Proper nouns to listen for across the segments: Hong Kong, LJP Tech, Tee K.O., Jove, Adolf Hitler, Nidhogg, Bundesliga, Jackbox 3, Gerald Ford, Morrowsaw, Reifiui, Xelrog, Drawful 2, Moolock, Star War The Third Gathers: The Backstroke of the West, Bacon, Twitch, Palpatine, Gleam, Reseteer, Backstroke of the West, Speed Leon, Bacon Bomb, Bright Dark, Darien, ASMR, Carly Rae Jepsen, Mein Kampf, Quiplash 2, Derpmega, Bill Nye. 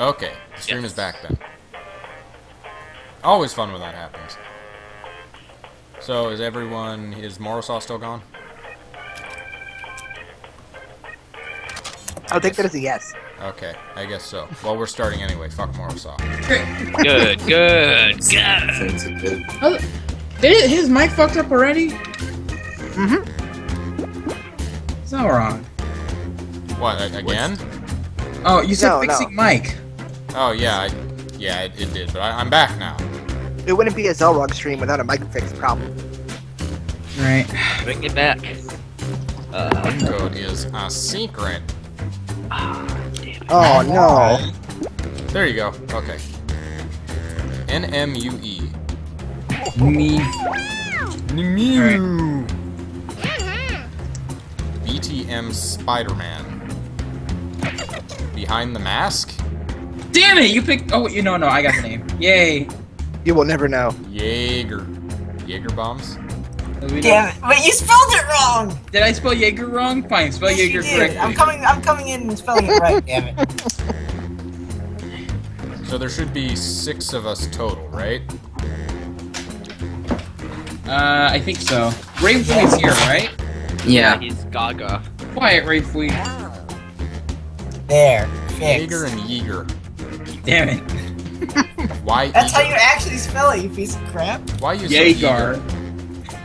Okay, the stream is back then. Always fun when that happens. So is everyone... is Morrowsaw still gone? I'll take that as a yes. Okay, I guess so. Well, we're starting anyway. Fuck Morrowsaw. Good, good, good. Oh, did his mic fucked up already? Mm-hmm. It's not wrong. What, again? Oh, you said fixing mic. Oh, yeah, it did, but I'm back now. It wouldn't be a Xelrog stream without a mic fix problem. Right. Bring it back. Code is a secret. Oh, no. There you go. Okay. NMUE. Me. Mew. BTM Spider-Man. Behind the Mask? Damn it! You picked... Oh, you know, no, I got the name. Yay. You will never know. Jaeger. Jaeger bombs? Yeah, but you spelled it wrong! Did I spell Jaeger wrong? Fine, spell Jaeger correctly. I'm coming in and spelling it right, damn it. So there should be 6 of us total, right? I think so. Reifiui's here, right? Yeah. He's gaga. Quiet, Reifiui. There. Jaeger and Yeager. Damn it. Why? That's how you actually spell it, you piece of crap. Why you say Jaeger?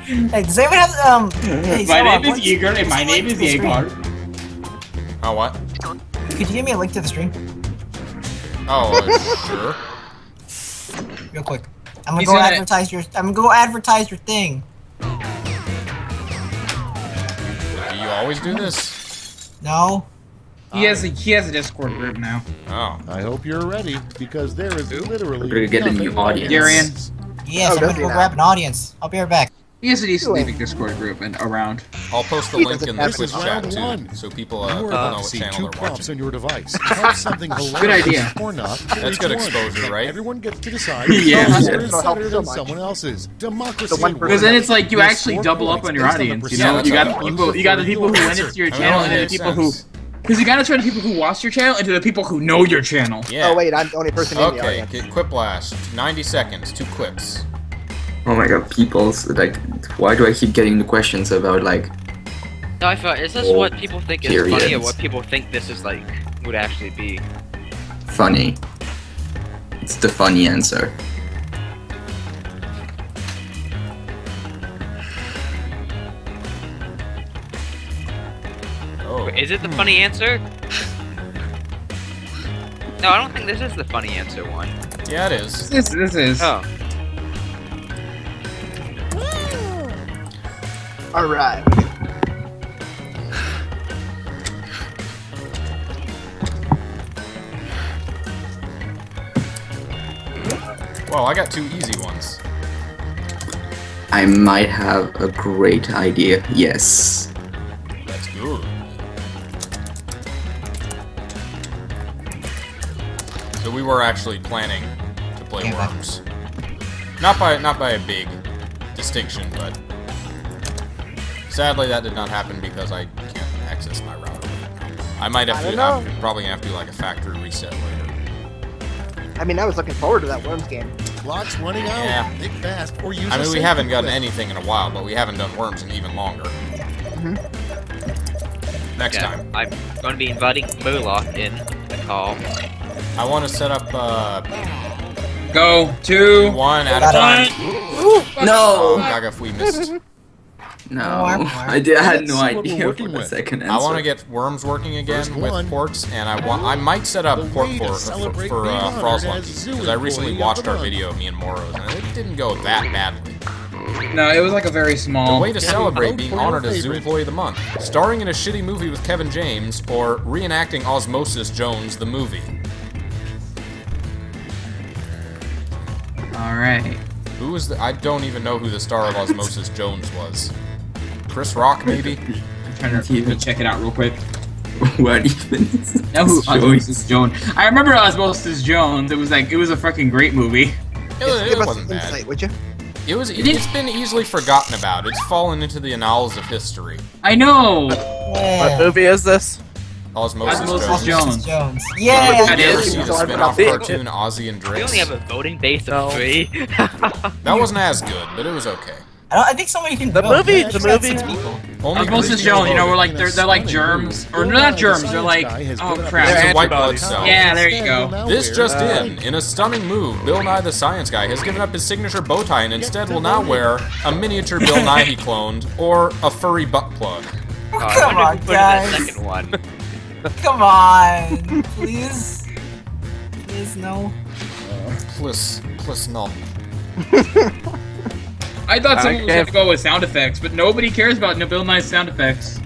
Hey, does anyone have, hey, my name is Yeager and my name is Jaeger. Oh, what? Could you give me a link to the stream? Oh, sure. Real quick. I'm gonna go advertise your, I'm gonna go advertise your thing. Do you always do this? No. He has a Discord group now. Oh. I hope you're ready, because there is literally we're gonna get a new audience. Darien. Yes, I'm gonna go grab an audience. I'll be right back. He has a decently big Discord group and around. I'll post the link in the Twitch chat too, so people don't know what channel they're watching. On your device. Something good idea. Or not, that's good exposure, right? Everyone gets to decide. Yeah. Because then it's like you actually double up on your audience. You know, you got the people who went into your channel and then the people who. Because you gotta turn the people who watch your channel into the people who know your channel. Yeah. Oh wait, I'm the only person in the audience. Okay, Quiplash, 90 seconds, 2 quips. Oh my god, peoples, like, why do I keep getting the questions about, like... Difa, is this what people think is funny, or what people think this is, like, would actually be? Funny. It's the funny answer. Oh. Wait, is it the funny answer? No, I don't think this is the funny answer one. Yeah, it is. This is. Oh. Alright. Well, I got 2 easy ones. I might have a great idea, yes. That's good. So we were actually planning to play Worms. Not by a big distinction, but... Sadly, that did not happen because I can't access my router. I might have to. I'm probably gonna have to do like a factory reset later. I mean, I was looking forward to that Worms game. Clock's running out. Think fast or use. I mean, we haven't gotten anything in a while, but we haven't done Worms in even longer. Mm-hmm. Next time, I'm gonna be inviting Moolock in the call. I want to set up. Go 2 1 at a time. No. Gaga, if we missed. No, I had no idea what the second answer. I want to get Worms working again with ports, and I might set up port for Frostmonkey, because I recently watched our video, me and Morrows, and it didn't go that badly. No, it was like a very small... The way to celebrate being honored as Zoo Employee of the Month, starring in a shitty movie with Kevin James, or reenacting Osmosis Jones the movie. Alright. Who was the... I don't even know who the star of Osmosis Jones was. Chris Rock, maybe? I'm trying to check it out real quick. What even is this? No, Osmosis Jones. I remember Osmosis Jones. It was like, it was a fucking great movie. It wasn't bad. Insight, would you? It's been easily forgotten about. It's fallen into the annals of history. I know! What movie is this? Osmosis Jones. Yeah! Have you ever seen a spin-off cartoon, Ozzy and Drix? We only have a voting base of three. That wasn't as good, but it was okay. I think somebody can vote. The movie. Osmosis Jones, you know, we're like, they're like germs. Or no, not germs, they're like, oh crap. They're white blood cells. Yeah, there you go. This just in a stunning move, Bill Nye the Science Guy has given up his signature bow tie and instead will now wear a miniature Bill Nye he cloned, or a furry butt plug. Come on, guys. Second one. Come on, please. Please, no. Please, no. I thought someone was going to go with sound effects, but nobody cares about Bill Nye's sound effects.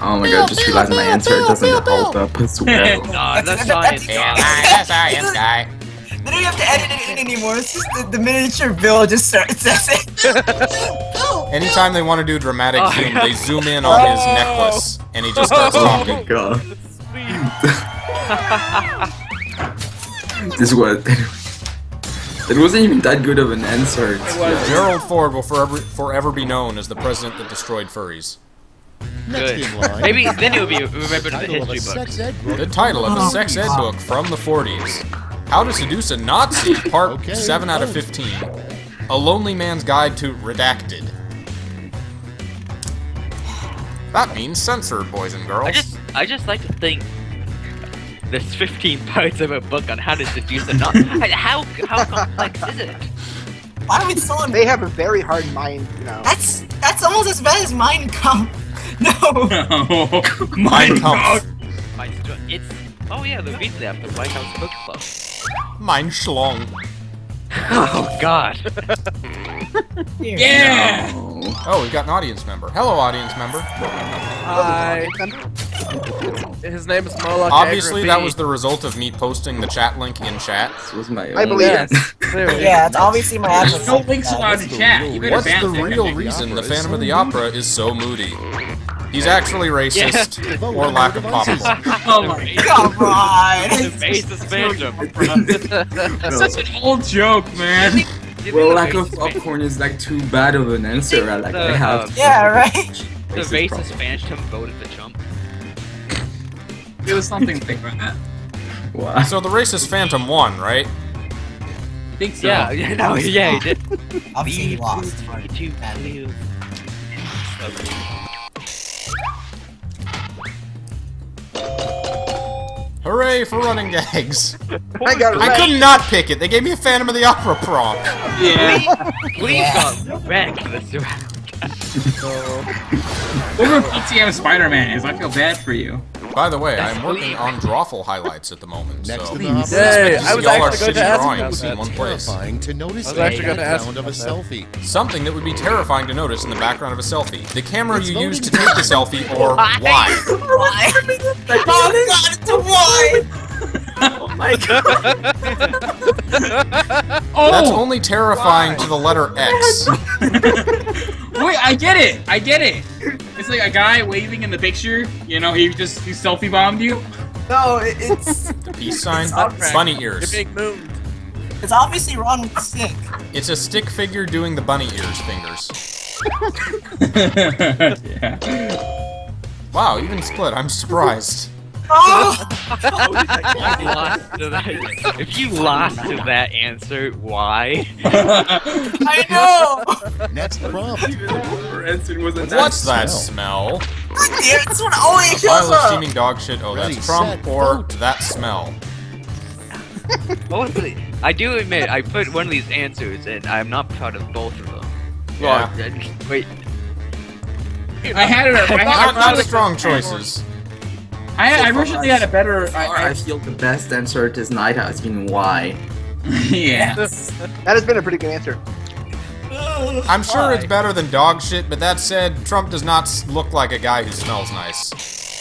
Oh my god, just realizing my answer doesn't hold up as well. No, that's science guy. They don't have to edit it in anymore, it's just the miniature Bill just says it. Anytime they want to do dramatic zoom, they zoom in on his necklace, and he just starts talking. Oh my god. This is what... It wasn't even that good of an answer. Gerald Ford will forever be known as the president that destroyed furries. Good. Maybe then it would be remembered in the history book. The title of a sex ed book from the 40s. How to Seduce a Nazi, Part 7 out of 15. A Lonely Man's Guide to Redacted. That means censored, boys and girls. I just like to think... There's 15 parts of a book on how to seduce a Nazi. How complex is it? Why would someone? They have a very hard mind, you know. That's almost as bad as Mein Kampf. No. Mein Kampf. It's the reason they have the White House Book Club. Mein Schlong. Oh God. Yeah. No. Oh, we got an audience member. Hello, audience member. Hi. His name is Moolock. Obviously, that was the result of me posting the chat link in chat. This was my own. I believe it. Yeah, it's obviously my address. There's no links allowed in chat. What's the real reason the Phantom of the Opera is so moody? He's actually racist, or lack of popcorn. Oh my god! It's such an old joke, man. Well, lack of popcorn is like too bad of an answer. Like they have. Yeah, right. The racist Phantom voted the chump. It was something big like that. Wow. So the racist Phantom won, right? I think so. Yeah. No. Yeah, he did. Obviously, he lost. Too badly. Hooray for running gags! I could not pick it. They gave me a Phantom of the Opera prompt. Yeah. We got wrecked this round. Whatever PTM Spider-Man is, I feel bad for you. By the way, I'm working on Drawful highlights at the moment. Next to the I was actually going to ask about that. Terrifying to notice in the background of a selfie. Something that would be terrifying to notice in the background of a selfie. The camera you use to take the selfie, or why? Why? Oh god, it's a why! Oh my god! That's only terrifying to the letter X. Wait, I get it. It's like a guy waving in the picture. You know, he selfie bombed you. No, it's the peace sign. Bunny ears. The big moon. It's obviously wrong with the stick. It's a stick figure doing the bunny ears fingers. Yeah. Wow, even split. I'm surprised. Oh! If you lost to that answer, why? I know! Next prompt. What's that smell? That's what always shows up! A pile of steaming dog shit. Oh, that's prompt or that smell. I do admit, I put one of these answers and I'm not proud of both of them. Yeah. Well, wait. I had it. Not strong choices. I originally had a better... I feel the best answer to this night has been why. Yeah. That has been a pretty good answer. I'm sure it's better than dog shit, but that said, Trump does not look like a guy who smells nice.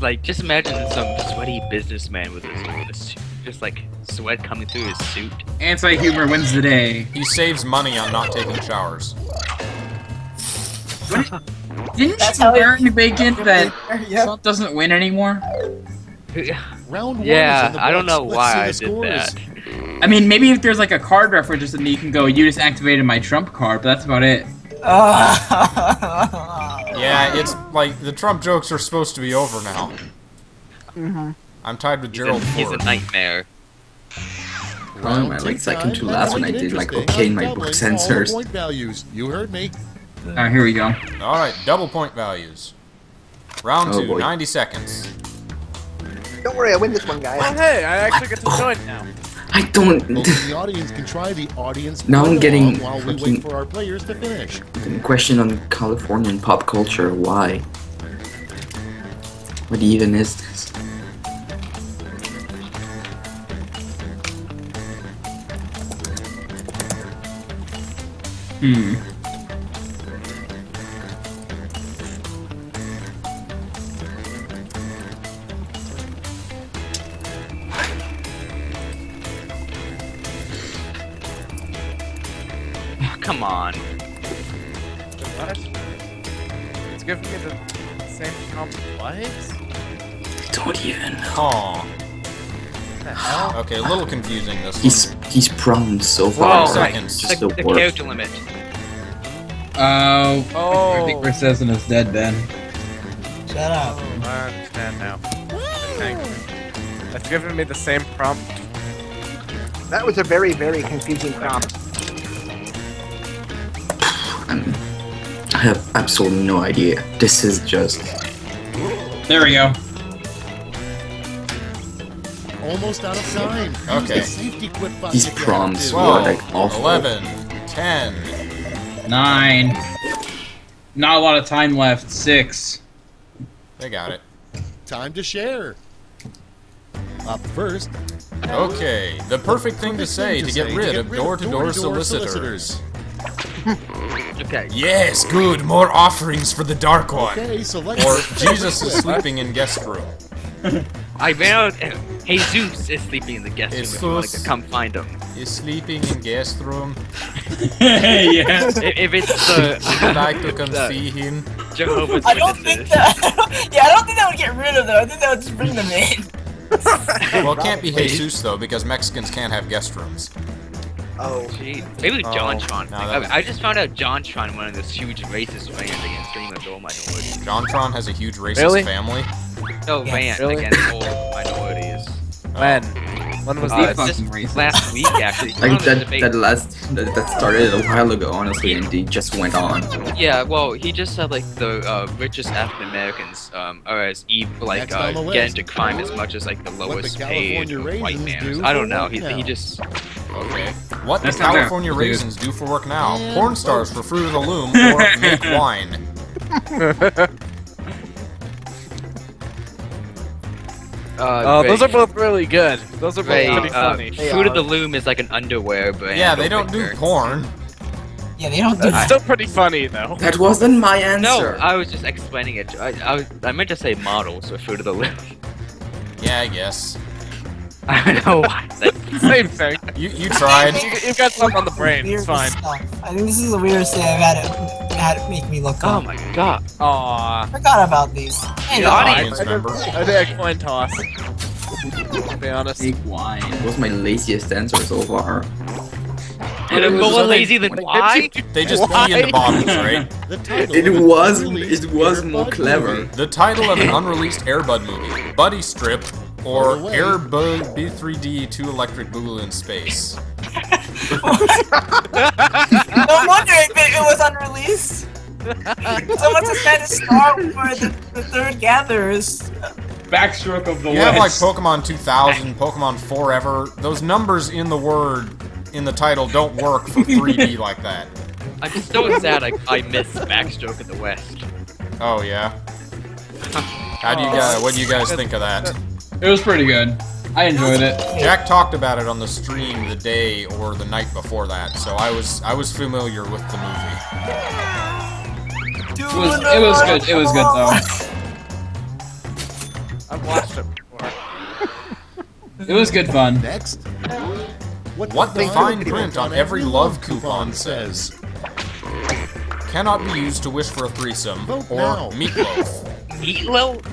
Like, just imagine some sweaty businessman with his just like sweat coming through his suit. Anti-humor wins the day. He saves money on not taking showers. Didn't you learn, Bacon, that Trump doesn't win anymore? Round one is I don't know why I did that. I mean, maybe if there's like a card reference or something, you can go, you just activated my Trump card, but that's about it. Yeah, it's like the Trump jokes are supposed to be over now. Mm-hmm. I'm tied with Gerald Ford. He's a nightmare. Wow, my legs I can do last when I did like okay in my book sensors. Point values. You heard me. Alright, here we go. Alright, double point values. Round two, boy. 90 seconds. Don't worry, I win this one, guys. Oh, hey, I actually get to join now. I don't. The audience can try the audience. Now I'm getting while we wait for our players to finish. Question on Californian pop culture. Why? What even is this? Hmm. Come on. It's giving me the same complex? Don't even know. Aww. What the hell? Okay, a little confusing this one. He's prone so far. Whoa, right. Just the character limit. Oh. I think Recession is dead then. Shut up. Oh, I understand now. That's giving me the same prompt. That was a very, very confusing prompt. I have absolutely no idea. This is just... There we go. Almost out of time. Okay. These prompts 12, were like awful. 11, 10, 9. Not a lot of time left. 6. They got it. Time to share. Up first. Okay. The perfect thing to say to get rid of door-to-door solicitors. Okay. Yes, good. More offerings for the Dark One. Okay, so let's Jesus is sleeping in guest room. I found Jesus is sleeping in the guest room. If you want to come find him. Is sleeping in guest room. Yeah. If it's the I'd like to come see him. Jehovah's Witnesses. I don't think that. Yeah, I don't think that would get rid of them. I think that would just bring them in. Well, it can't be Jesus though, because Mexicans can't have guest rooms. Oh, jeez. Maybe the JonTron. No, I just found out JonTron went on this huge racist rant against Greenland all minorities. JonTron has a huge racist family? No, rant against all minorities. When? When was the fucking racist? Last week, actually. Like, that started a while ago, honestly, and he just went on. Yeah, well, he just said, like, the richest African-Americans are as evil, like, get into crime as much as, like, the lowest paid white man. I don't know. He just... Okay. What do California raisins do for work now? Yeah. Porn stars for Fruit of the Loom or make wine. Those are both really good. Those are both pretty funny. Fruit of the Loom is like an underwear brand. Yeah, they don't do porn. Yeah, they don't do It's still pretty funny, though. That wasn't my answer. No, I was just explaining it. I meant to say models for Fruit of the Loom. Yeah, I guess. I don't know why. Same thing. You tried. You've got something on the brain. It's fine. Stuff. I think this is the weirdest thing I've had it make me look up. Oh my god. Aww. I forgot about these. The audience member. I think I coin toss. To be honest. Big wine. It was my laziest answer so far. And I'm more lazy than why? They just pee in the bottles, right? It was more clever. The title of an unreleased Airbud movie. Buddy Strip. Or Airbud B3D 2 Electric Boogaloo in Space. No wonder it was unreleased. Someone just had to start for the third gatherers. Backstroke of the West. You have like Pokemon 2000, Pokemon Forever. Those numbers in the word, in the title, don't work for 3D like that. I'm just so sad I missed Backstroke of the West. Oh, yeah. What do you guys think of that? It was pretty good. I enjoyed it. Jack talked about it on the stream the day or the night before that, so I was familiar with the movie. It was good. It was good though. I've watched it before. It was good fun. Next, what the fine print on every love coupon says: cannot be used to wish for a threesome or meatloaf. Meatloaf?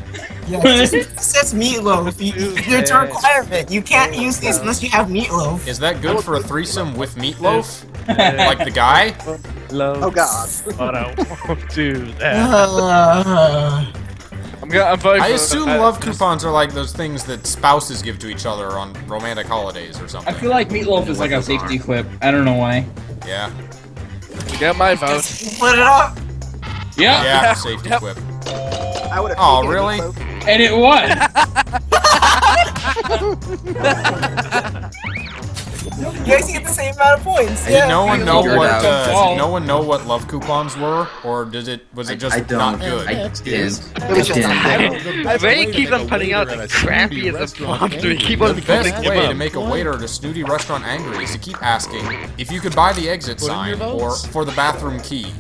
Yeah, it says meatloaf. It's a requirement. You can't use this unless you have meatloaf. Is that good for a threesome with meatloaf? Like the guy? gloves. Oh God! But I won't do that. I assume love coupons are like those things that spouses give to each other on romantic holidays or something. I feel like meatloaf is like a safety clip. I don't know why. Yeah. You got my vote. Split it up. Yeah. Yeah. Safety clip. Oh really? And it was. You guys get the same amount of points. Yeah. Did no one know what? Did no one know what love coupons were, or did it? Was it just not good? I they keep on putting out the crappiest of plums. The best way to make a waiter at a snooty restaurant angry is to keep asking if you could buy the exit sign or for the bathroom key.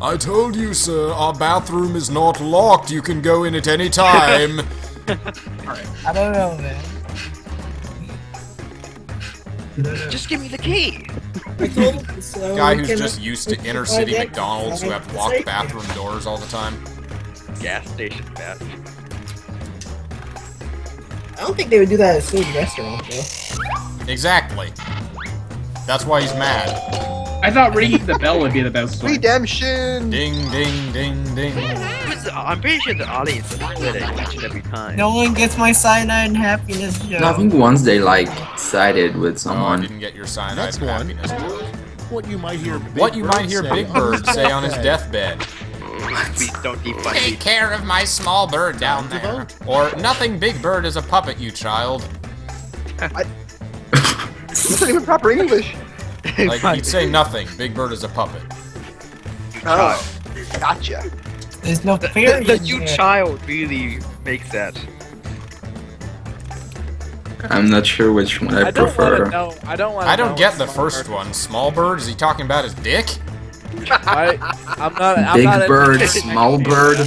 I told you, sir, our bathroom is not locked. You can go in at any time. I don't know, man. Just give me the key! Guy who's just used to inner city McDonald's who have locked bathroom doors all the time. Gas station bathroom. I don't think they would do that at a food restaurant, though. Exactly. That's why he's mad. I thought ringing the bell would be the best one. Redemption! Ding, ding, ding, ding. I'm pretty sure the audience is good at each and every time. No one gets my cyanide happiness joke. No, I think once they like sided with someone. Oh, didn't get your cyanide happiness joke. What you might hear Big Bird say on his deathbed. Please don't defund me. Take care of my small bird down there. Or nothing Big Bird is a puppet, you child. That's not even proper English. Like you'd say nothing. Big Bird is a puppet. Oh, gotcha. There's no fear in the you child really makes that. I'm not sure which one I prefer. I don't get the first one. Small bird? Is he talking about his dick? Big bird, small bird.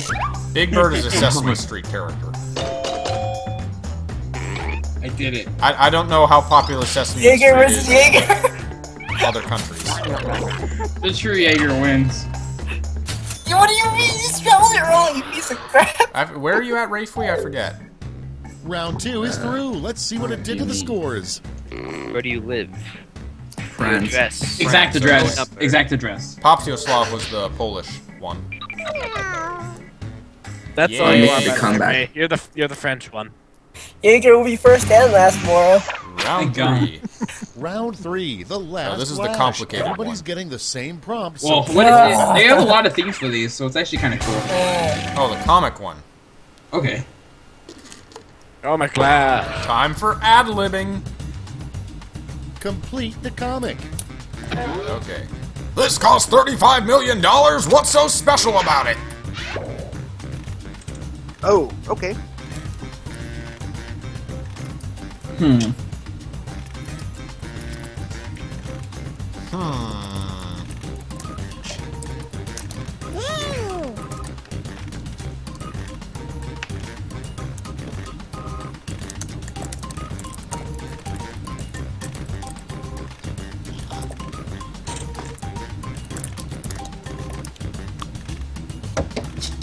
Big Bird is a Sesame Street character. I did it. I don't know how popular Sesame Street is in other countries. The true Jaeger wins. What do you mean? You spelled it wrong, you piece of crap! Where are you at, Reifiui? I forget. Round 2 is through. Let's see what it did to the scores. Where do you live? France. Address. Exact address. Exact address. Exact address. Popsioslav was the Polish one. That's all you are, the you're the French one. Jaeger will be first and last, Morrow. Round 3. Round 3, the last one. Oh, this is the complicated one. Everybody's getting the same prompts. Well, what is this? They have a lot of themes for these, so it's actually kind of cool. Oh, the comic one. Okay. Oh my god. Time for ad-libbing. Complete the comic. Okay. This cost $35 million. What's so special about it? Oh, okay.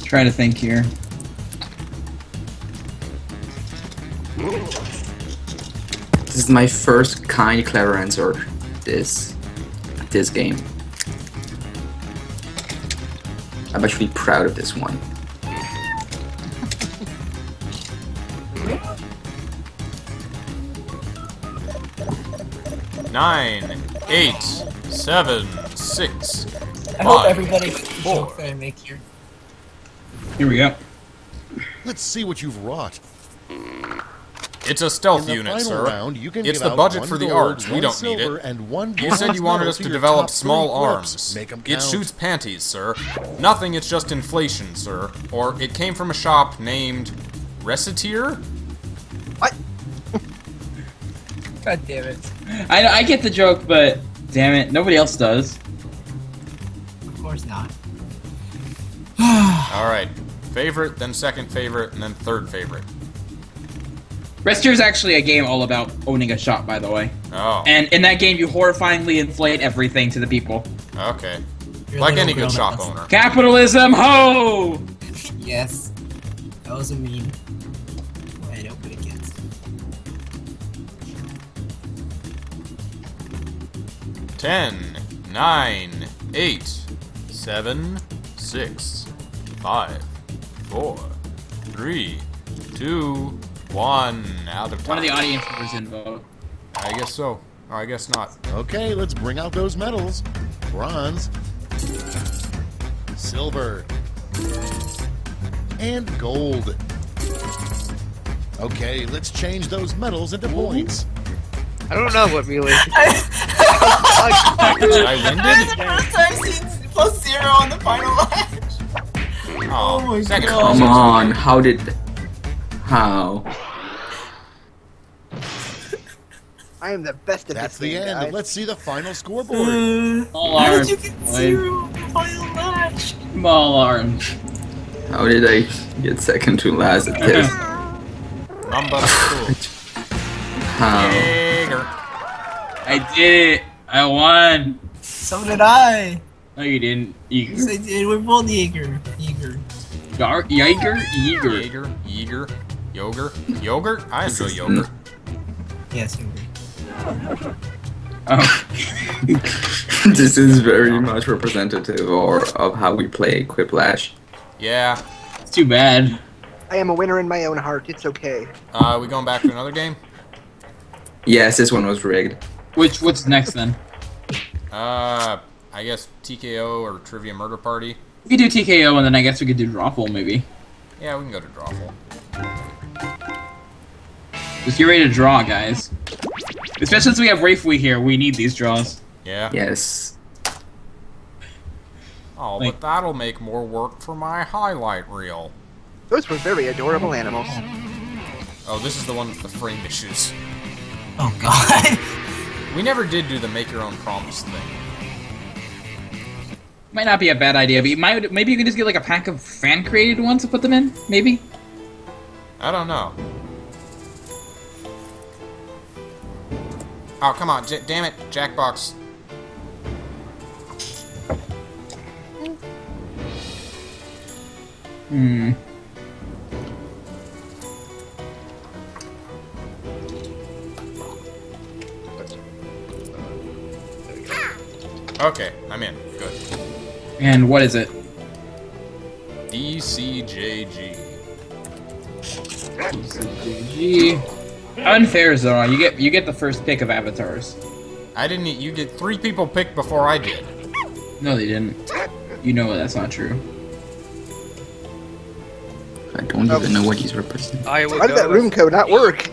Try to think here. This is my first clever answer. This game. I'm actually proud of this one. Nine, 8, 7, 6. I hope everybody can make here. Here we go. Let's see what you've wrought. It's a stealth unit, sir. Round, it's the budget for the arts. We don't need it. You said you wanted us to develop small arms. It shoots panties, sir. Nothing, it's just inflation, sir. Or it came from a shop named... Reseteer? What? God damn it. I get the joke, but... Damn it, nobody else does. Of course not. Alright. Favorite, then second favorite, and then third favorite. Reseteer is actually a game all about owning a shop, by the way. Oh. And in that game, you horrifyingly inflate everything to the people. Okay. Like any good shop owner. Capitalism, ho! Yes. That was a meme. Wait, open it again. 10, 9, 8, 7, 6, 5, 4, 3, 2, 1. Out of time. One of the audience members invoked. I guess so. Or I guess not. Okay, let's bring out those medals. Bronze, silver, and gold. Okay, let's change those medals into points. I don't know what really. I win it. Plus 0 on the final match. Oh my god. Come on, how did... How? I am the best at this game, guys. That's the end. Let's see the final scoreboard. How did you get 0 on the final match? Small arms. How did I get second to last at this? Number 2. How? I did it. I won. So did I. No, you didn't. Eager. Yes, I did. We're both eager. Eager. Eager. Yogurt. Yogurt? I enjoy yogurt. Yes, yogurt. Oh. This is very much representative of how we play Quiplash. Yeah. It's too bad. I am a winner in my own heart. It's okay. Are we going back to another game? Yes, this one was rigged. What's next then? I guess TKO or Trivia Murder Party. We could do TKO and then I guess we could do Drawful maybe. Yeah, we can go to Drawful. Just get ready to draw, guys. Especially since we have Reifiui here, we need these draws. Yeah. Yes. Oh, like, but that'll make more work for my highlight reel. Those were very adorable animals. Oh, this is the one with the frame issues. Oh god. We never did do the make your own prompts thing. Might not be a bad idea, but you might, maybe you can just get like a pack of fan-created ones to put them in, maybe? I don't know. Oh, come on, damn it, Jackbox. Hmm. Okay, I'm in. Good. And what is it? DCJG. DCJG. Unfair, Zora. You get the first pick of avatars. I didn't. You did 3 people pick before I did. No, they didn't. You know that's not true. I don't even know what he's representing. How did that room code not work?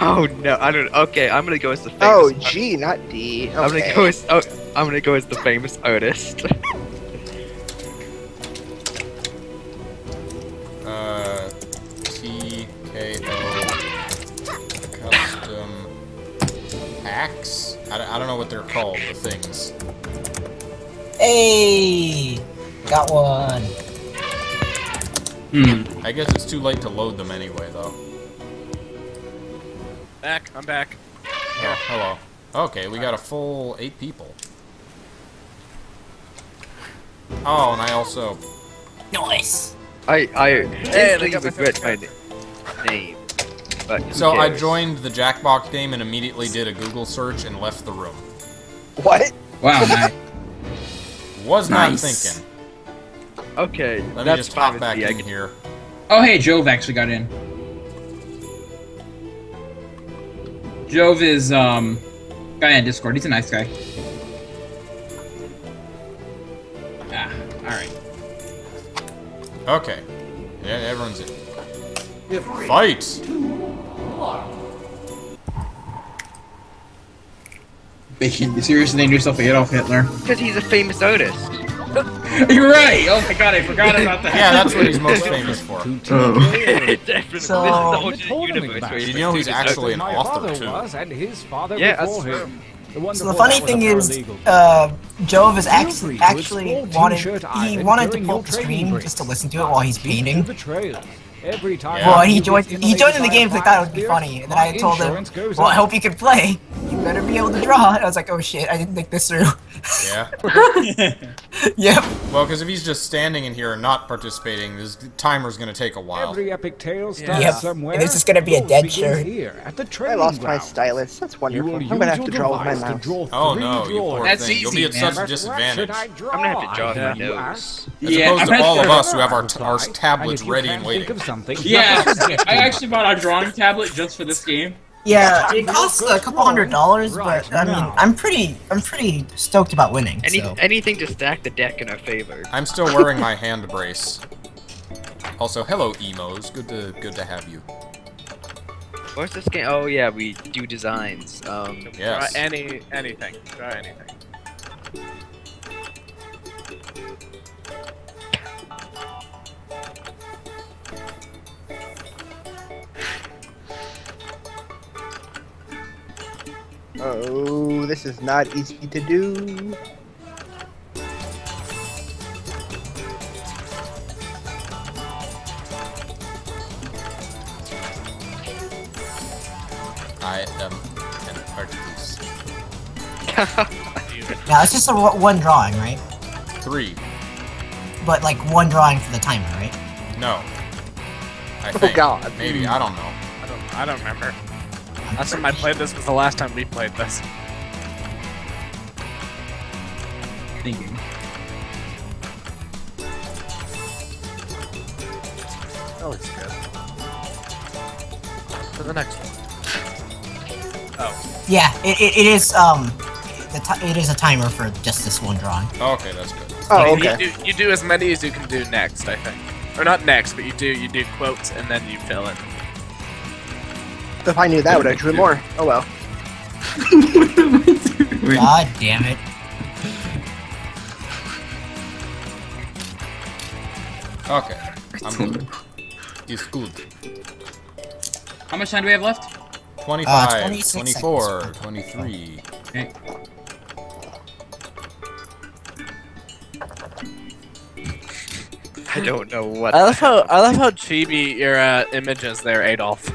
Oh no, I don't. Okay, I'm gonna go as the famous. Oh G, not D. Okay. I'm gonna go as. Oh, I'm gonna go as the famous artist. T.K.O. Custom Axe? I don't know what they're called, the things. Hey! Got one! Hmm. I guess it's too late to load them anyway, though. Back, I'm back. Oh, hello. Okay, we got a full 8 people. Oh, and I also... Nice! I regret my name. But so I joined the Jackbox game and immediately did a Google search and left the room. What? Wow, nice. Was not thinking. Okay, let me just pop back in here. Oh hey, Jove actually got in. Jove is, guy on Discord. He's a nice guy. Ah, alright. Okay. Yeah, everyone's in. Fight! 2, 1. Bacon, you seriously named yourself Adolf Hitler? Because he's a famous artist. You're right! Oh my god, I forgot about that. Yeah, that's what he's most famous for. Definitely. So, this is the universe where you know he's actually an author, too. And his father before him. So the funny thing is, Jove is actually wanted to pull up the stream just to listen to it while he's painting. Well, he joined in the game because I thought it would be funny, and then I told him, well, I hope you can play. better be able to draw. And I was like, oh shit, I didn't think this through. Yeah. Yep. Well, because if he's just standing in here and not participating, this timer's gonna take a while. Every epic tale starts somewhere. And this is gonna be a dead shirt. Here at the I lost my stylus. That's wonderful. I'm gonna have to draw with my mouse. Oh no, you poor thing. You'll be at such a disadvantage. I'm gonna have to draw with my nose. As opposed to all of us who have our tablets ready and waiting. Yeah, I actually bought a drawing tablet just for this game. Yeah, it costs a couple $100, but I mean, I'm pretty stoked about winning. Anything to stack the deck in our favor. I'm still wearing my hand brace. Also, hello emos. Good to have you. What's this game? Oh yeah, we do designs. Yes. Try anything. Try anything. Oh, this is not easy to do. I am an artist. Now it's just one drawing, right? Three. But like one drawing for the timer, right? No. I think. Oh God. Maybe I don't know. I don't remember. Last time I played this was the last time we played this. Thinking. That looks good. For the next one. Oh. Yeah, it is a timer for just this one drawing. Oh, okay, that's good. Oh, okay. You do as many as you can do next, I think. Or not next, but you do quotes and then you fill in. If I knew that, would I drew more? Oh well. God damn it! Okay, I'm good. It's good. How much time do we have left? 25, 24, seconds. 23. Okay. I don't know what. I love how chibi your image is there, Adolf.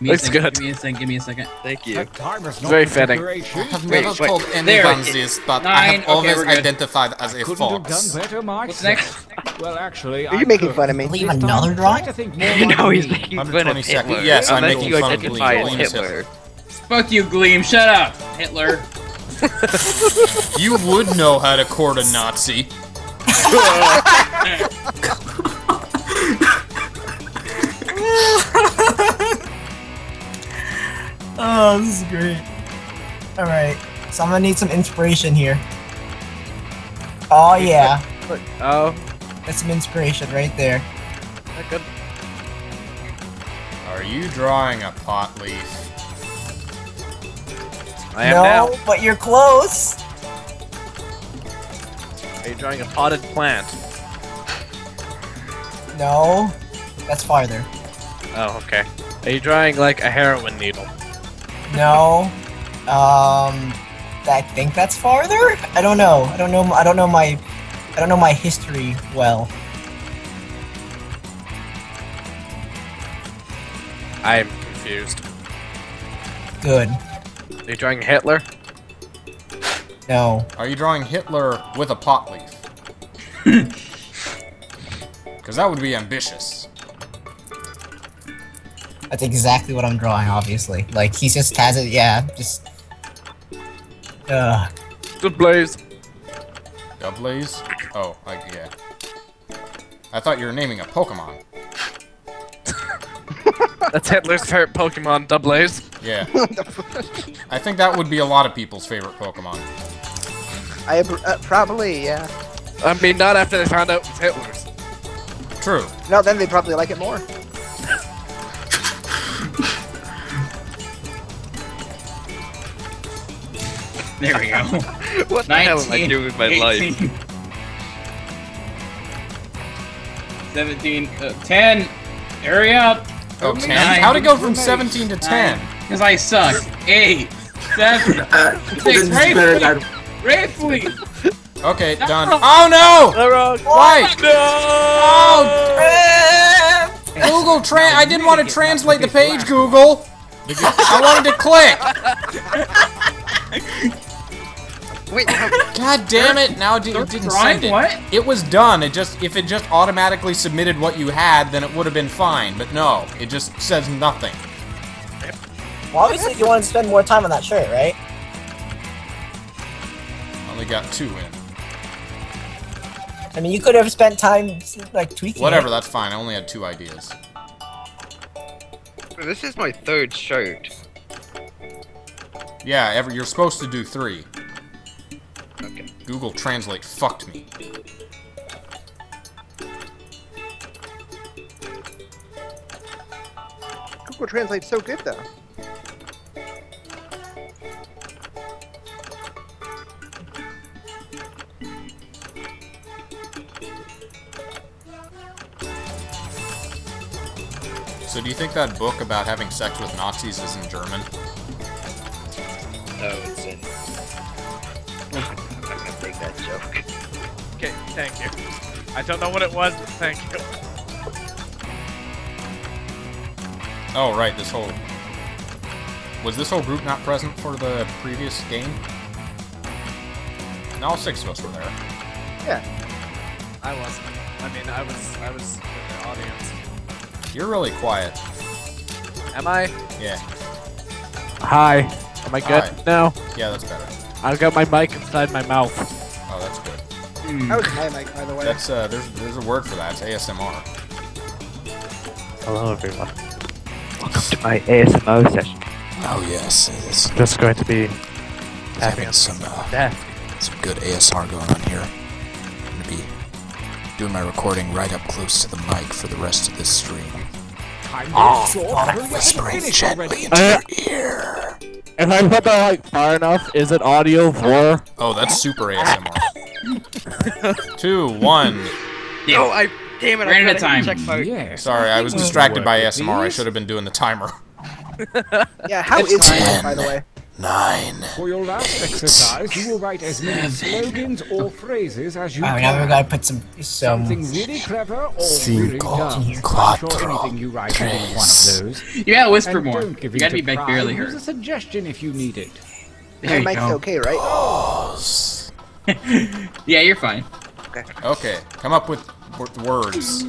Looks good. Give me a second. Thank you. It's very fitting. I have never told anyone this, but I have always identified as a fox. What's next? Well, actually, are you making fun of me? Leave another drawing? No, he's making fun of Hitler. Yes, I'm making fun of Hitler. Fuck you, Gleam. Shut up, Hitler. You would know how to court a Nazi. Oh, this is great. Alright, so I'm gonna need some inspiration here. Oh, yeah. Look. Oh. That's some inspiration right there. That good? Are you drawing a pot leaf? I am now. No, but you're close. Are you drawing a potted plant? No. That's farther. Oh, okay. Are you drawing, like, a heroin needle? No, I think that's farther. I don't know my history well. I'm confused. Good. Are you drawing Hitler? No. Are you drawing Hitler with a pot leaf? Because that would be ambitious. That's exactly what I'm drawing, obviously. Like, he just has it, yeah, just... Ugh. The blaze. The blaze? Oh, yeah. I thought you were naming a Pokemon. That's Hitler's favorite Pokemon, the blaze. Yeah. I think that would be a lot of people's favorite Pokemon. Probably, yeah. I mean, not after they found out it was Hitler's. True. No, then they'd probably like it more. There we go. What the hell am I doing with my 18, life? 17, 10! Hurry up! Oh, 10? How'd it go from 17 to 10? Because I suck. 8, 7, 6, Reifiui! Okay, done. Oh no! Why? No! Oh, Google Translate! I didn't want to translate the page, Google! I wanted to click! Wait, God damn it! Now it didn't send it. What? It was done. It just, if it just automatically submitted what you had, then it would have been fine. But no, it just says nothing. Well, obviously you want to spend more time on that shirt, right? Only got 2 in. I mean, you could have spent time like tweaking. Whatever, that's fine. I only had 2 ideas. This is my 3rd shirt. Yeah, you're supposed to do 3. Okay. Google Translate fucked me. Google Translate's so good, though. So do you think that book about having sex with Nazis is in German? No, it's in... I'm not gonna break that joke. Okay, thank you. I don't know what it was, but thank you. Oh, right, this whole... Was this whole group not present for the previous game? And all 6 of us were there. Yeah. I wasn't. I mean, I was in the audience. You're really quiet. Am I? Yeah. Hi. Am I good now? Yeah, that's better. I've got my mic inside my mouth. Oh, that's good. That was my mic, by the way. That's there's a word for that. It's ASMR. Hello, everyone. Welcome to my ASMR session. Oh yes, it is. Just going to be having some good ASMR going on here. I'm gonna be doing my recording right up close to the mic for the rest of this stream. I'm whispering gently into your ear. If I put that like far enough, is it audio for? Oh, that's super ASMR. 2, 1. Yeah. Oh, I damn it! Ran out of time. Yeah. Sorry, I was distracted by ASMR. I should have been doing the timer. Yeah, how is it, by the way? 9. For your last exercise, you will write as many slogans or phrases as you can. We're gonna put something really clever or really dumb. Anything you write in one of those. You gotta whisper more. You gotta be back barely heard. Use a suggestion if you need it. There you go. Okay, right? Pause. Yeah, you're fine. Okay. Okay. Come up with words.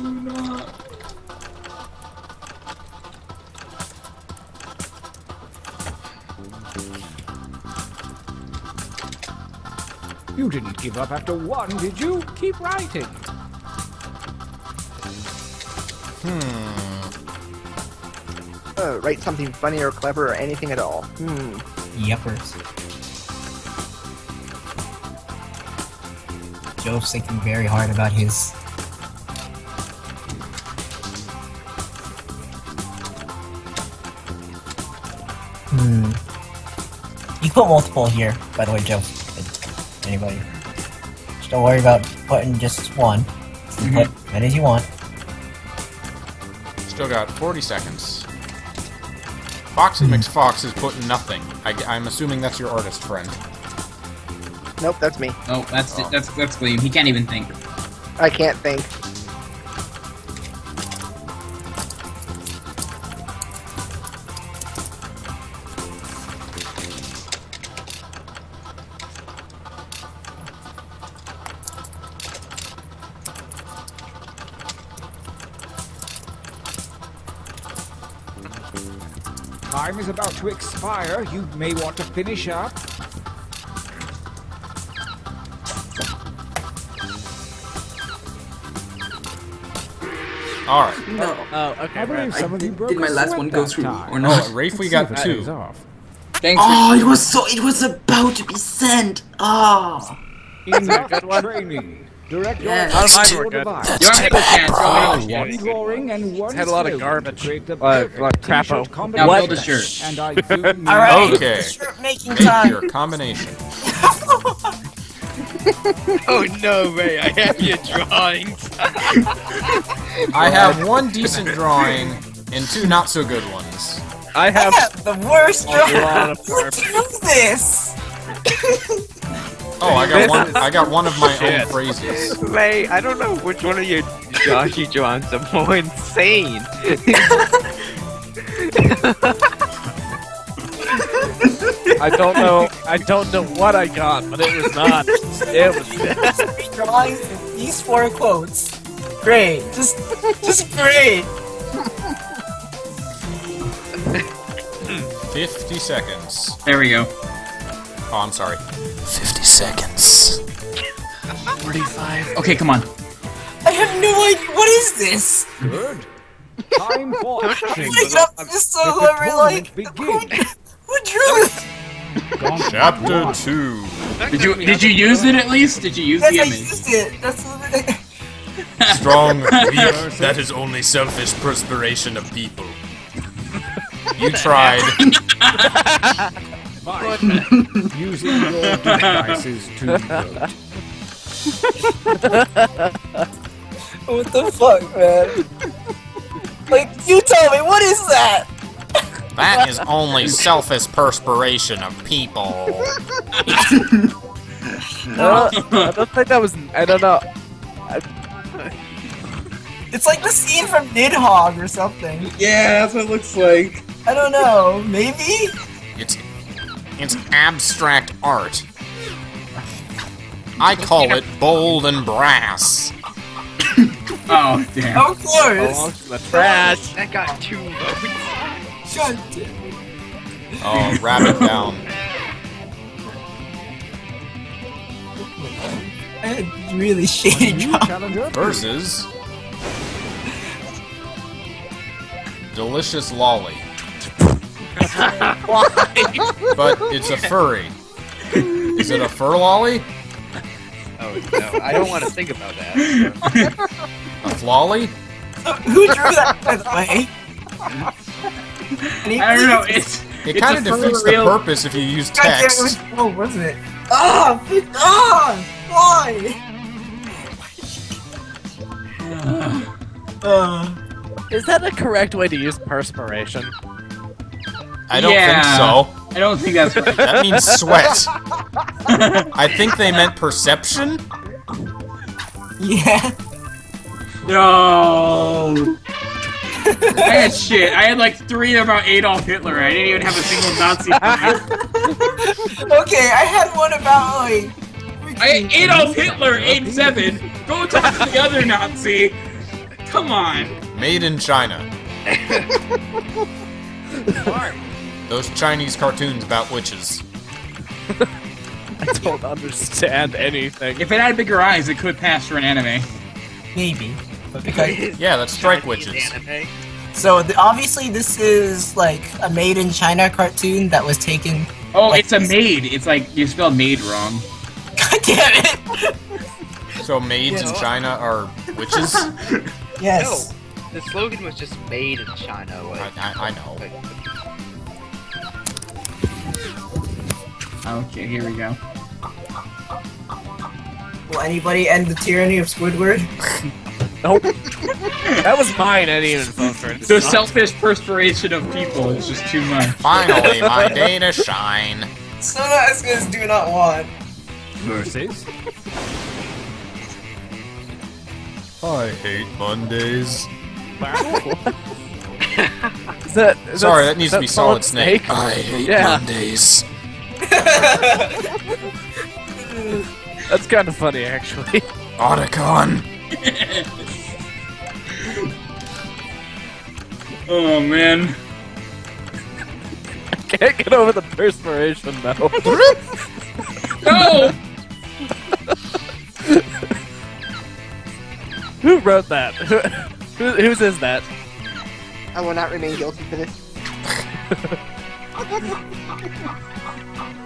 You didn't give up after 1, did you? Keep writing. Write something funny or clever or anything at all. Yuppers. Jove's thinking very hard about his. You put multiple here, by the way, Jove. Anybody. Just don't worry about putting just 1. Put as many as you want. Still got 40 seconds. Foxy McFox is putting nothing. I'm assuming that's your artist friend. Nope, that's me. Oh, that's Gleam. He can't even think. I can't think. Time is about to expire. You may want to finish up. All right. No. Oh, okay. I believe some of you broke. Did my last one go through or not? Rafe, we got 2. Thanks. Oh, it was about to be sent. Oh. In training. Direct your device. You already had a drawing and one had a lot of garbage. Like crap. Now build a shirt. All right. Okay. Shirt making time. Make your combination. Oh no way! I have your drawings. I have 1 decent drawing and 2 not so good ones. I have the worst drawing. Who does this? Oh, I got one of my own phrases. Ray, I don't know which one of your Joshy Johns are more insane. I don't know what I got, but it was not. It was just drawings in these four quotes. Great. Just great. 50 seconds. There we go. Oh, I'm sorry. 50 seconds. 45. Okay, come on. I have no idea. What is this? Good. Time for action. Who drew it? Chapter 2. Did you use it at least? Did you use the image? Yes, I used it. That's what strong, weak, that is only selfish perspiration of people. You tried. Using your devices to vote. What the fuck, man? Like, you tell me, what is that? That is only selfish perspiration of people. I don't think that was. I don't know. It's like the scene from Nidhogg or something. Yeah, that's what it looks like. I don't know. Maybe. It's abstract art. I call it bold and brass. Oh damn! Of course. The trash. That got 2 votes. Oh, rabbit down. I had really shady drop. Versus... Delicious Lolly. Why? But it's a furry. Is it a fur lolly? Oh, no. I don't want to think about that. A flolly? Who drew that, by the way? I don't know, it kind of defeats the purpose if you use text. Oh, wasn't it? Is that the correct way to use perspiration? I don't think so. I don't think that's right. That means sweat. I think they meant perception? Yeah. No. I had shit. I had like 3 about Adolf Hitler. I didn't even have a single Nazi. Okay, I had one about like. Adolf Hitler, 87. Go talk to the other Nazi. Come on. Made in China. Those Chinese cartoons about witches. I don't understand anything. If it had bigger eyes, it could pass for an anime. Maybe. Because yeah, that's Strike Witches. Anime. So obviously this is like a Made in China cartoon that was taken. Oh, like, it's a maid. It's like you spelled maid wrong. God damn it! So maids in China are witches? Yes. No, the slogan was just Made in China. Like, I know. Like... Okay, here we go. Will anybody end the tyranny of Squidward? Nope. That was mine. I didn't even vote for it. The selfish perspiration of people is just too much. Finally, my day to shine. So not as good as Do Not Want. Versus. I hate Mondays. Sorry, that needs to be Solid Snake. I hate Mondays. That's kind of funny, actually. Otacon. Oh man. I can't get over the perspiration though. No! Who wrote that? Whose is that? I will not remain guilty for this.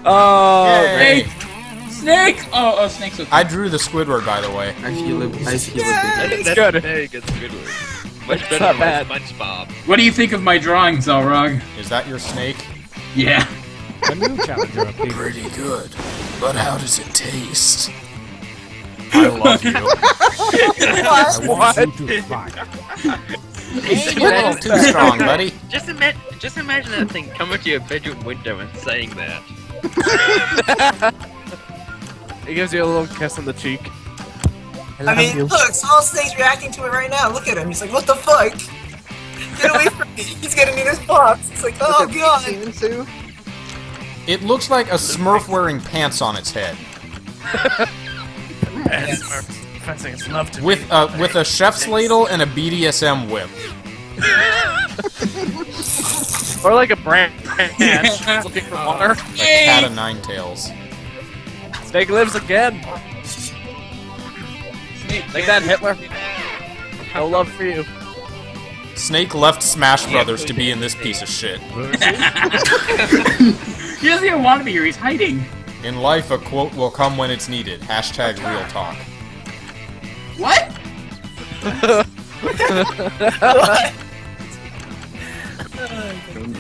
Oh, hey! Snake! Oh, snake's okay. I drew the Squidward, by the way. I feel it. I feel it. That's good. Very good Squidward. Much better than my SpongeBob. What do you think of my drawing, Xelrog? Is that your snake? Yeah. A new challenger up here. Pretty good. But how does it taste? I love you. What? It's a little too strong, buddy. Just imagine that thing coming to your bedroom window and saying that. It gives you a little kiss on the cheek. I mean, look, Solid Snake's reacting to it right now. Look at him. He's like, what the fuck? Get away from me. He's getting in his box. It's like, oh god. It looks like a Smurf wearing pants on its head. With a chef's ladle and a BDSM whip. Or like a branch looking for water. Like Cat of Nine Tails. Snake lives again. Like that, Hitler. No love for you. Snake left Smash Brothers to be in this piece of shit. He doesn't even want to be here, he's hiding. In life, a quote will come when it's needed. # real talk. What?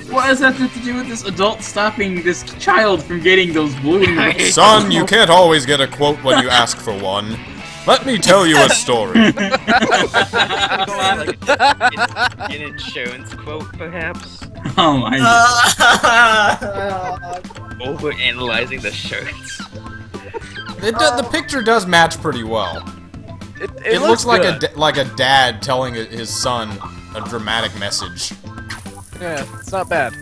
What does that have to do with this adult stopping this child from getting those balloons? Son, you can't always get a quote when you ask for one. Let me tell you a story. An insurance quote, perhaps? Oh my god. Overanalyzing the shirts. The picture does match pretty well. It looks like a dad telling his son a dramatic message. Yeah, it's not bad.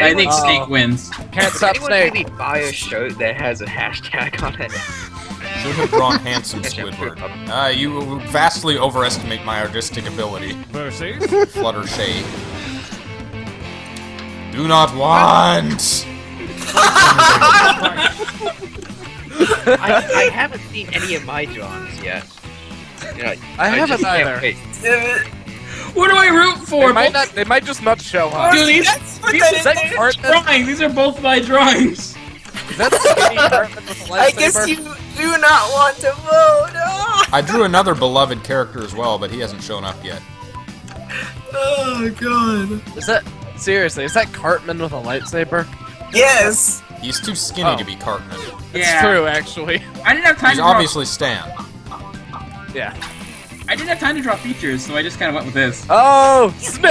I think Snake wins. Can't stop Snake. Would anyone buy a shirt that has a hashtag on it? Should have drawn handsome Squidward. You vastly overestimate my artistic ability. Mercy. Fluttershy. Do not want. I haven't seen any of my drawings yet. Yeah, I haven't either. What do I root for? They might just not show up. Dude, these are both my drawings. I guess you do not want to vote. Oh. I drew another beloved character as well, but he hasn't shown up yet. Oh god! Is that Cartman with a lightsaber? Yes. He's too skinny to be Cartman. It's true, actually. I didn't have time. He's obviously Stan. Yeah. I didn't have time to draw features, so I just kind of went with this. Oh, Snake!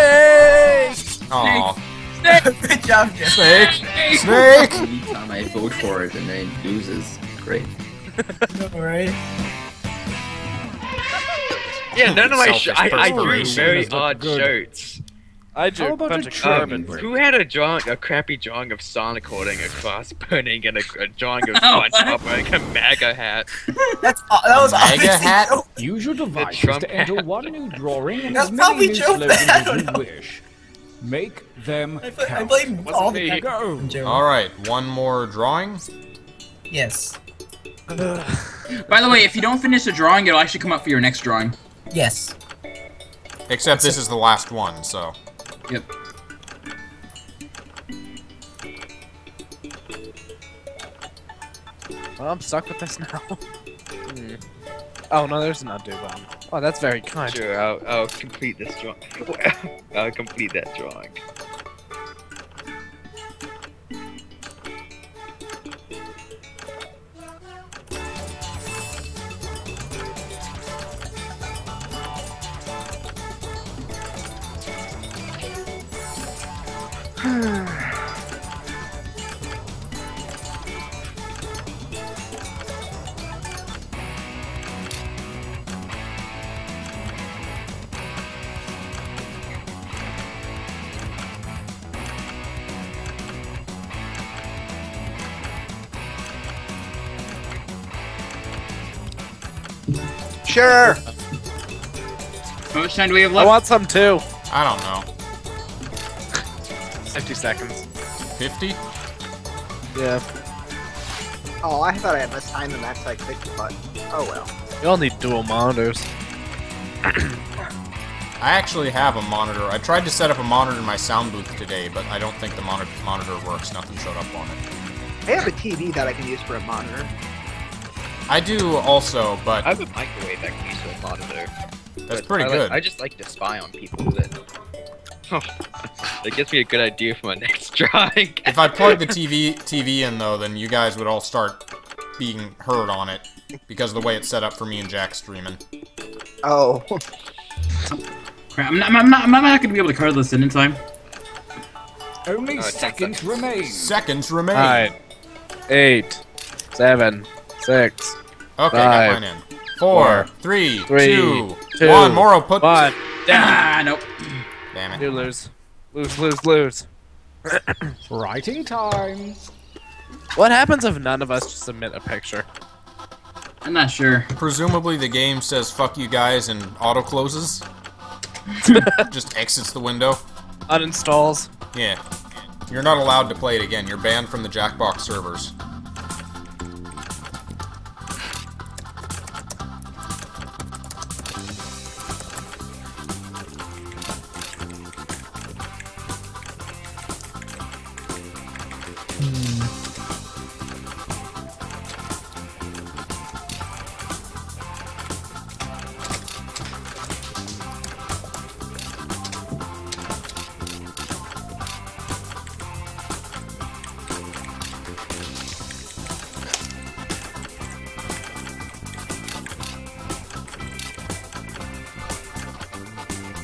Aww. Snake! Good job, Jeff. Snake! Snake! Every time I vote for it and then it loses. Great. Alright. Yeah, none of my shirts. I drew very odd shirts. I drew a bunch of carbon. Who had a crappy drawing of Sonic holding a cross burning and a drawing of SpongeBob wearing a MAGA hat? That was MAGA hat. Use your devices to enter one new drawing and as many new slogans as you wish. Make them count. I blame all the go. All right, one more drawing. Yes. By the way, if you don't finish the drawing, it'll actually come up for your next drawing. Yes. Except this is the last one, so. Yep. Well, I'm stuck with this now. Oh no, there's an undo button. Oh, that's very kind. Sure, I'll complete this drawing. I'll complete that drawing. Sure. How much time do we have left? I want some too. I don't know. 50 seconds. 50? Yeah. Oh, I thought I had less time than that, so I clicked the button. Oh well. You all need dual monitors. I actually have a monitor. I tried to set up a monitor in my sound booth today, but I don't think the monitor works. Nothing showed up on it. I have a TV that I can use for a monitor. I do also, but... I have a microwave that can use for a monitor. That's pretty good. I just like to spy on people with it. That gives me a good idea for my next drawing. If I plug the TV in, though, then you guys would all start being heard on it. Because of the way it's set up for me and Jack streaming. Oh. Crap, I'm not going to be able to card this in time. Only seconds remain. Seconds remain. 5, 8, 7, 6... Okay, I got mine in. 4, 3, 2, 1. Morrow, put one. Nope. Damn it. You lose. Lose. Writing time. What happens if none of us just submit a picture? I'm not sure. Presumably the game says fuck you guys and auto closes. Just exits the window. Uninstalls. Yeah. You're not allowed to play it again. You're banned from the Jackbox servers.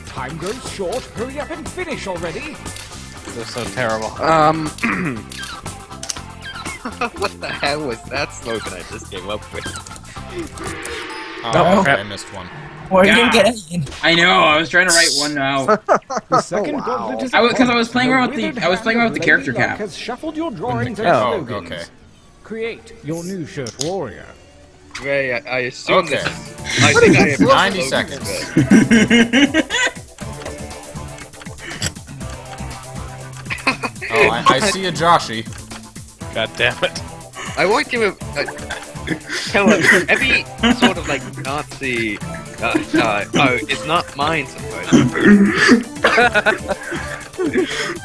Time goes short. Hurry up and finish already. They're so terrible. What the hell was that slogan I just came up with? Oh, I missed one. Well, you didn't get anything. I know. I was trying to write one out. Because I was playing around with the character cap. Has shuffled your drawings and slogans. Okay. Create your new shirt warrior. Ray, I assume okay. I think I have 90 seconds. Oh, I see a Joshi. God damn it. I won't give him every sort of like Nazi oh, it's not mine suppose.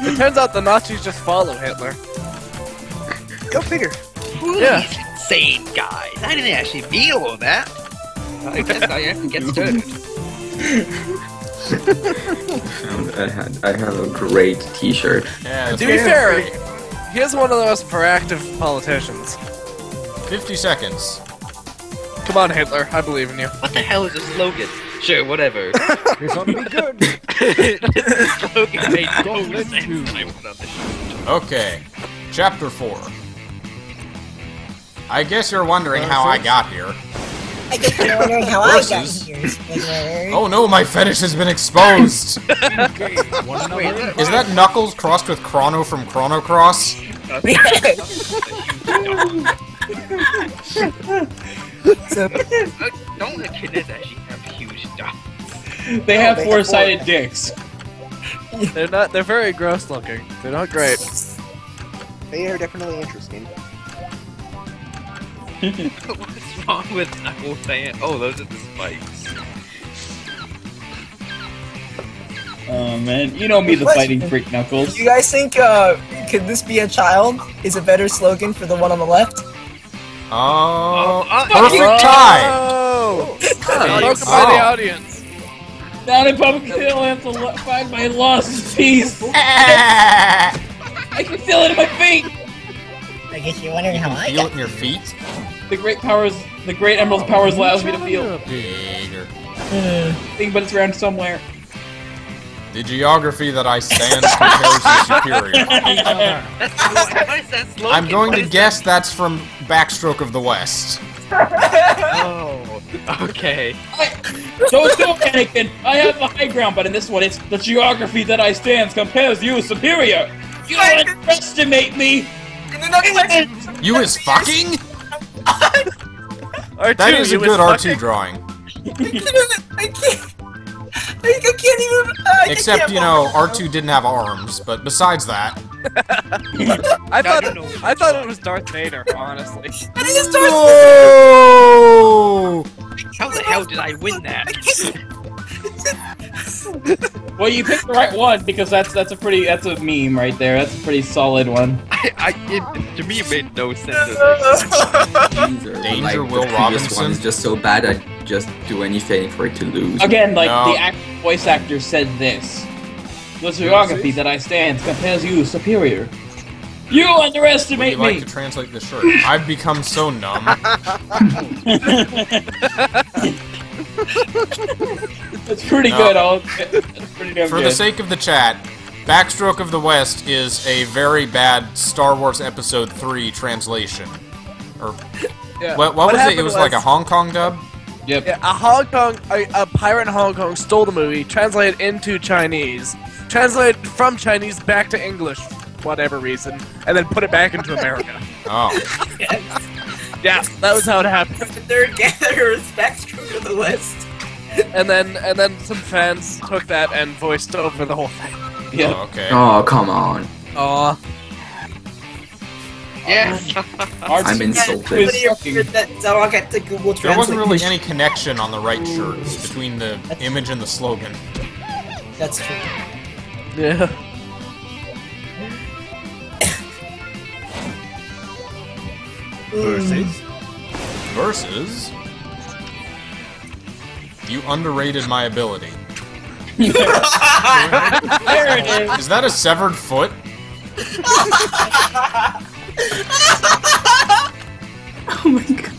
It turns out the Nazis just follow Hitler. Go figure. Ooh, yeah. Insane guys. I didn't actually feel all that. I guess I am get stirred. I have a great t-shirt. Yeah, to be fair, he's one of the most proactive politicians. 50 seconds. Come on, Hitler. I believe in you. What the hell is a slogan? Sure, whatever. It's gonna be good. This slogan made no sense. Okay. Chapter 4. I guess you're wondering how I got here. I guess you're wondering how I got here, Squidward. Oh no, my fetish has been exposed! Is that Knuckles crossed with Chrono from Chrono Cross? Don't let kids actually have huge dogs. They have four-sided dicks. They're not. They're very gross looking. They're not great. They are definitely interesting. What's wrong with Knuckles saying? Oh, those are the spikes. Oh man, you know me, the fighting freak Knuckles. You guys think, could this be a child? Is a better slogan for the one on the left? Oh, perfect tie! Oh, spoken by the audience. Now in public, I'll have to find my lost piece. I can feel it in my feet. I guess you're wondering how I feel it in your feet. The great emerald powers allows me to feel thing, but it's around somewhere. The geography that I stand compares is superior. I'm going to guess that's from Backstroke of the West. Oh, okay. Don't Anakin. I have the high ground, but in this one, it's the geography that I stand compares you superior. You don't underestimate me. You is fucking? R2, that is a good R2 drawing. I can't even. Except, you know, R2 didn't have arms, but besides that. I thought it was Darth Vader, honestly. It is Darth Vader! No! How the hell did I win that? Well, you picked the right one because that's a meme right there. That's a pretty solid one. It, to me, it made no sense. Danger Will Robinson is just so bad. I just do anything for it to lose. Again, like the voice actor said, this the geography that I stand compares you superior. You underestimate me. Would you like to translate this shirt? I've become so numb. It's pretty good. For the sake of the chat, Backstroke of the West is a very bad Star Wars Episode 3 translation. Or yeah. What was it? It was like a Hong Kong dub. Yep. Yeah, a pirate in Hong Kong stole the movie, translated into Chinese, translated from Chinese back to English, whatever reason, and then put it back into America. Oh. Yes. Yeah, that was how it happened. The Third Gatherer is Backstroke of the West. And then some fans took that and voiced over the whole thing. Yeah. Oh, okay. Oh, come on. Aw. Yeah. I'm insulted. There wasn't really any connection on the right shirts between the image and the slogan. That's true. Yeah. Versus? You underrated my ability. There it is. Is that a severed foot? Oh my god.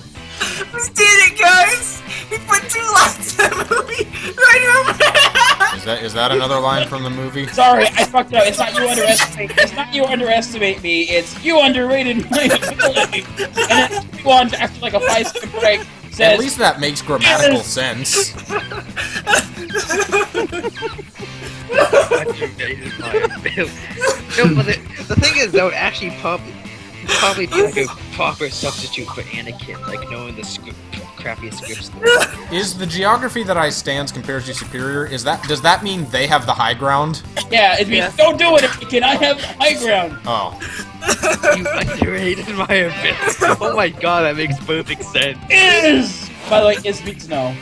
We did it, guys! We put two lines in the movie right over there! Is that another line from the movie? Sorry, I fucked up. It's not you underestimate. It's not you underestimate me. It's you underrated my ability. And then you on after like a 5-second break says, at least that makes grammatical sense. No, but the thing is, though, actually probably be like a proper substitute for Anakin, like knowing the script, crappiest scripts. Is the geography that I stands compares you superior? Is that, does that mean they have the high ground? Yeah, it means don't do it, Anakin. I have the high ground. Oh. You underrated my offense. Oh my god, that makes perfect sense. Is. By the way, is means no.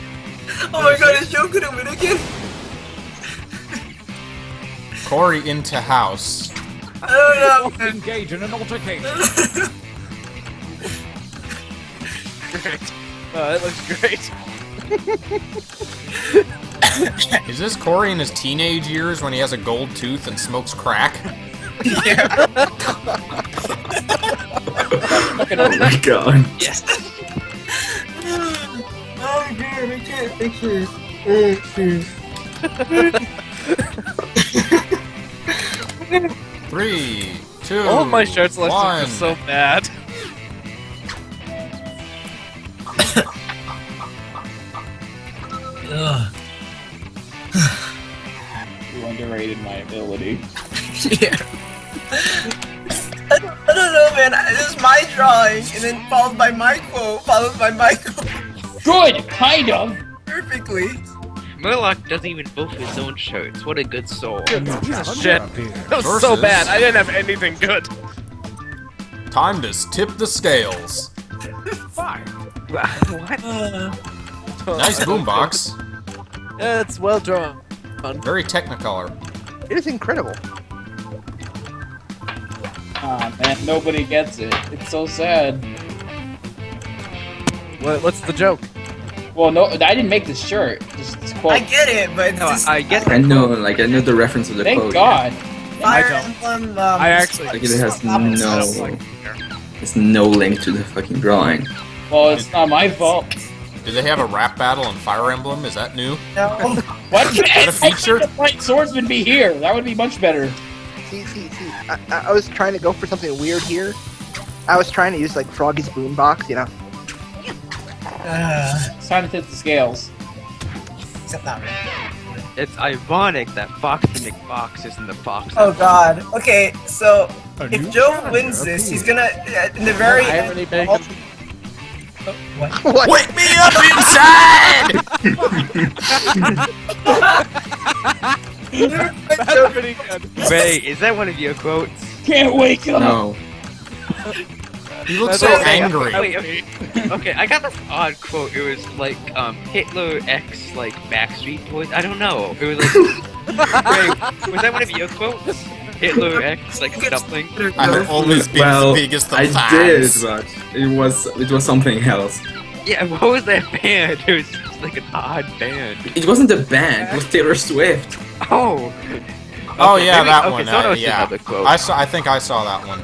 Oh my god, is Joe gonna win again? Cory into house. I don't know. Engage in an altercation. Great. Oh, that looks great. Is this Cory in his teenage years when he has a gold tooth and smokes crack? Yeah. Oh my god. Yes. Oh god, I can't picture this. Oh, 3, 2, all of my shirts left are so bad. You underrated my ability. Yeah. I don't know, man. It was my drawing, and then followed by my quote, followed by my quote. Good, kind of. Perfectly. Moolock doesn't even vote for his own shirts. What a good soul. Good shit. That was versus, so bad. I didn't have anything good. Time to tip the scales. Fine. What? Nice boombox. Yeah, it's well drawn. Very technicolor. It is incredible. Ah, man, nobody gets it. It's so sad. What's the joke? Well, no, I didn't make this shirt. This quote. I get it, but no, I get that. I know, like, I know the reference of the quote. Thank God. Yeah. I actually like, it has no, it's no link to the fucking drawing. Well, it's not my fault. Do they have a rap battle on Fire Emblem? Is that new? No. What? Is that a feature? The White Swordsman be here. That would be much better. See. I was trying to go for something weird here. I was trying to use like Froggy's boombox, you know. It's time to tip the scales. Except not really. It's ironic that Fox the McFox isn't the Fox. Oh god. Okay, so if Joe wins this, he's gonna in the very end. What? Wake me up inside! Ray, is that one of your quotes? Can't wake up. No. You look so angry. Okay, I got an odd quote. It was like, Hitler X, like, Backstreet Boys. I don't know. It was like, wait, was that one of your quotes? Hitler X, like, something? I've always been as big as the fans. I did, but it was something else. Yeah, what was that band? It was just, like, an odd band. It wasn't a band, it was Taylor Swift. Oh. Oh, okay, yeah, maybe, that one. So yeah. Quote. I think I saw that one.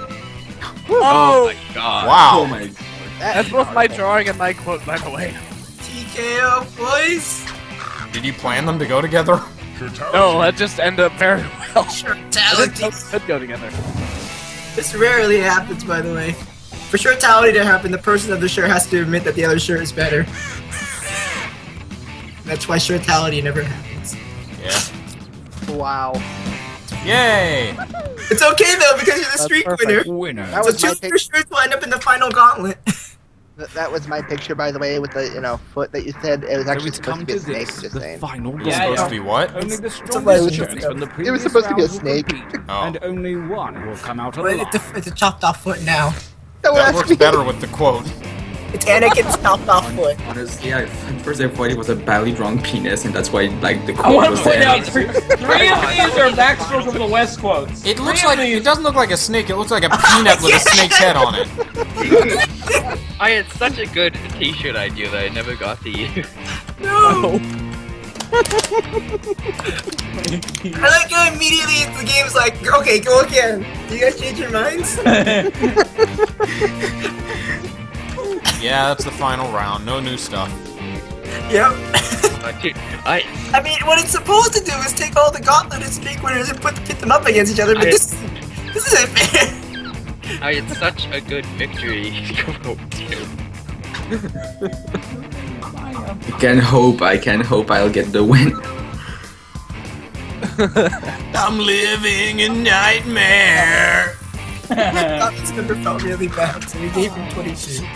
Oh my god. Wow. Oh my god. That's both my drawing and my quote, by the way. TKO, boys! Did you plan them to go together? No, that just ended up very well. Sure-tality could go together. This rarely happens, by the way. For sure-tality to happen, the person of the shirt has to admit that the other shirt is better. That's why sure-tality never happens. Yeah. Wow. Yay! It's okay though, because you're the streak winner. That was so choose your shirt to end up in the final gauntlet. That was my picture, by the way, with the foot that you said. It was actually supposed to be a snake. Just saying. Supposed to be what? Only the strongest from the previous. It was supposed to be a snake, and only one will come out alive. It's a chopped off foot now. That works better with the quote. It's Anakin's chopped off foot. Honestly, at first I thought it was a badly drawn penis, and that's why like the quote was there. I want to point out three of these are Backstroke of the West quotes. It looks like it doesn't look like a snake. It looks like a peanut with a snake's head on it. I had such a good t-shirt idea that I never got to use. No! I like how immediately the game's like, okay, go again. Do you guys change your minds? Yeah, that's the final round. No new stuff. Yep. I mean, what it's supposed to do is take all the gauntlet and streak winners and pit them up against each other, but this isn't fair. I had such a good victory. I can hope I'll get the win. I'm living a nightmare. This number felt really bad, so we gave him 22.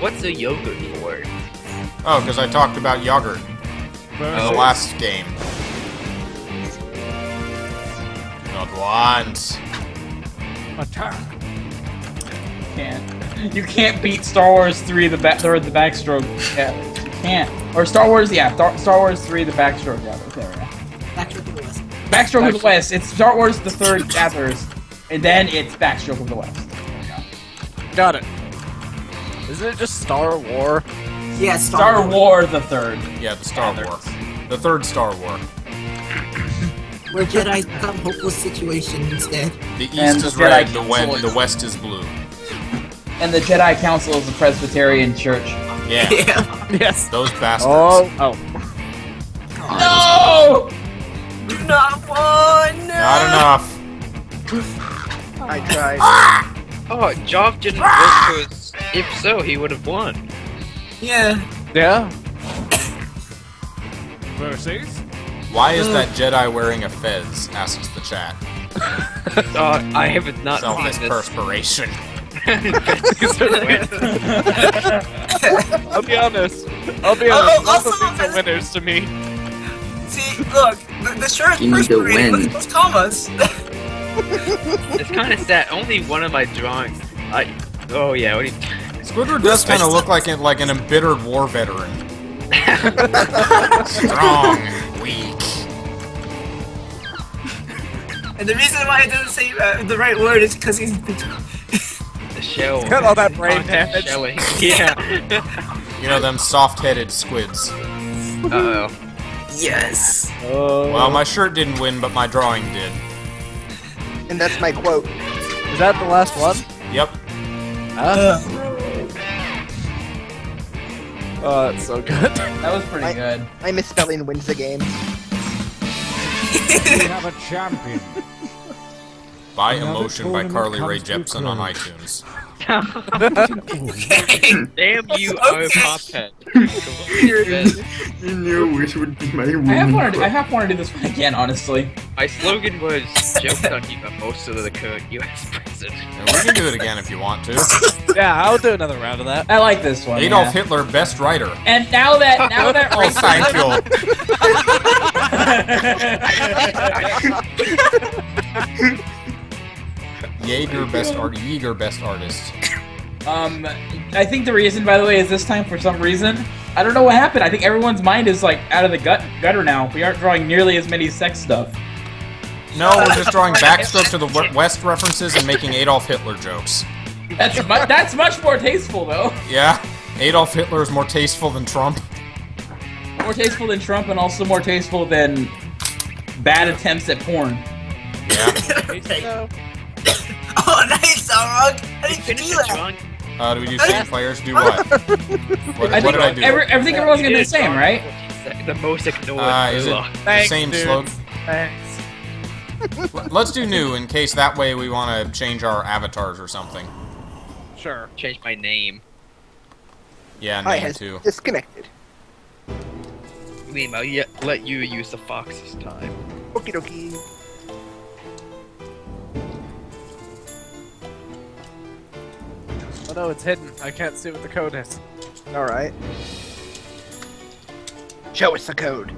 What's a yogurt for? Oh, because I talked about yogurt in the last game. Not once. Attack. You can't beat Star Wars 3 the Backstroke. Yeah, you can't. Or Star Wars 3 the Backstroke gathers. There we go. Backstroke of the West. Backstroke of the West. It's Star Wars the Third gathers, and then it's Backstroke of the West. There we go. Got it. Isn't it just Star War? Yeah, Star War the Third. Yeah, the Star War. The Third Star War. Where Jedi become hopeless situation instead. The East is red, the West is blue. And the Jedi Council is the Presbyterian Church. Yeah. Yes. Those bastards. Oh. No! Do not want. No. Not enough. I tried. Oh, Jove didn't work to his. If so, he would have won. Yeah. Yeah. Versus. Why is that Jedi wearing a fez? Asks the chat. I have not seen this. Perspiration. I'll be honest. These are winners to me. See, look, the shirt's perspiration with commas. It's kind of sad. Only one of my drawings. Squidward does kind of look like an embittered war veteran. Strong. And the reason why it doesn't say the right word is because he's the shell. He's got all that brain damage. Yeah. You know them soft-headed squids. Uh-oh. Yes. Well, my shirt didn't win, but my drawing did. And that's my quote. Is that the last one? Yep. Oh, that's so good. That was pretty good. My misspelling wins the game. We have a champion. Buy Emotion by Carly Rae Jepsen on iTunes. Damn you, Pophead. You knew which would be my win. I have wanted to do this one again, honestly. My slogan was, jokes on you about most of the current U.S. president. We can do it again if you want to. Yeah, I'll do another round of that. I like this one. Adolf Hitler, best writer. And now that oh, Seinfeld. Jaeger, best artist. I think the reason, by the way, is this time, for some reason, I don't know what happened. I think everyone's mind is, like, out of the gutter now. We aren't drawing nearly as many sex stuff. No, we're just drawing Backstroke to the West references and making Adolf Hitler jokes. That's much more tasteful, though. Yeah. Adolf Hitler is more tasteful than Trump. More tasteful than Trump and also more tasteful than bad attempts at porn. Yeah. Oh, nice, Xelrog! I didn't do that! Do we do same players? Do what? What did I do? I think everyone's gonna do the same, right? The most ignored. Is it the same slogan? Thanks. Let's do new, in case that way we want to change our avatars or something. Sure. Change my name. Yeah, name too. Disconnected. Gleam, I'll let you use the fox this time. Okie dokie. Oh no, it's hidden. I can't see what the code is. Alright. Show us the code.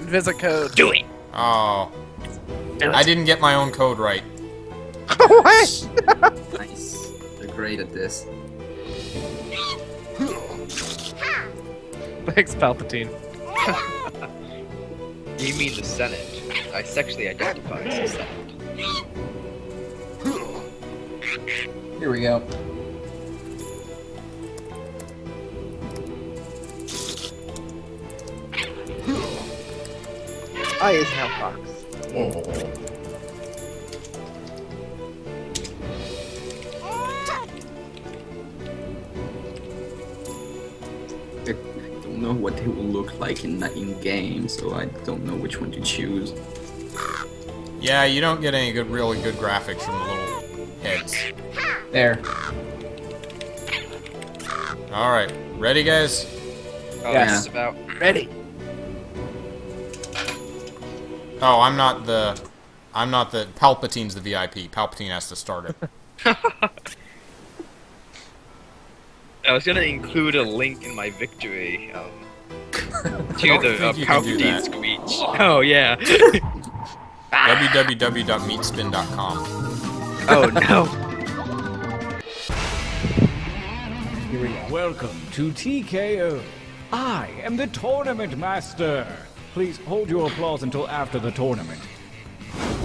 Invisible code. Do it! Oh. I didn't get my own code right. What? Nice. You're great at this. Thanks, Palpatine. You mean the Senate. I sexually identify as the Senate. Here we go. I is now Fox. Oh. Know what they will look like in game, so I don't know which one to choose. Yeah, you don't get any good, really good graphics from the little heads. There. All right, ready, guys? Oh, yeah. This is about ready. Oh, I'm not the. Palpatine's the VIP. Palpatine has to start it. I was gonna include a link in my victory to the Palpatine Screech. Oh yeah. www.meatspin.com. Oh no. Here we go. Welcome to TKO. I am the tournament master. Please hold your applause until after the tournament.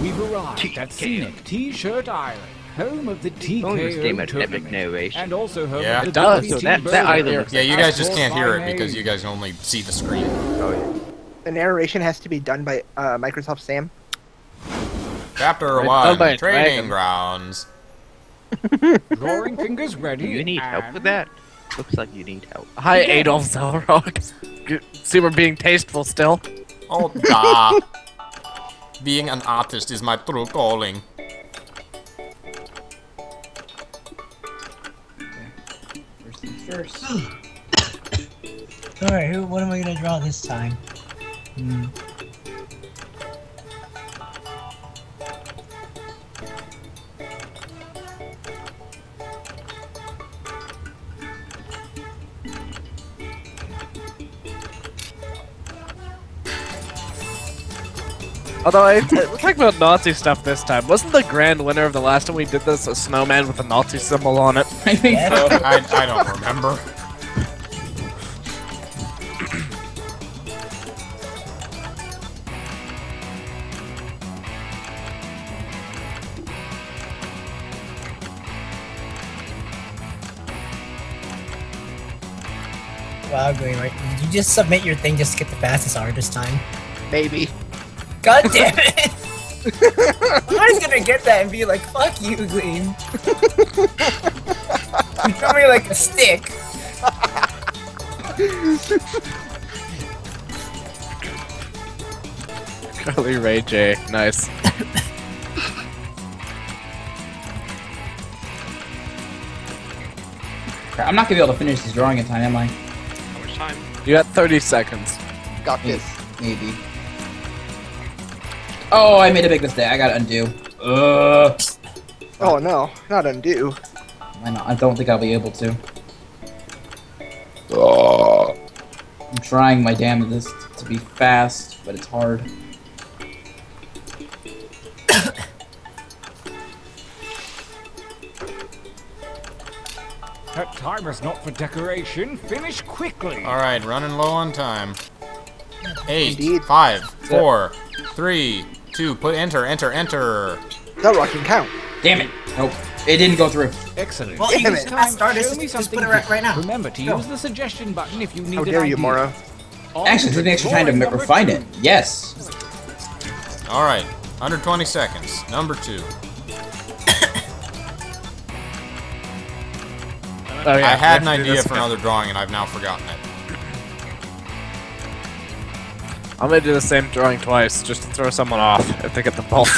We've arrived at Scenic T-Shirt Island. Home of the TKO tournament, and also home of the TKO. Yeah, you guys just can't hear it because you guys only see the screen. Oh, yeah. The narration has to be done by Microsoft Sam. Chapter 1, Training Grounds. Drawing fingers ready. You need help with that? Looks like you need help. Hi, Adolf Xelrog. See, we're being tasteful still. Oh, da. Being an artist is my true calling. First. Alright, what am I gonna draw this time? Although, we're talking about Nazi stuff this time. Wasn't the grand winner of the last time we did this a snowman with a Nazi symbol on it? I think so. I don't remember. Wow, Green, right? Did you just submit your thing just to get the fastest artist time? Maybe. God damn it! I was gonna get that and be like, fuck you, Gleam. You threw me like a stick. Curly Ray J, nice. I'm not gonna be able to finish this drawing in time, am I? How much time? You got 30 seconds. Got this. Maybe. Oh, I made a big mistake. I gotta undo. Oh no, not undo. Why not? I don't think I'll be able to. I'm trying my damnedest to be fast, but it's hard. That timer's not for decoration. Finish quickly. All right, running low on time. 8, 5, 4, 3, 2, put enter. That rock can count. Damn it. Nope. It didn't go through. Excellent. Well, damn it. Show me something right now. Remember to use the suggestion button if you need an idea. How dare you, Mara. Actually, it took me extra time to refine it. Yes. Alright. 120 seconds. Number 2. I had an idea for another drawing and I've now forgotten it. I'm gonna do the same drawing twice, just to throw someone off if they get the pulse.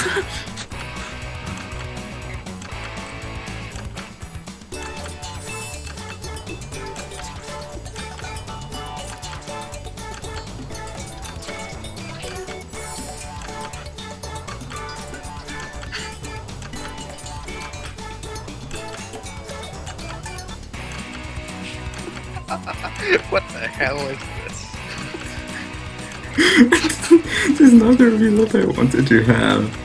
What the hell is this? There's another reload I wanted to have. Why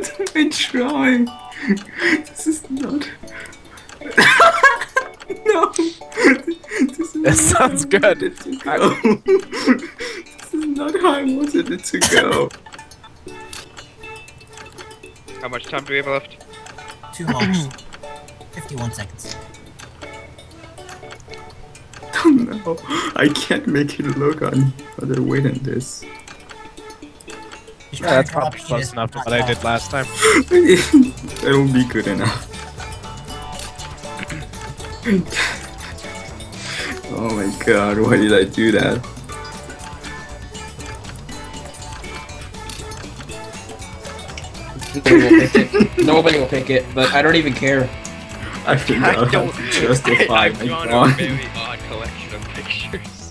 don't I try? This is not... No! This sounds good. This is not how I wanted it to go. How much time do we have left? 2 hours. 51 seconds. Oh no, I can't make it look any other way than this. Yeah, that's probably close enough to what I did last time. That won't be good enough. Oh my god, why did I do that? Nobody will pick it, but I don't even care. I think I don't justify my drawing. A very odd collection of pictures.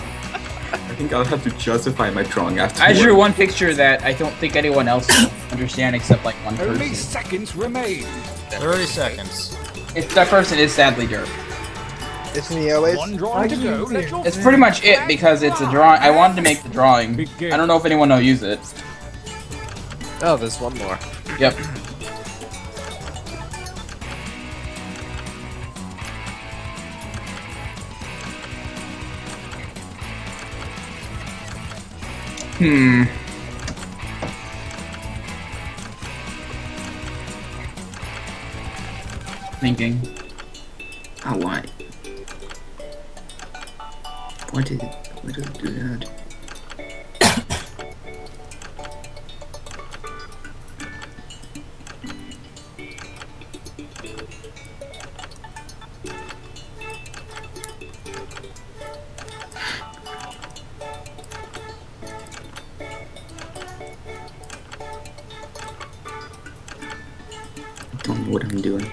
I think I'll have to justify my drawing after. I drew one picture that I don't think anyone else understands except like one person. 30 seconds remain. 30 seconds. That person is sadly Derp. It's pretty much it because it's a drawing. I wanted to make the drawing. I don't know if anyone will use it. Oh, there's one more. Yep. Hmm. Thinking. Oh, why? Why did it do that? I don't know what I'm doing.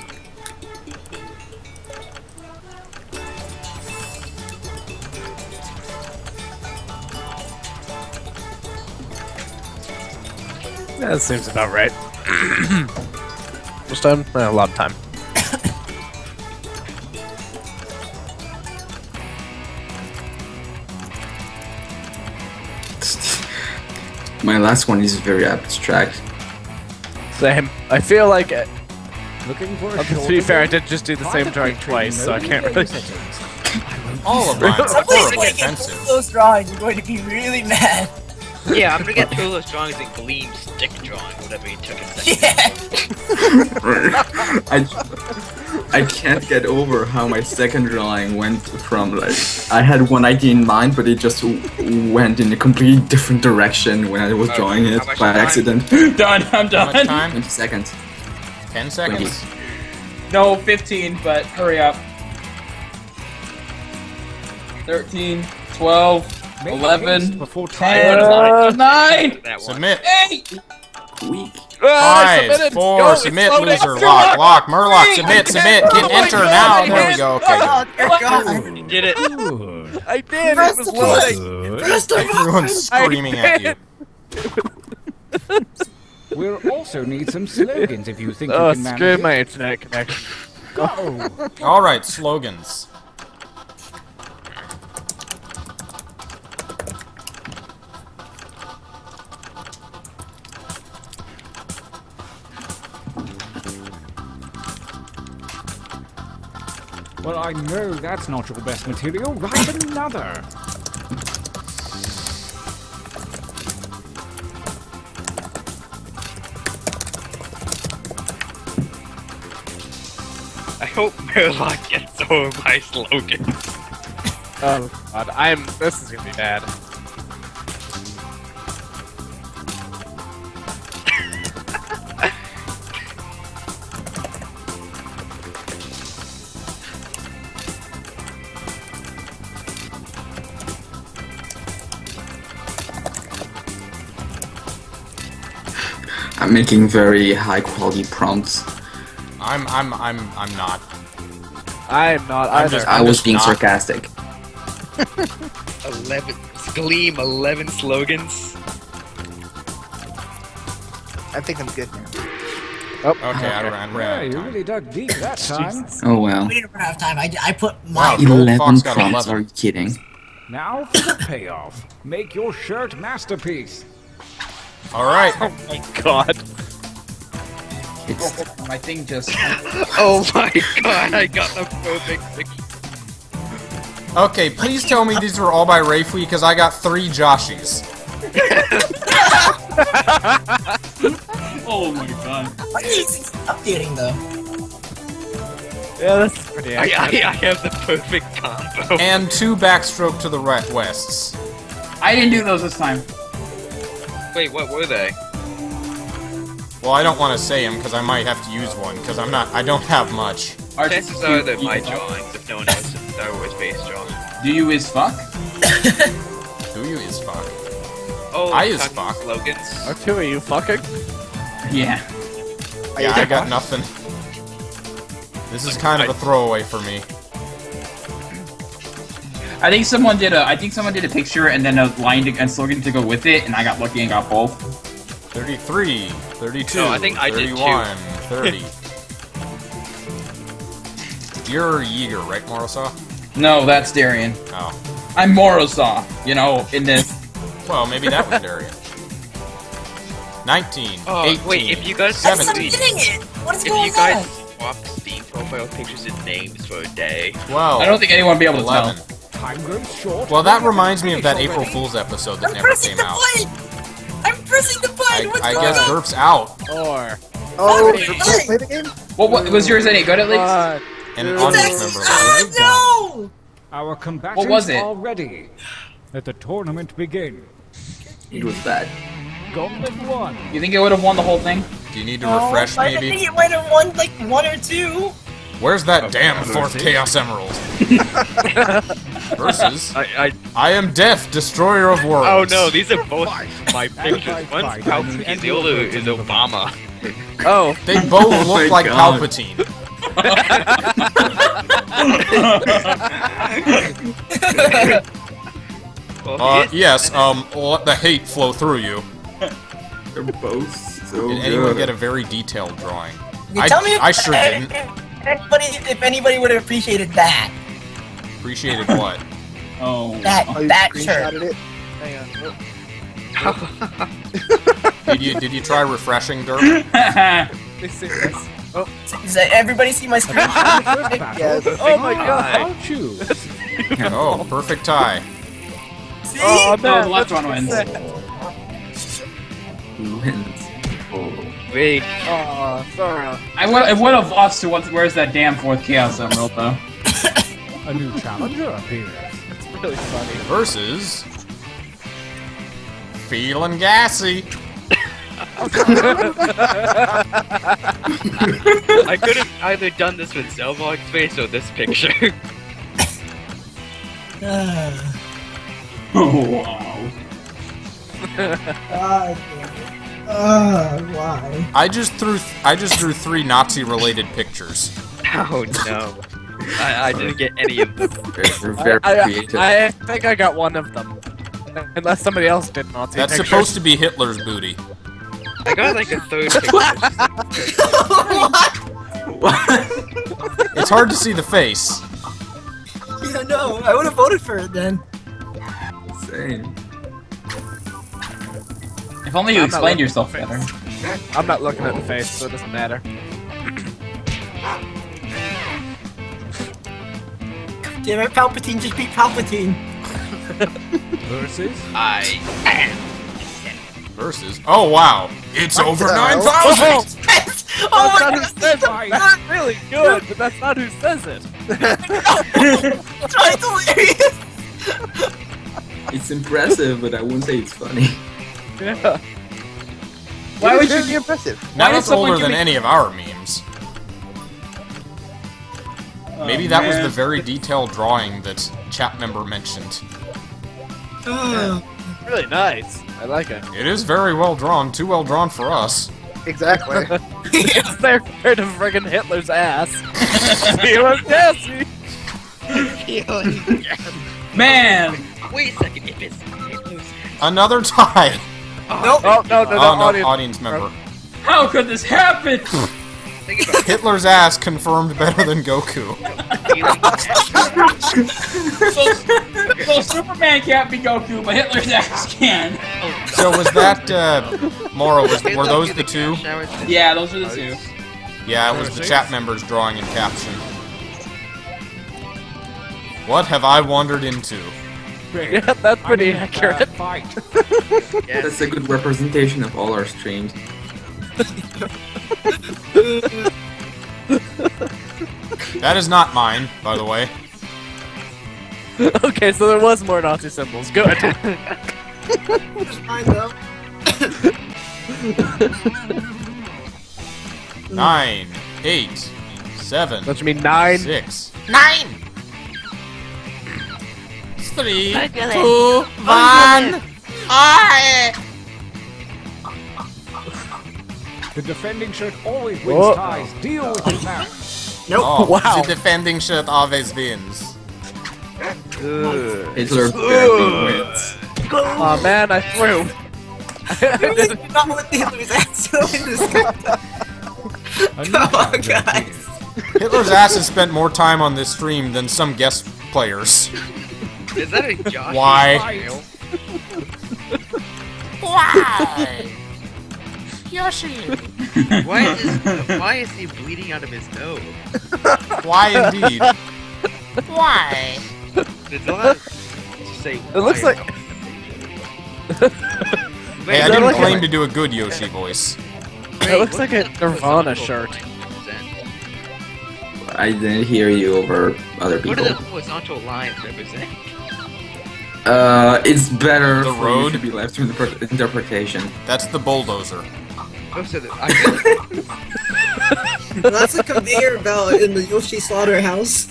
That seems about right. Much time? A lot of time. My last one is very abstract. Same. I feel like it. Looking for a to be fair, I did just do the same drawing twice, so I can't really. All of them. Somebody's gonna get those drawings. You're going to be really mad. Yeah, I'm gonna get two of those drawings and Gleam stick drawing, whatever you took it. Yeah. I can't get over how my second drawing went from like I had one idea in mind, but it just went in a completely different direction when I was drawing it by accident. Done. I'm done. How much time? 20 seconds. 10 seconds. 20. No, 15. But hurry up. 13. 12. 11, before 10, 9, submit, 8, 5, 4, submit, loser, lock, Murloc, submit, submit, hit enter now, there we go, okay. You did it. I did, it was loading. Everyone's screaming at you. We'll also need some slogans if you think you can manage it. Screw my internet connection. Alright, slogans. Well, I know that's not your best material. Write another. I hope Moolock gets over my slogan. Oh god, this is gonna be bad. I'm making very high quality prompts. I'm not. I'm not either. I was being sarcastic. 11 Gleam 11 slogans. I think I'm good now. Oh, okay, I don't know. Yeah, you really dug deep that time. Oh, wow. We didn't run out of time. I put my... 11 prompts, are you kidding? Now for the payoff. Make your shirt masterpiece. Alright. Oh my god. It's... my thing just... oh my god, I got the perfect picture. Okay, please tell me these were all by Reifiui, because I got 3 Joshies. Oh my god. Why is he updating though? Yeah, that's pretty accurate. I have the perfect combo. And 2 backstroke to the right wests. I didn't do those this time. Wait, what were they? Well, I don't want to say them because I might have to use one because I'm not. I don't have much. Our chances are that my drawings, if no one knows, is Star Wars based drawings. Do you is fuck? Do you is fuck? Oh, I is fuck. Slogans. Or two, are you fucking? Yeah. Yeah, I got nothing. This is kind of a throwaway for me. I think someone did a picture and then a line and slogan to go with it, and I got lucky and got both. 33, 32, no, I think I 31, did 30. You're Yeager, right, Morrowsaw? No, that's Darien. Oh. I'm Morrowsaw, you know, in this. Well, maybe that was Darien. 19, oh, 18, wait, if you guys 17. I'm not getting it! What's going on? If you guys swap Steam profile pictures and names for a day... 12, I don't think anyone would be able to 11. Tell. Well, that reminds me of that April Fool's episode that never came out. I'm pressing the button! What's going on? I guess Derp's out. Or... oh, Derp played the game? What was yours any good at least? And an audience member. Oh, no! Our combatants are ready. Let the tournament begin. It was bad. Gauntlet won. You think it would have won the whole thing? Do you need to refresh, maybe? I think it might have won, like, 1 or 2. Where's that damn 4th Chaos Emerald? Versus... I am Death, Destroyer of Worlds. Oh no, these are both my pictures. One's Palpatine and the other is Obama. Oh. They both look like Palpatine. Yes, let the hate flow through you. They're both so good. Did anyone get a very detailed drawing? I sure didn't. If anybody would have appreciated that. Appreciated what? Oh. That shirt. It? Hang on. Oh. Did you try refreshing, Derp? Oh. Does everybody see my screen? Yes. Oh my god. Oh, perfect tie. See? Oh, no, the left one wins. Wait. Oh, sorry. I would have lost to where's that damn 4th Chaos Emerald, though. A new challenger appears. It's really funny. Versus... Feeling gassy. I could have either done this with Xelrog's face or this picture. Oh, wow. Why? I just drew 3 Nazi-related pictures. Oh no! I didn't get any of them. I think I got one of them, unless somebody else did Nazi. That's pictures. Supposed to be Hitler's booty. I got like a 3rd picture. What? It's hard to see the face. Yeah, no, I would have voted for it then. Same. If only you explained yourself better. I'm not looking at the face, so it doesn't matter. Damn it, Palpatine, just beat Palpatine! Versus? I am. Versus? Oh wow! It's what over 9,000! Oh my god! That's not really good, but that's not who says it! That's hilarious! It's impressive, but I wouldn't say it's funny. Yeah. Why would you be impressive? Now it's older than any of our memes. Oh, maybe that was the very detailed drawing that chat member mentioned. Yeah. Really nice. I like it. It is very well drawn. Too well drawn for us. Exactly. It's their part of friggin' Hitler's ass. Man! Wait a second, if it's... another tie! Oh, nope. Oh, no, no, no, audience member. How could this happen? Hitler's ass confirmed better than Goku. So Superman can't be Goku, but Hitler's ass can. So was that, Morrow, were those the two? Yeah, those were the two. Yeah, it was the chat members drawing and caption. What have I wandered into? Yeah, that's pretty accurate. Yeah, that's a good representation of all our streams. That is not mine, by the way. Okay, so there was more Nazi symbols. Good. Just mine, though. 9, 8, 7. Don't you mean 9? 6. 9! 3, 2, 1. Aye! The defending shirt always wins ties. Deal with it now. Nope. Oh, wow. The defending shirt always wins. Hitler wins. Aw, oh, man, I threw. I did not let the Hitler's ass go in this contest. Come on, guys. Hitler's ass has spent more time on this stream than some guest players. Is that a Josh? Why? Why? Yoshi! Why is he bleeding out of his nose? Why indeed? Why? It looks like... Hey, I didn't claim to do a good Yoshi voice. It looks like a Nirvana shirt. I didn't hear you over other people. What do the horizontal lines represent? It's better the road to be left through the interpretation. That's the bulldozer. That's a conveyor belt in the Yoshi slaughterhouse.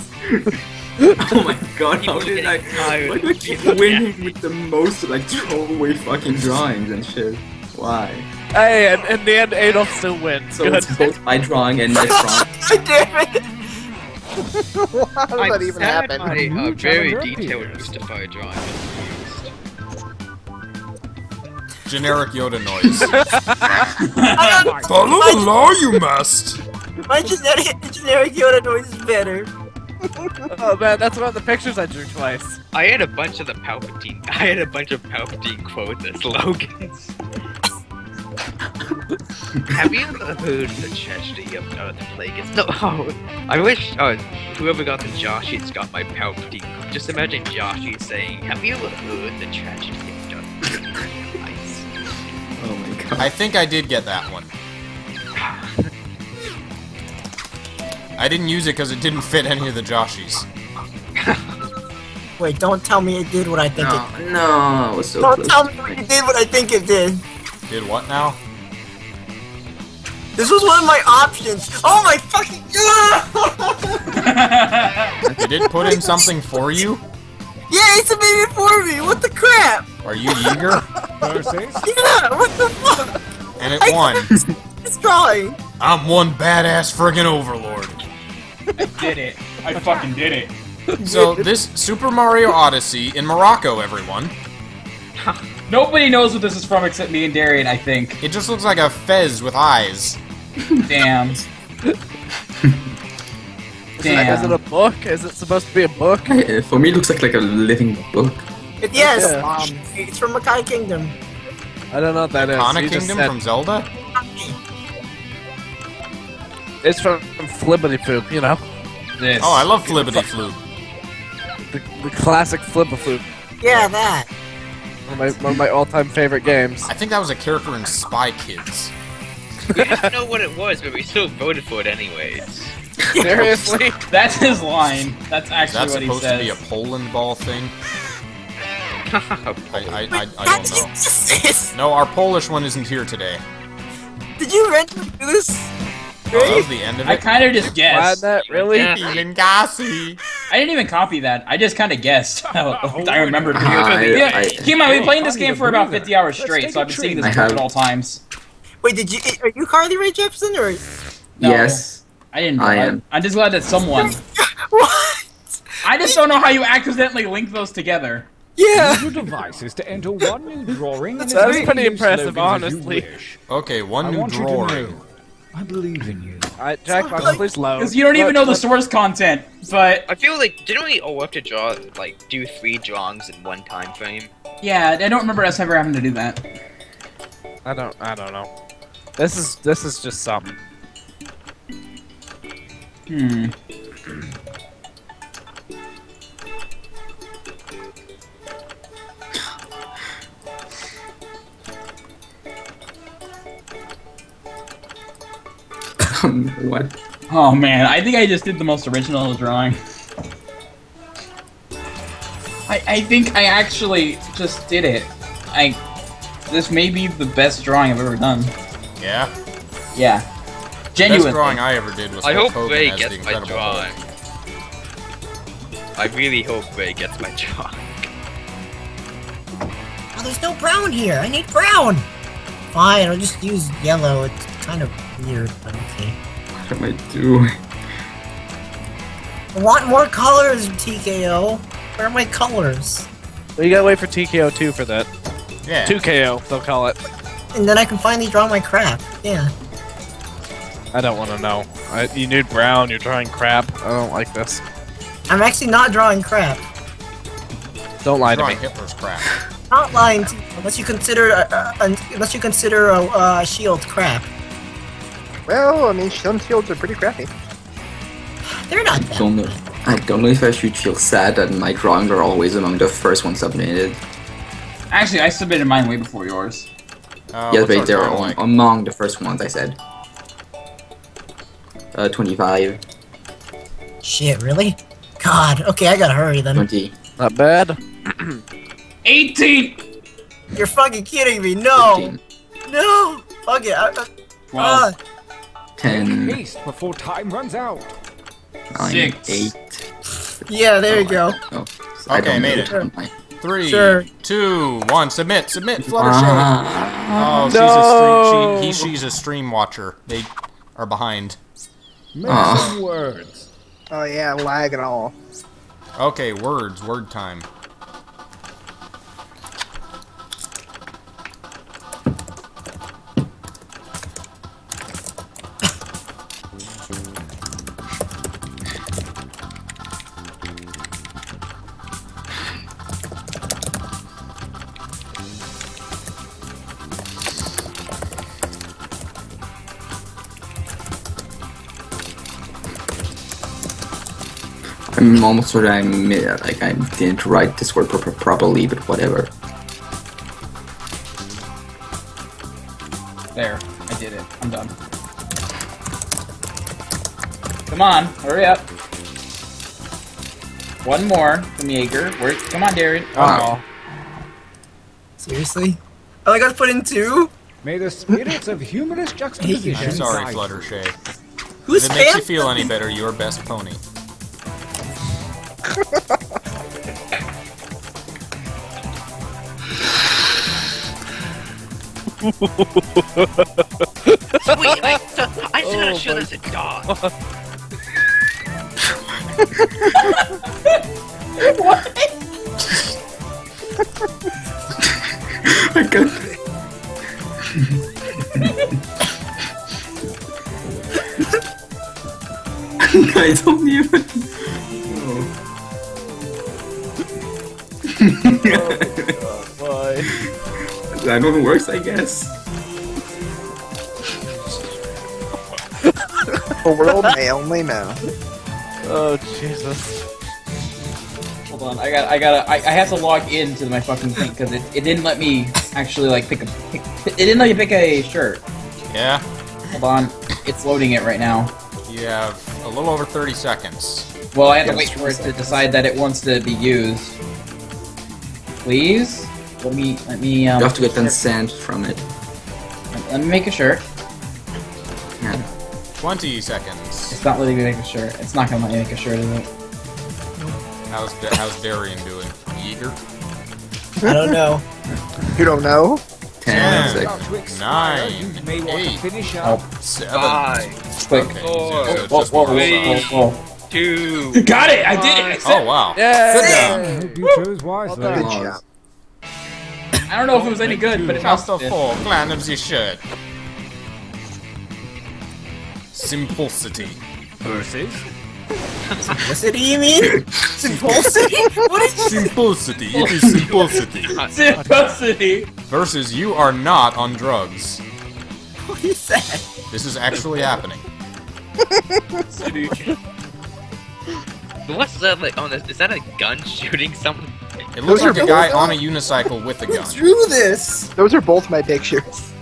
Oh my god, how did I keep winning with the most like throwaway fucking drawings and shit? Why? Hey, and in the end Adolf still wins. So it's both my drawing and my drawing. Damn it! How does that even happen? My very detailed Mustafar drawing. Generic Yoda noise. Follow the law, you must! My generic Yoda noise is better. Oh man, that's one of the pictures I drew twice. I had a bunch of Palpatine quotes as slogans. Have you ever heard the tragedy of the plague? It's not. Oh, I wish whoever got the Joshi's got my Palpatine. Just imagine Joshi saying, "Have you ever heard the tragedy of the plague?" Oh my god! I think I did get that one. I didn't use it because it didn't fit any of the Joshis. Wait! Don't tell me it did what I think it did. No, it was so close. Don't tell me it did what I think it did. Did what now? This was one of my options! Oh my fucking god! Did it put in something for you? Yeah, it submitted it for me! What the crap? Are you eager? Yeah, what the fuck? And it won. It's drawing. I'm one badass friggin' overlord. I did it. I fucking did it. So, this Super Mario Odyssey in Morocco, everyone. Nobody knows what this is from except me and Darien, I think. It just looks like a fez with eyes. Damn. Damn. Is it a book? Is it supposed to be a book? For me, it looks like a living book. Yes! Yeah. It's from Makai Kingdom. I don't know what that is. Makai Kingdom from Zelda? It's from Flibbity Floop, you know. Yes. Oh, I love Flibbity Floop. The classic Flibba Floop. Yeah, that. One of my all-time favorite games. I think that was a character in Spy Kids. We didn't know what it was, but we still voted for it anyways. Seriously? That's his line. That's actually what he says. Is that supposed to be a Poland ball thing? I don't know. No, our Polish one isn't here today. Did you rent this? Oh, that was the end of it? I kind of just guessed. That really? I didn't even copy that. I just kind of guessed. I remembered. Kima, we've been playing this game for about 50 hours straight, so I've been seeing this at all times. Wait, did you? Are you Carly Rae Jepsen or? No, yes. I didn't. I am. I'm just glad that someone. What? I just don't know how you accidentally link those together. Yeah! Use your devices to enter one new drawing. That's pretty impressive, honestly. Okay, one new drawing. I believe in you. Alright, Jackbox, like, please load. Because you don't even know the source content, but... I feel like, didn't we all have to draw, like, do 3 drawings in one time frame? Yeah, I don't remember us ever having to do that. I don't know. This is just something. Hmm. What? Oh man, I think I just did the most original drawing. I think I actually just did it. This may be the best drawing I've ever done. Yeah? Yeah. Genuinely. Best drawing I ever did was I hope Ray gets my drawing. I really hope Ray gets my drawing. Oh, there's no brown here! I need brown! Fine, I'll just use yellow. It's kind of weird, but okay. What am I doing? I want more colors, TKO! Where are my colors? Well, you gotta wait for TKO 2 for that. Yeah. 2 KO, they'll call it. And then I can finally draw my crap. Yeah. I don't want to know. You need brown. You're drawing crap. I don't like this. I'm actually not drawing crap. Don't lie to me. Hitler's crap. Not lying to you, unless you consider a shield crap. Well, I mean, some shields are pretty crappy. They're not. I don't know if I should feel sad that my drawings are always among the first ones submitted. Actually, I submitted mine way before yours. Yeah, but they're among the first ones I said. 25. Shit, really? God, okay, I gotta hurry then. 20. Not bad. 18! You're fucking kidding me, no! 15. No! Fuck it, 12. 10. Haste before time runs out. 9. 6. 8. Yeah, there you go. Okay, I made it. 3, 2, 1, submit, Fluttershy! Oh, no. she's a stream watcher. They are behind. Missing words. Oh yeah, lag and all. Okay, word time. I'm almost certain I didn't write this word properly, but whatever. There, I did it. I'm done. Come on, hurry up. One more from Jaeger. Come on, Darien. Oh. Seriously? Oh, I got to put in 2? May the spirits of humorous juxtaposition. I'm sorry, Fluttershy. Who's if it makes you feel any better, your best pony. Wait, I should have shown this a dog. What? I couldn't. I don't even. Oh, God, that one works, I guess. The world may only know. Oh Jesus! Hold on, I have to log into my fucking thing because it didn't let me actually like it didn't let you pick a shirt. Yeah. Hold on, it's loading it right now. You have a little over 30 seconds. Well, I have to wait for it to decide that it wants to be used. Please, let me. You have to get consent from it. Let me make a shirt. Yeah. 20 seconds. It's not letting me make a shirt. It's not gonna let me make a shirt, is it? How's Darien doing? Eager? I don't know. You don't know? 10 seconds. 9, 8. 7. 5. Quick. Okay, 4. 2. You got it! I did it! Oh, wow. Yeah. Good job. You chose wisely. Good job. I don't know if it was any good, but it was a full plan of your shirt. Simplicity. Versus? Simplicity, you mean? Simplicity? What is simplicity? It is simplicity. Simplicity. Versus you are not on drugs. What is that? This is actually happening. What's that like on this? Is that a gun shooting someone? It looks like a guy on a unicycle with a gun. Who drew this? Those are both my pictures.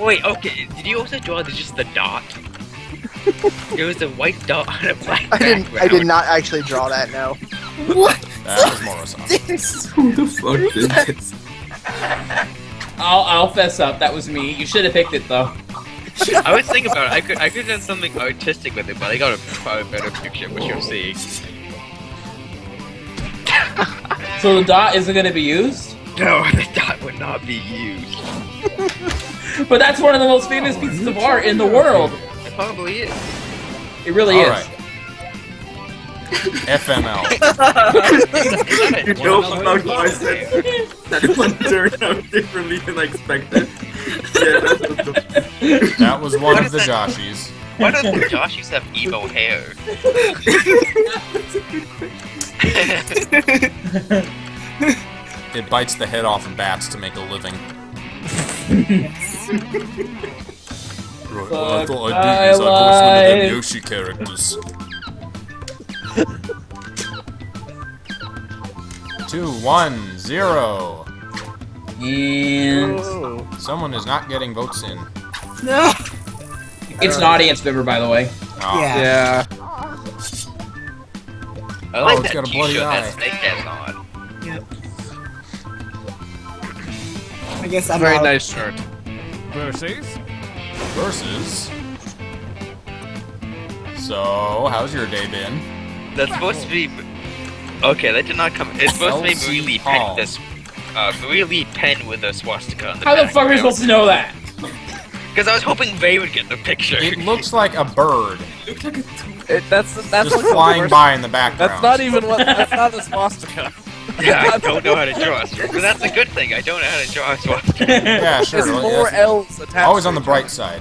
Wait, okay. Did you also draw just the dot? It was a white dot on a black background. I did not actually draw that, no. What? That was Morrowsaw. Who the fuck did this? I'll fess up, that was me. You should have picked it, though. I was thinking about it. I could have done something artistic with it, but I got a far better picture of what you're seeing. So the dot isn't going to be used? No, the dot would not be used. But that's one of the most famous pieces of art in the world. It probably is. It really is. Right. FML. You know about that one turned out differently than I expected. Yeah, that was one of the Joshies. Why don't the Joshies have evil hair? That's a good question. It bites the head off of bats to make a living. Right, well, I thought I'd do this. I was one of the Yoshi characters. 2-1-0. And someone is not getting votes in. No. It's an audience member, by the way. Oh. Yeah. I like it's got a bloody eye. That's on. Yep. I guess I'm very out. Nice shirt. Versus. So, how's your day been? That's supposed to be. Okay, that did not come. It's supposed to be really pen this. Really pen with a swastika on the back. How the fuck are we supposed to know that? Because I was hoping Vay would get the picture. It looks like a bird. It looks like a. That's just flying by in the background. That's not even what. That's not a swastika. Yeah, I don't know how to draw a swastika. But that's a good thing. I don't know how to draw a swastika. Yeah, sure. There's more L's attached. Always on the bright side.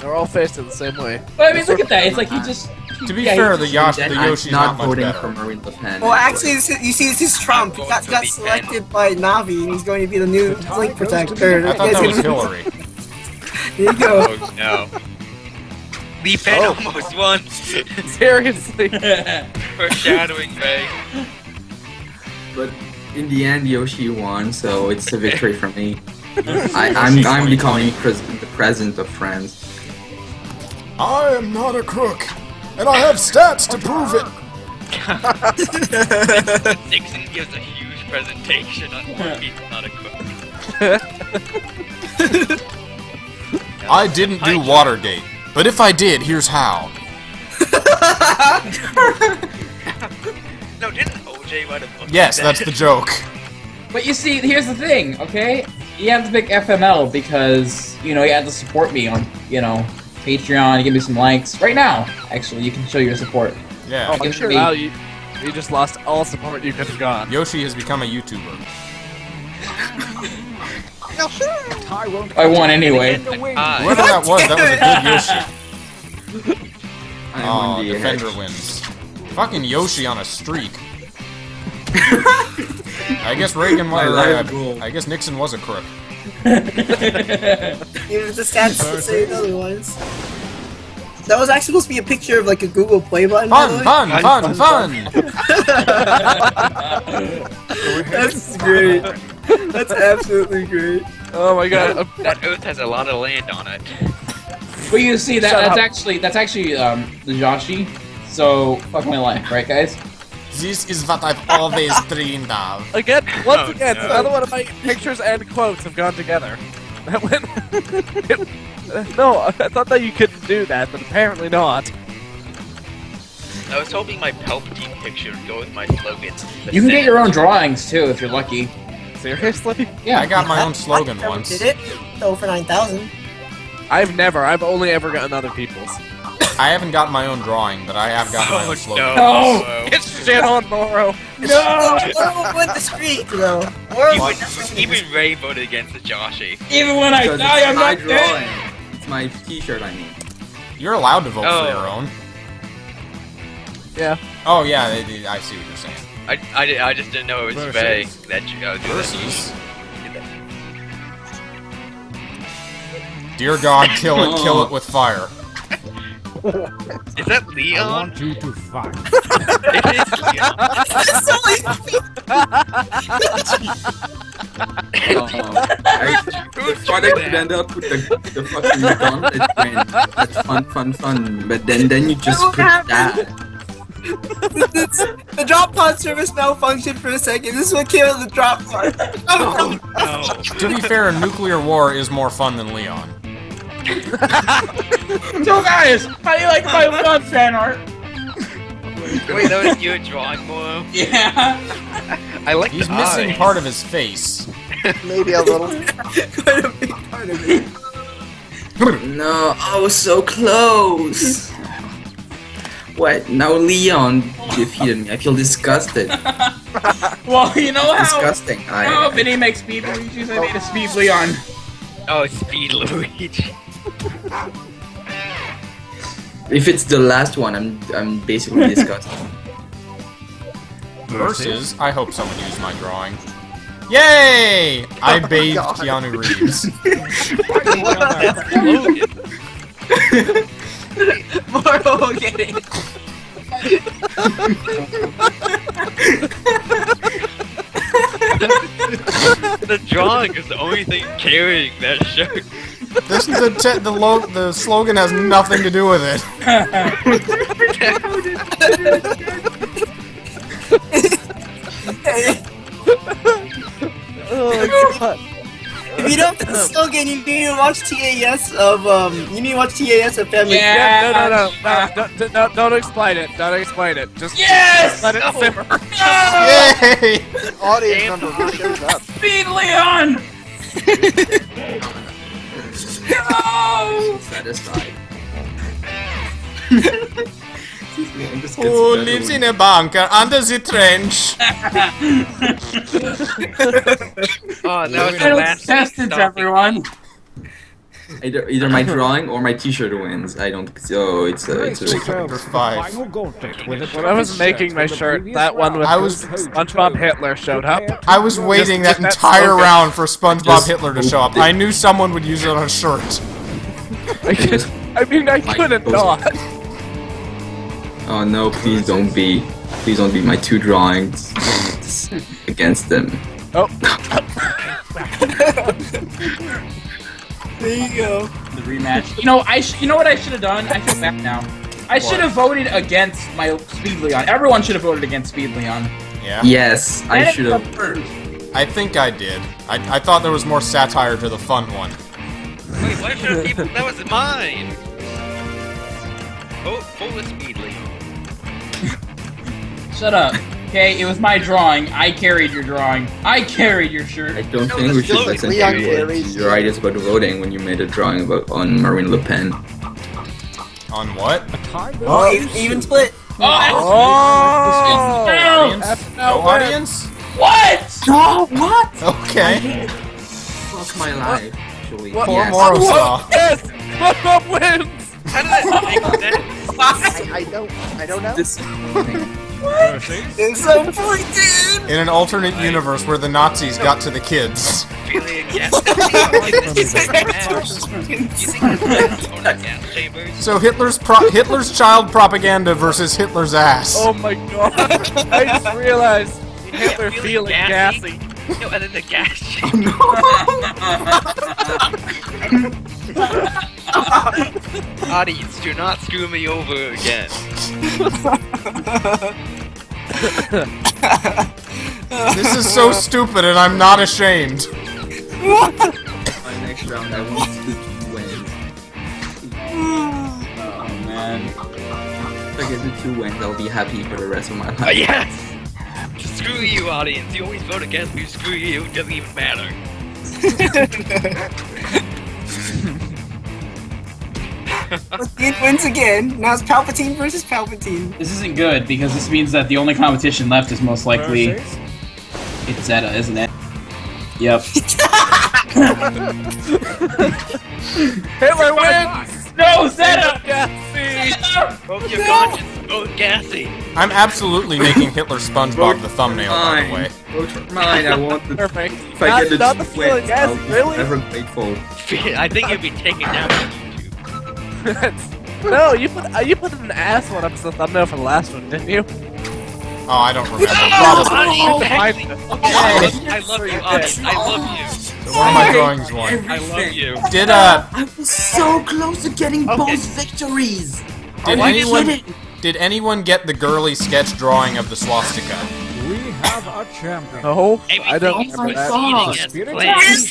They're all faced in the same way. But I mean, look at that. It's like he just. To be fair, the Yoshi's not voting for Marine Le Pen. Well, actually, this is, you see, this is Trump. He got selected by Navi, and he's going to be the new Link Protector. I thought that was Hillary. There you go. Oh, no. Le Pen almost won. Seriously. Foreshadowing, Faye. But in the end, Yoshi won, so it's a victory for me. I'm becoming the president of friends. I am not a crook, and I have stats to prove it! Nixon gives a huge presentation on why he's not a crook. I didn't do Watergate, but if I did, here's how. No, didn't OJ write a book? Yes, that's the joke. But you see, here's the thing, okay? You have to pick FML because, you know, you have to support me on, you know, Patreon, give me some likes. Right now, actually, you can show your support. Yeah. Oh, I'm sure now you just lost all support you could have gone. Yoshi has become a YouTuber. I won anyway. Whoever that was a good Yoshi. Oh, Defender wins. Fucking Yoshi on a streak. I guess Reagan was I guess Nixon was a crook. Even if the stats to say otherwise. That was actually supposed to be a picture of like a Google Play button. Fun! That's great. That's absolutely great. Oh my god. That oath has a lot of land on it. Well, you see that's actually the Joshi. So fuck my life, right, guys? This is what I've always dreamed of. Once again, another one of my pictures and quotes have gone together. That went. No, I thought that you couldn't do that, but apparently not. I was hoping my Palpatine picture would go with my slogans. You can get your own drawings too if you're lucky. Seriously? Yeah, I got my own slogan once. Did it? Over 9,000. I've never. I've only ever gotten other people's. I haven't gotten my own drawing, but I have gotten my own slogan. No! It's shit on Morrow! No! Morrow won the streak, though! Even Ray voted against the Joshi. Even when I die, I'm not dead! It's my t-shirt, I mean. You're allowed to vote for your own. Yeah. Oh, yeah, I see what you're saying. I just didn't know it was Ray that you do versus. Dear God, kill it with fire. Is that Leon? I want you to fuck. I would end up with the fucking gauntlet brain. That's fun. But then you just put that. The drop pod service malfunctioned for a second. This is what killed the drop pod. No. To be fair, nuclear war is more fun than Leon. So guys, how do you like my love fan art? Wait, that was you drawing Moro? Yeah. I like He's missing eyes. Part of his face. Maybe a little. Quite a big part of it. No, I was so close. What? Now Leon defeated me. I feel disgusted. Well, you know how disgusting I am. Vinny makes Speed Luigi's, I made a Speed Leon. Oh, Speed Luigi. If it's the last one, I'm basically disgusted. Versus, I hope someone used my drawing. Yay! I bathed Keanu Reeves. Morrow will get it. The drawing is the only thing carrying that shirt. The slogan has nothing to do with it. Oh God. If you don't have the slogan, you need to watch TAS of Family. Yeah, no, don't explain it. Don't explain it. Just let it simmer. No! Yay! Audience member who shows up. Speed Leon. No! Satisfied. Who lives in a bunker under the trench? Oh, that was the last tested, everyone. Either my drawing or my T-shirt wins. I don't. So it's number 5. When I was making my shirt, that one with SpongeBob Hitler showed up. I was waiting that entire round for SpongeBob Hitler to show up. I knew someone would use it on a shirt. I mean, I couldn't not. Oh no, please don't be. Please don't be my two drawings against them. Oh. There you go. The rematch. You know, you know what I should have done? I feel bad now. I should have voted against my Speed Leon. Everyone should have voted against Speed Leon. Yeah. Yes, I should have. I think I did. I thought there was more satire to the fun one. Wait, why should people? That was mine. Oh, full with Speed Leon. Shut up. Okay, it was my drawing. I carried your drawing. I carried your shirt. I don't think we should listen to your ideas about voting when you made a drawing about on Marine Le Pen. On what? Oh, even split. Oh, audience. No audience. What? No, what? Okay. Fuck my life. Poor Morrowsaw. Yes. Fuck up wins. How did that make sense? I don't know. What? It's so funny, dude! In an alternate universe where the Nazis got to the kids. So Hitler's child propaganda versus Hitler's ass. Oh my God! I just realized Hitler feeling gassy. No, and then the gas chamber. No. Audience, do not screw me over again. This is so stupid, and I'm not ashamed. What? My next round, I want to win. Oh man! If I get the 2 wins, I'll be happy for the rest of my life. Oh, yes. Screw you, audience. You always vote against me. Screw you. It doesn't even matter. Palpatine wins again. Now it's Palpatine versus Palpatine. This isn't good because this means that the only competition left is most likely it's Zeta, isn't it? Yep. Hitler wins! No, Zeta! Gassy! I'm absolutely making Hitler SpongeBob the thumbnail, by the way. Vote for mine, I want the... Perfect. If I get the sweat, I'll be forever grateful. I think you'd be taken down on YouTube. No, you put an ass one up as the thumbnail for the last one, didn't you? Oh, I don't remember. I love you, Alex. I love you. One of my drawings won. I love you. Did I was so close to getting both victories. Did anyone get the girly sketch drawing of the swastika? We have a champion. Oh, I don't know. This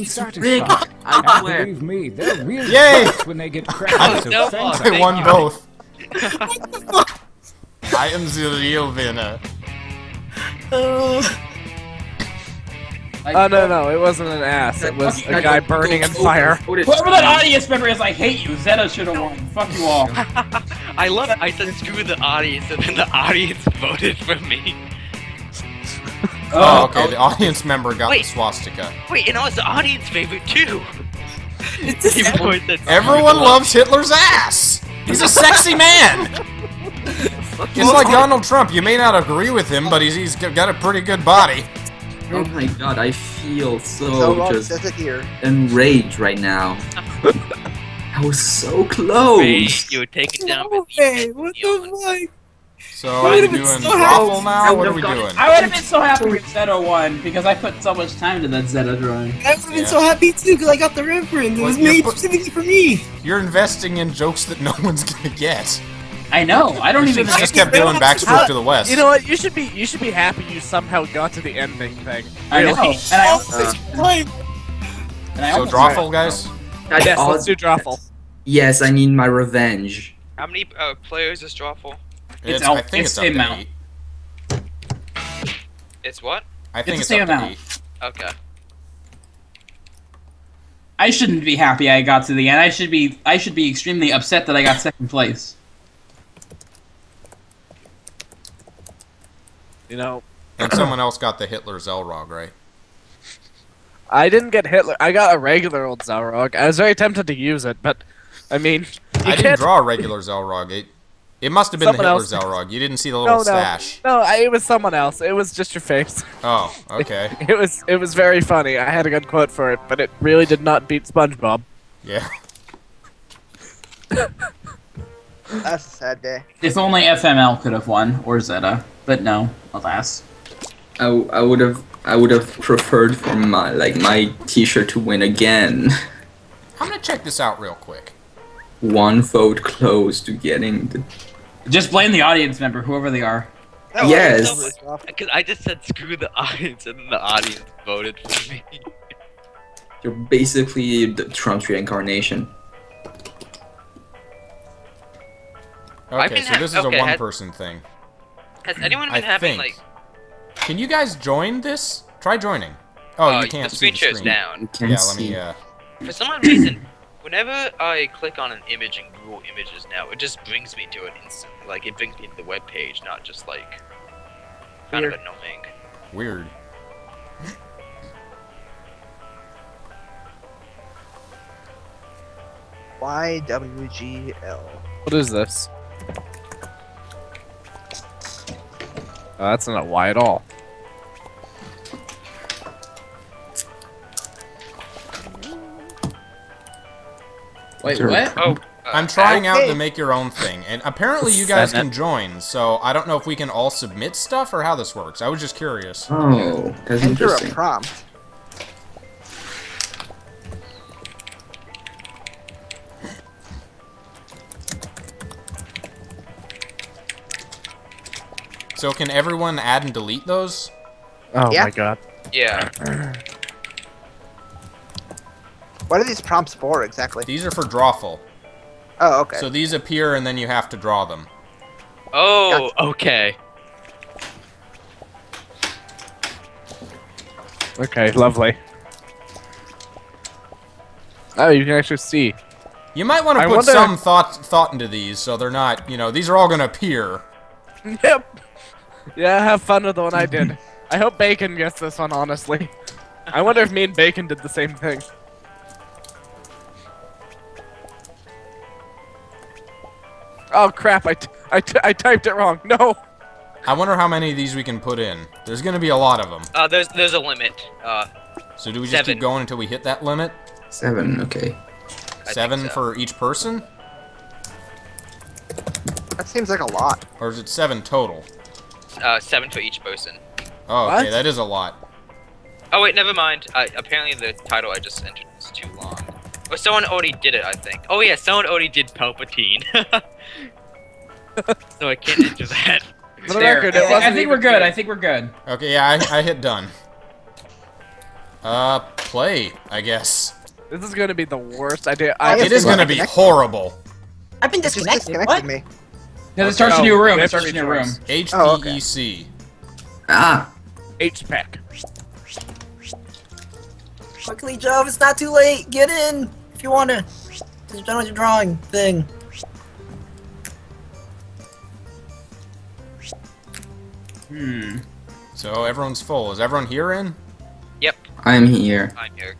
is rigged. I believe me. They're really nuts when they get cracked. So I won both. What the fuck? I am the real winner. Oh, no, it wasn't an ass. It was a guy burning in fire. Whoever that audience member is like, hate you, Zeta should've won. Fuck you all. I love it. I said screw the audience, and then the audience voted for me. Oh, okay, the audience member got the swastika. Wait, and I was the audience favorite, too. Everyone loves Hitler's ass! He's a sexy man! It's like Donald Trump. You may not agree with him, but he's got a pretty good body. Oh my god, I feel so just enraged right now. I was so close! Rage, you were taken down by the what the fuck? So, are we doing Drawful now? What are we doing? I would have been so happy with Zeta 1, because I put so much time into that Zeta drawing. I would have been so happy too, because I got the reference. It was made specifically for me! You're investing in jokes that no one's gonna get. I know. I don't even. Just kept doing Backstroke to the West. You know what? You should be happy you somehow got to the ending thing. I know. And I so Drawful, guys. Yes, let's do Drawful. Yes, I need my revenge. How many players is Drawful? I think it's up to 8. It's what? I think it's the same amount. Okay. I shouldn't be happy I got to the end. I should be extremely upset that I got second place. You know, and someone else got the Hitler Xelrog, right? I didn't get Hitler. I got a regular old Xelrog. I was very tempted to use it, but I mean, I didn't draw a regular Xelrog. It must have been someone the Hitler Xelrog. You didn't see the little stash. No, it was someone else. It was just your face. Oh, okay. It was very funny. I had a good quote for it, but it really did not beat SpongeBob. Yeah. That's a sad day. If only FML could have won, or Zeta, but no, alas. I would have preferred for my T-shirt to win again. I'm gonna check this out real quick. One vote close to getting the. Just blame the audience member, whoever they are. That yes. Because I just said screw the audience, and then the audience voted for me. You're basically the Trump's reincarnation. Okay, so this is a one-person thing. Has anyone been having, like... Can you guys join this? Try joining. Oh, you can't see the screen. The screen down. Yeah, let me, For some reason, whenever I click on an image in Google Images now, it just brings me to it instantly. Like, it brings me to the webpage, not just, like... Kind of annoying. Weird. YWGL. What is this? That's not why at all. Wait, what? Oh, I'm trying out the make your own thing, and apparently you guys can join, so I don't know if we can all submit stuff or how this works. I was just curious. Oh, that's interesting. Enter a prompt. So can everyone add and delete those? Oh my god. Yeah. What are these prompts for exactly? These are for Drawful. Oh, okay. So these appear and then you have to draw them. Oh, okay. Okay, lovely. Oh, you can actually see. You might want to put some thought into these, so they're not, you know, these are all going to appear. Yep. Yeah, have fun with the one I did. I hope Bacon gets this one, honestly. I wonder if me and Bacon did the same thing. Oh, crap, I typed it wrong. No! I wonder how many of these we can put in. There's going to be a lot of them. There's a limit. So do we just keep going until we hit that limit? 7, okay. 7 for each person? That seems like a lot. Or is it 7 total? 7 for each person. Oh, okay, that is a lot. Oh, wait, never mind. Apparently the title I just entered was too long. Or someone already did it, I think. Oh, yeah, someone already did Palpatine. So I can't enter that. For the record, I think we're good. I think we're good. Okay, yeah, I hit done. Play, I guess. This is gonna be the worst idea. It is gonna be horrible. I've been disconnected. What? Me. No, it starts a new room. It starts a new room. HPEC. Ah. HPEC. Quickly, Jove, it's not too late. Get in if you want to. You're done with your drawing thing. Hmm. So everyone's full. Is everyone here in? Yep. I'm here. I'm here.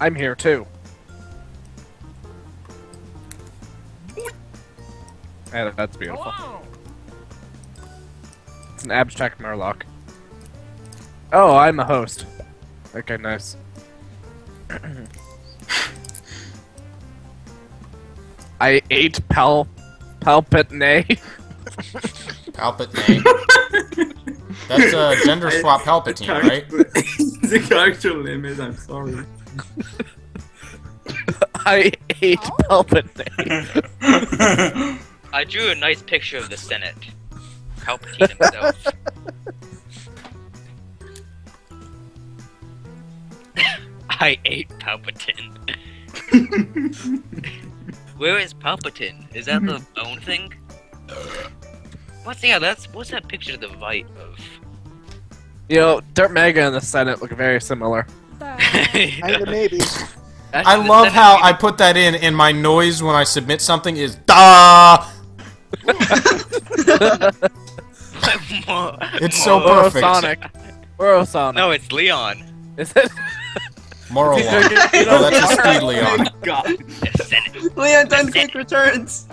I'm here too. That's beautiful. Whoa. It's an abstract Morlock. Oh, I'm a host. Okay, nice. I ate Palpatine. Palpatine. That's a gender swap Palpatine, right? The character limit, I'm sorry. I ate Palpatine. I drew a nice picture of the Senate. Palpatine himself. I ate Palpatine. Where is Palpatine? Is that the bone thing? What's that picture of the Vite of? You know, Derpmega and the Senate look very similar. Kinda maybe. I love how I put that in, and my noise when I submit something is da. It's so perfect. Morrowsonic. No, it's Leon. Is it? Morrow one. Oh, that's a speed Leon. God. Leon Duncake returns!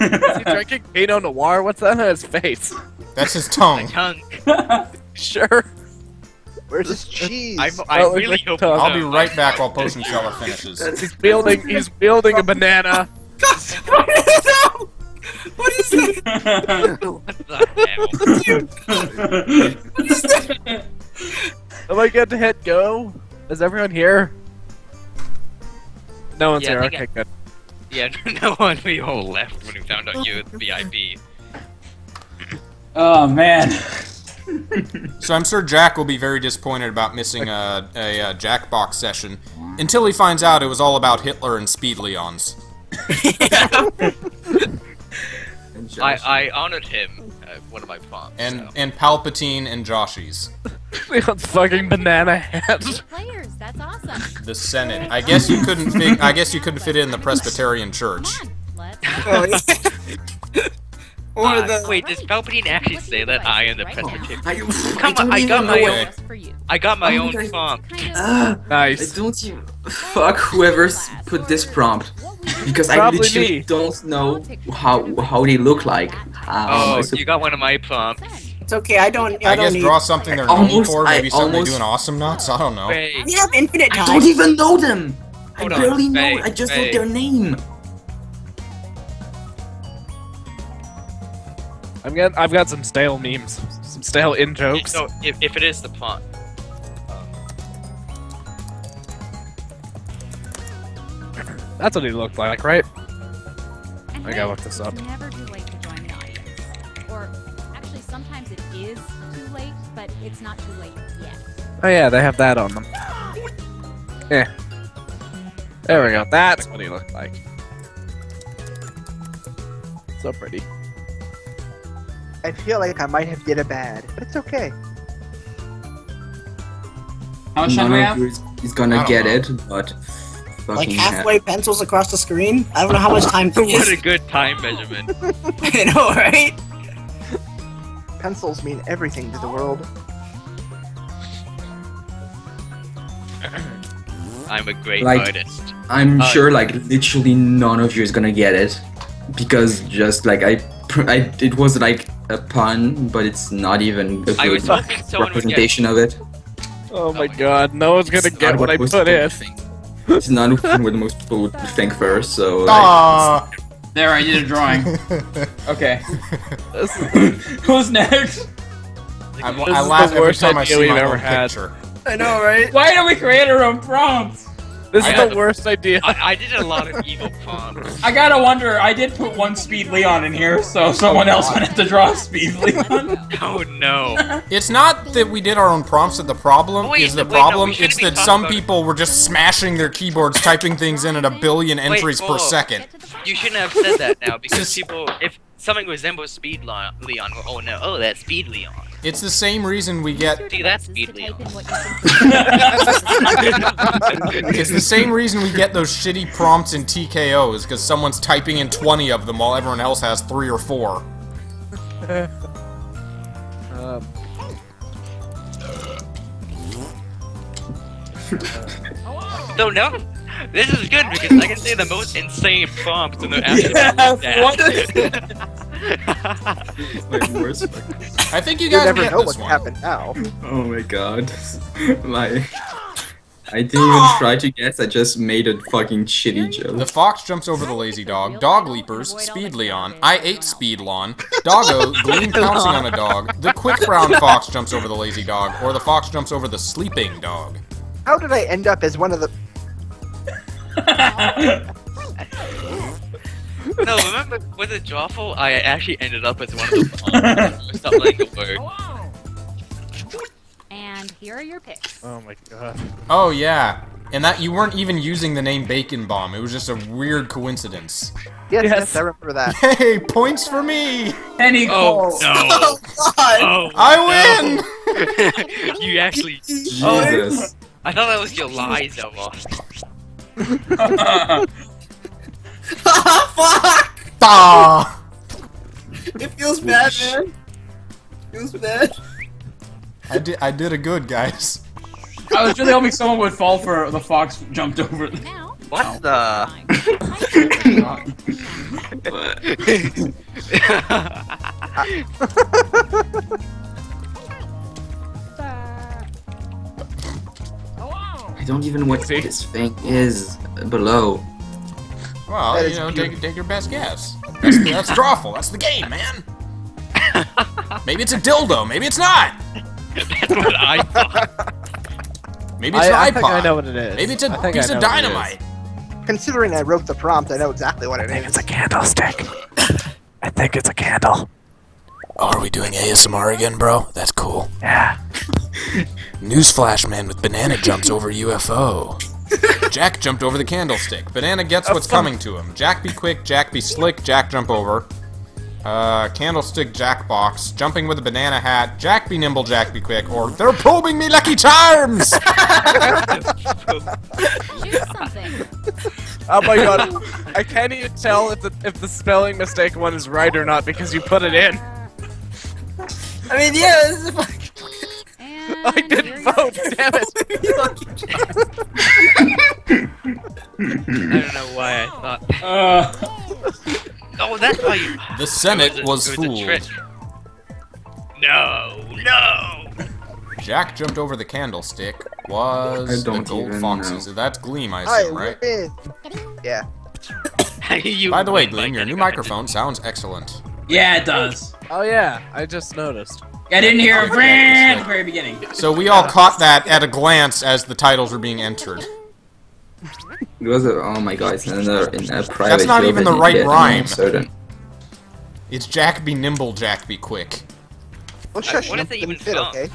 Is he drinking Pinot Noir? What's that on his face? That's his tongue. Sure. Where's his cheese? I really hope so. I'll be right back while Potion Seller finishes. He's building a banana. Gosh, what is that? What is that? What the hell? What is that? Am I good to hit go? Is everyone here? No one's here, okay, good. Yeah, no one, we all left when we found out you at the VIP. Oh, man. So I'm sure Jack will be very disappointed about missing a Jackbox session, until he finds out it was all about Hitler and Speed Leons. I honored him at one of my prompts. And Palpatine and Joshies. Leon's fucking banana hat. Players, that's awesome. The Senate. I guess you couldn't fit in the Presbyterian Church. Wait, does Palpatine actually say that I am the Presbyterian? I got my own prompt. Nice. Don't you fuck whoever's put this prompt, because I literally don't know how they look like. Oh, you got one of my prompts. It's okay, I guess draw something they're known for, maybe something they do in Awesome Knots, I don't know. We have infinite time. I don't even know them! I barely know, I just know their name. I've got some stale memes, some stale in-jokes. So, if it is the plot. That's what he looked like, right? I gotta look this up. Sometimes it is too late, but it's not too late yet. Oh yeah, they have that on them. Yeah. There we go. That's what he looked like. So pretty. I feel like I might have did it bad, but it's okay. How much time we have? He's gonna get it, but like halfway pencils across the screen. I don't know how much time. What a good time measurement! I know, right? Pencils mean everything to the world. I'm a great artist. I'm sure, like, literally none of you is gonna get it, because just like it was like a pun, but it's not even a good representation of it. Oh my god, no one's gonna get what I put in. It's not what most people would think first, so. Like, there, I did a drawing. Okay. Who's next? I laugh every time I see my own picture. I know, right? Why don't we create our own prompts? This is the worst idea. I did a lot of evil prompts. I gotta wonder, I did put one Speed Leon in here, so someone else wanted to draw Speed Leon. Oh no. It's not that we did our own prompts that the problem is that some people were just smashing their keyboards, typing things in at a billion entries per second. You shouldn't have said that now, because people, if something resembles Speed Leon, oh no, oh that's Speed Leon. It's the same reason we get. Dude, that's Speed Leon. It's the same reason we get those shitty prompts in TKO is because someone's typing in 20 of them while everyone else has 3 or 4. So no, this is good because I can say the most insane prompts in the afternoon. I think you guys never get know what's happened now. Oh my god. I didn't even try to guess, I just made a fucking shitty joke. The fox jumps over the lazy dog, dog leapers, Speed Leon, I ate Speed Lon, doggo, Gleam pouncing on a dog, the quick brown fox jumps over the lazy dog, or the fox jumps over the sleeping dog. How did I end up as one of the... No, remember with the Drawful, I actually ended up as one of the bombs. Stop letting the word. And here are your picks. Oh my god. Oh yeah, and that you weren't even using the name Bacon Bomb. It was just a weird coincidence. Yes, yes, I remember that. Hey, points for me. Any goals? No. Oh god. Oh, I win. You actually. Jesus. Oh, I thought that was your lies, Elmo. Fuck! It feels bad, man. It feels bad. I did a good, guys. I was really hoping someone would fall for the fox jumped over. What the? I don't even know what this thing is below. Well, you know, take your best guess. That's Drawful. That's the game, man. Maybe it's a dildo. Maybe it's not. That's what I thought. Maybe it's an iPod. Think I know what it is. Maybe it's a piece of dynamite. Considering I wrote the prompt, I know exactly what it is. It's a candlestick. I think it's a candle. Oh, are we doing ASMR again, bro? That's cool. Yeah. Newsflash man with banana jumps over UFO. Jack jumped over the candlestick. Banana gets what's coming to him. Jack be quick, Jack be slick, Jack jump over. Candlestick Jackbox, jumping with a banana hat, Jack be nimble, Jack be quick, or they're probing me Lucky Charms! Oh my god, I can't even tell if the spelling mistake one is right or not because you put it in. I mean, yeah, this is fucking... I didn't vote, damn it! I don't know why I thought. Oh, that's why you. The Senate was fooled. No, no! Jack jumped over the candlestick. Was the gold foxes? That's Gleam, I assume, right? Yeah. By the way, Gleam, your new microphone sounds excellent. Yeah, it does. Oh yeah, I just noticed. I didn't hear it at the very beginning. So we all caught that at a glance as the titles were being entered. It was a, oh my god, it's another in a private. That's not even the right rhyme. It's Jack be nimble, Jack be quick. Well, shush, what is it even fit, okay?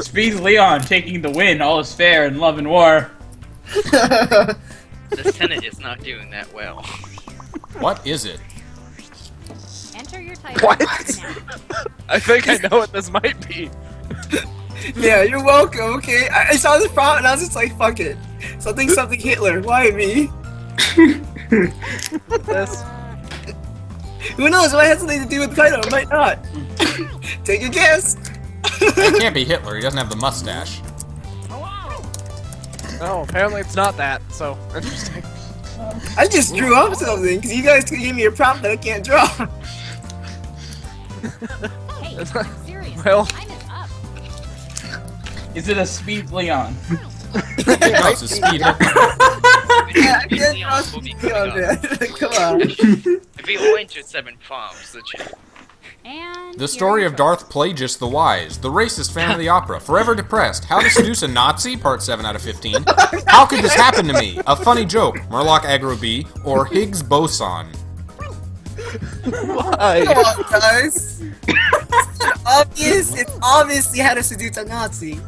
Speed Leon taking the win. All is fair in love and war. The Senate is not doing that well. What is it? What? I think I know what this might be. Yeah, you're welcome, okay? I saw this prompt and I was just like, fuck it. Something Hitler, why me? That's... Who knows, it might have something to do with the title, it might not. Take a guess. It can't be Hitler, he doesn't have the mustache. No, apparently it's not that, so interesting. I just drew up something, because you guys gave me a prompt that I can't draw. Hey, seriously, well, is it a Speed Leon? No, it's a Speed Leon. Yeah, I can't draw Speed Leon, man. Come on. If he went to 7 prompts, the chick. The story of Darth Plagueis the Wise, the racist fan of the opera, forever depressed, how to seduce a Nazi, part 7 out of 15, how could this happen to me, a funny joke, Murloc Aggro B, or Higgs boson. Why? Come on, guys. It's obvious, it's obviously how to seduce a Nazi.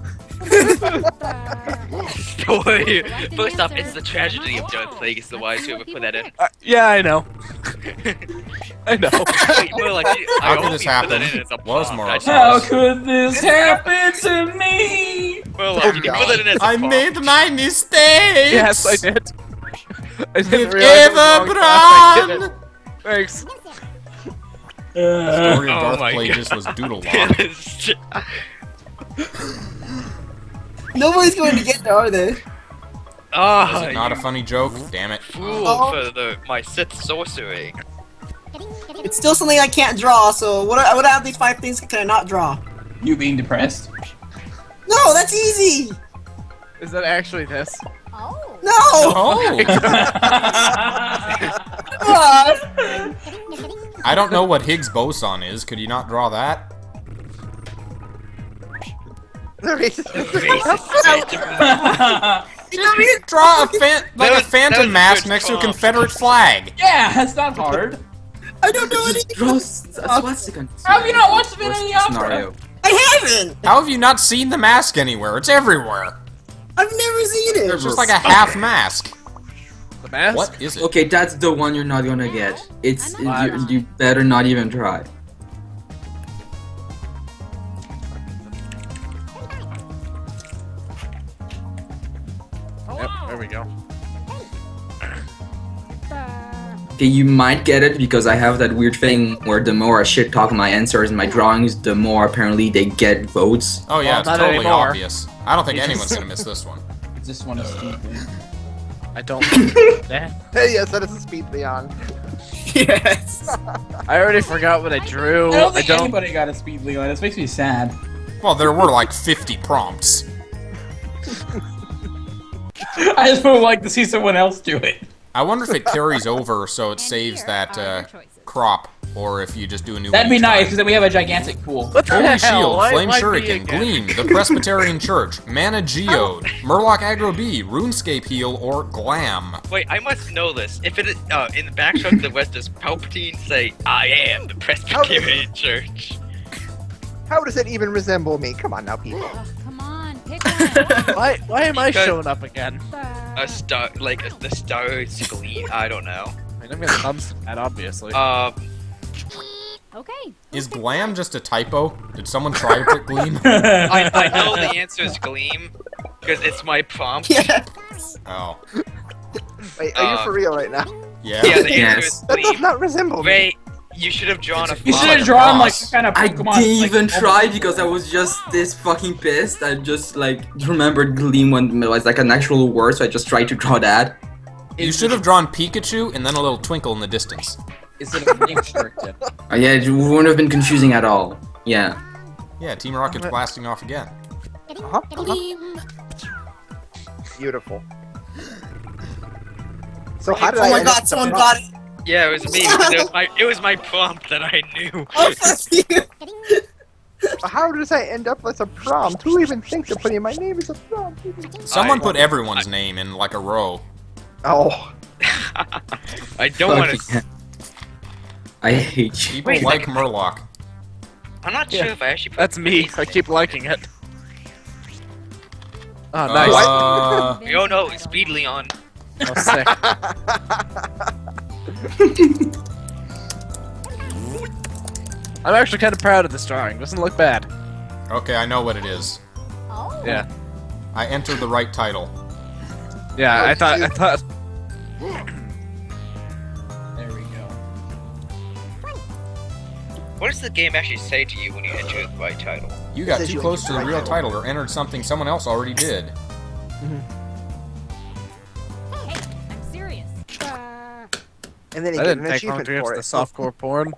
Story. First off, it's the tragedy of Darth Plagueis the Wise, whoever put that in. Yeah, I know. I know. How could this happen? How could this happen to me? I made my mistakes. Yes, I did. I didn't realize. Thanks. The story of Darth Plagueis was Doodle-Lock. Nobody's going to get there, are they? Is it not a funny joke? Damn it. Fool for my Sith sorcery. It's still something I can't draw, so what out of these 5 things can I not draw? You being depressed? No, that's easy! Is that actually this? Oh. No! Oh. Come on. I don't know what Higgs boson is. Could you not draw that? Just draw a phantom mask next to a Confederate flag. Yeah, that's not hard. I don't know anything. How have you not watched the video in the opera? I haven't. How have you not seen the mask anywhere? It's everywhere. I've never seen it. There's just like a half mask. The mask? What is it? Okay, that's the one you're not gonna get. It's you better not even try. There we go. Okay, you might get it because I have that weird thing where the more I shit talk my answers and my drawings, the more apparently they get votes. Oh yeah, well, it's totally obvious. I don't think anyone's gonna miss this one. This one is stupid. I don't think that. Hey, yes, that is a Speed Leon. Yes. I already forgot what I drew. I don't think anybody got a Speed Leon. This makes me sad. Well, there were like 50 prompts. I just would like to see someone else do it. I wonder if it carries over so it saves that crop, or if you just do a new one. That'd be nice, because then we have a gigantic pool. Holy Shield, Flame Shuriken, Gleam, The Presbyterian Church, Mana Geode, Murloc Aggro B, RuneScape Heal, or Glam. Wait, I must know this. If it is, in the Backstroke of the West, does Palpatine say, I am the Presbyterian Church? How does it even resemble me? Come on now, people. Why am I showing up again? A star, like the star's gleam. I don't know. I mean, I'm gonna thumbs that obviously. Okay. Is Glam just a typo? Did someone try to put Gleam? I know the answer is Gleam because it's my prompt. Yes. Oh. Wait, are you for real right now? Yeah. Yeah, the answer is Gleam. That does not resemble me. You should have drawn a. You should have drawn like some kind of Pokemon. I didn't even try because I was just this fucking pissed. I just like remembered Gleam when it was like an actual word, so I just tried to draw that. You should have drawn Pikachu and then a little twinkle in the distance. Instead of being restricted. Oh yeah, it wouldn't have been confusing at all. Yeah. Yeah, Team Rocket's blasting off again. Beautiful. So how did I? Oh my God! Someone got it. Yeah, it was me. It was my prompt that I knew. Oh, fuck you. How does I end up with a prompt? Who even thinks of putting my name as a prompt? Someone put everyone's name in like a row. Oh. I don't want to. I hate you. People like Murloc. I'm not sure if I actually. That's me. I keep liking it. Oh, nice. Oh no, it's Speed Leon. Oh, sick. I'm actually kind of proud of this drawing. Doesn't look bad. Okay, I know what it is. Oh. Yeah. I entered the right title. Yeah, oh, I thought. There we go. What does the game actually say to you when you enter the right title? You got too close to the real title or entered something someone else already did. Hey, I'm serious. And then it gets an achievement for it. Softcore porn.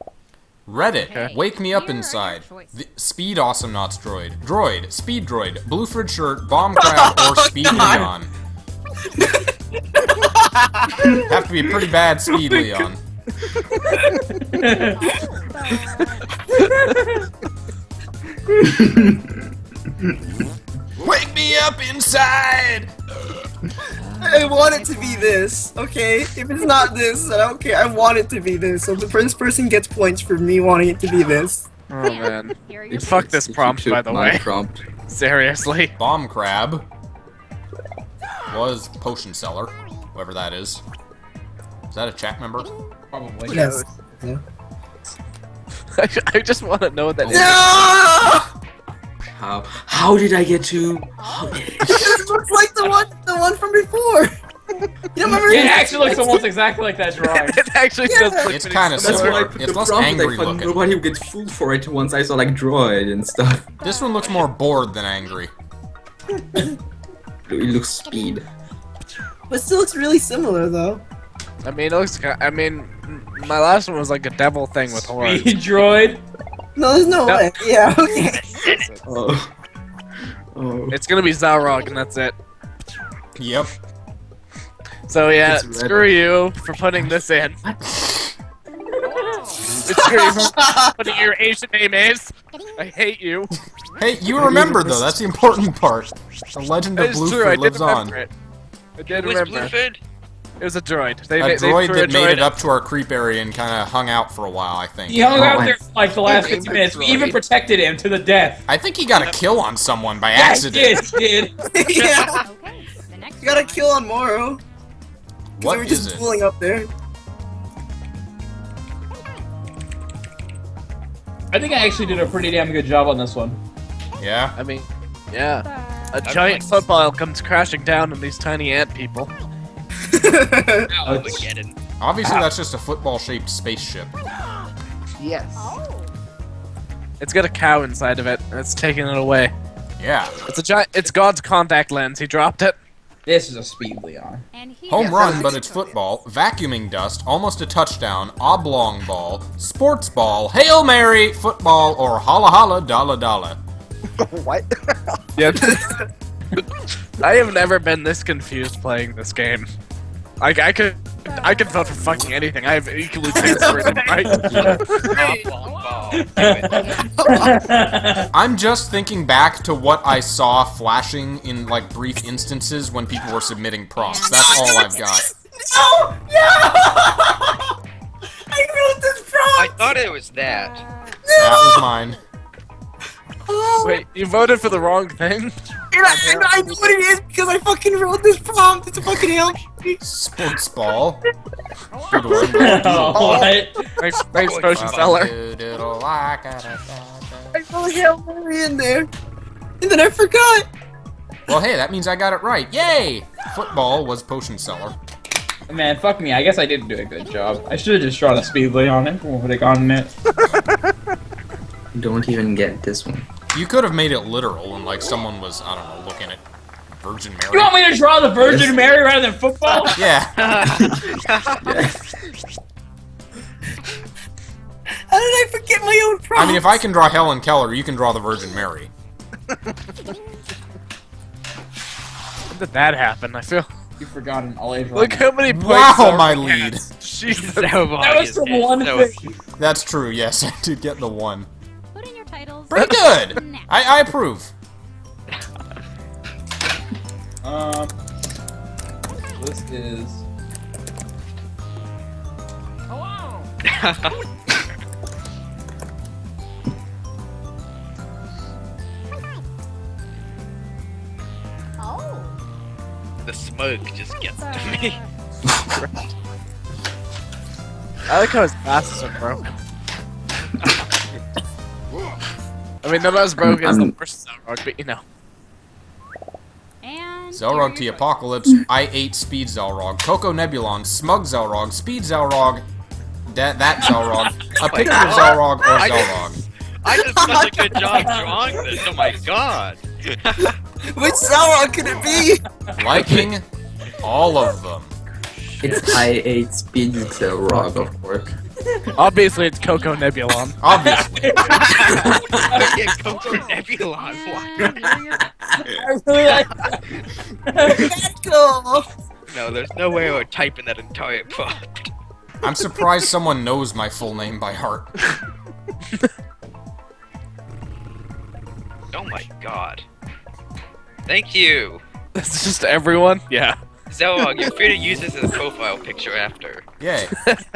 Reddit, okay. Wake me up inside. The Speed Awesome Knots Droid. Droid, Speed Droid, Blueford Shirt, Bomb Crowd, or Speed Leon. Have to be pretty bad Speed Leon. Wake me up inside! I want it to be this, okay? If it's not this, I don't care. I want it to be this. So the first person gets points for me wanting it to be this. Oh man. You fucked this prompt, by the way. Prompt. Seriously. Bomb Crab was Potion Seller, whoever that is. Is that a chat member? Probably. Yes. Yeah. I just want to know what that is. No! How did I get to? It looks like the one from before. You remember? Yeah, it actually looks almost exactly like that drawing. It actually does. Yeah. It's kind of similar. It's less angry looking. Nobody would get fooled for it once I saw like droid and stuff. This one looks more bored than angry. It looks speed. But still looks really similar though. I mean, it looks. I mean, my last one was like a devil thing with horns. Speed droid. No, there's no way. Yeah, okay. Oh. Oh. It's gonna be Xelrog and that's it. Yep. So yeah, screw you for putting this in. Screw you for putting your Asian name is. I hate you. Hey, you remember though, that's the important part. The legend of Blueford lives on. It. I did remember. Blueford? It was a droid. They made it up to our creep area and kind of hung out for a while, I think. He hung out there for like the last 50 minutes. We even protected him to the death. I think he got a kill on someone by accident. Yeah, he did. Yeah. Okay, you got a kill on Morrow. What we were just pulling up there. I think I actually did a pretty damn good job on this one. Yeah. I mean, yeah. A giant football comes crashing down on these tiny ant people. Obviously, that's just a football-shaped spaceship. Yes. Oh. It's got a cow inside of it, and it's taking it away. Yeah. It's a giant. It's God's contact lens. He dropped it. This is a Speed Leon. Home run, but it's football. Vacuuming dust, almost a touchdown. Oblong ball, sports ball, Hail Mary, football, or holla holla dollar dollar. What? Yep. I have never been this confused playing this game. Like I could vote for fucking anything. I have equally transferred right. I'm just thinking back to what I saw flashing in like brief instances when people were submitting prompts. That's all I've got. No! No! I wrote this prompt! I thought it was that. No! That was mine. Oh. Wait, you voted for the wrong thing? I know what it is because I fucking wrote this prompt. It's a fucking hell. Sports ball. Thanks, Potion Seller. I put Hail Mary in there, and then I forgot. Well, hey, that means I got it right. Yay! Football was Potion Seller. Man, fuck me. I guess I didn't do a good job. I should have just drawn a Speed Leon. Everyone would have gotten it. Don't even get this one. You could have made it literal and like someone was, I don't know, looking at Virgin Mary. You want me to draw the Virgin Mary rather than football? Yeah. How did I forget my own prompts? I mean, if I can draw Helen Keller, you can draw the Virgin Mary. How did that happen? I feel... You forgot an all-age. Look how many points. Wow, my lead. Jesus, that was from one thing. That's true, yes. I did get the one. Pretty good! I approve. This is... Hello! Oh. The smoke just gets to me. I like how his glasses are broken. I mean, no, that was broken. It's the worst Xelrog, but you know. Xelrog T Apocalypse, I8 Speed Xelrog, Coco Nebulon, Smug Xelrog, Speed Xelrog, that Xelrog, a picture of Xelrog or Xelrog. I did such a good job drawing this, oh my god! Which Xelrog could it be? Liking all of them. It's I8 Speed Xelrog, of course. Obviously, it's Coco Nebulon. Obviously. Coco Nebulon. I really like that. That's cool. No, there's no way I would type in that entire prompt. I'm surprised someone knows my full name by heart. Oh my god. Thank you. That's just everyone? Yeah. Xelrog, you're free to use this as a profile picture after. Yay.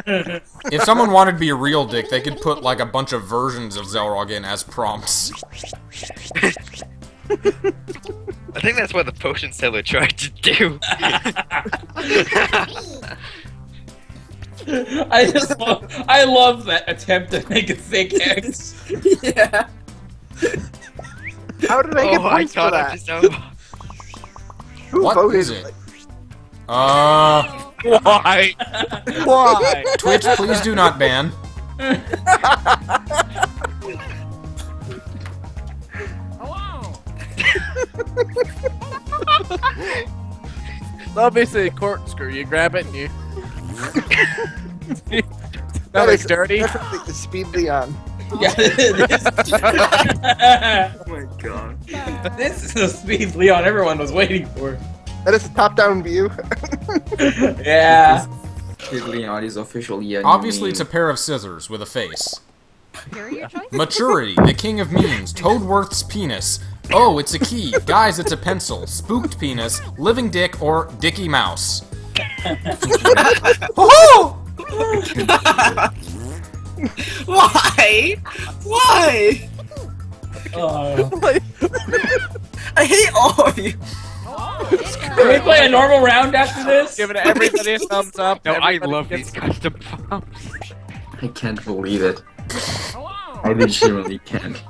If someone wanted to be a real dick, they could put like a bunch of versions of Xelrog in as prompts. I think that's what the potion seller tried to do. I love that attempt to make a thick X. Yeah. How did I get points for that? What is it? Why? Why? Twitch, please do not ban. Hello. It's obviously a corkscrew. You grab it and you. That looks dirty. That's like the Speed Leon. Yeah, oh my god. This is the Speed Leon everyone was waiting for. That is a top-down view. Yeah. Obviously, it's a pair of scissors with a face. Maturity, the king of memes, Toadworth's penis. Oh, it's a key. Guys, it's a pencil. Spooked penis, living dick, or Dicky Mouse. Why? Why? I hate all of you. Can we play a normal round after this? Giving everybody a thumbs up. No, I love these custom prompts. I can't believe it. I literally can't.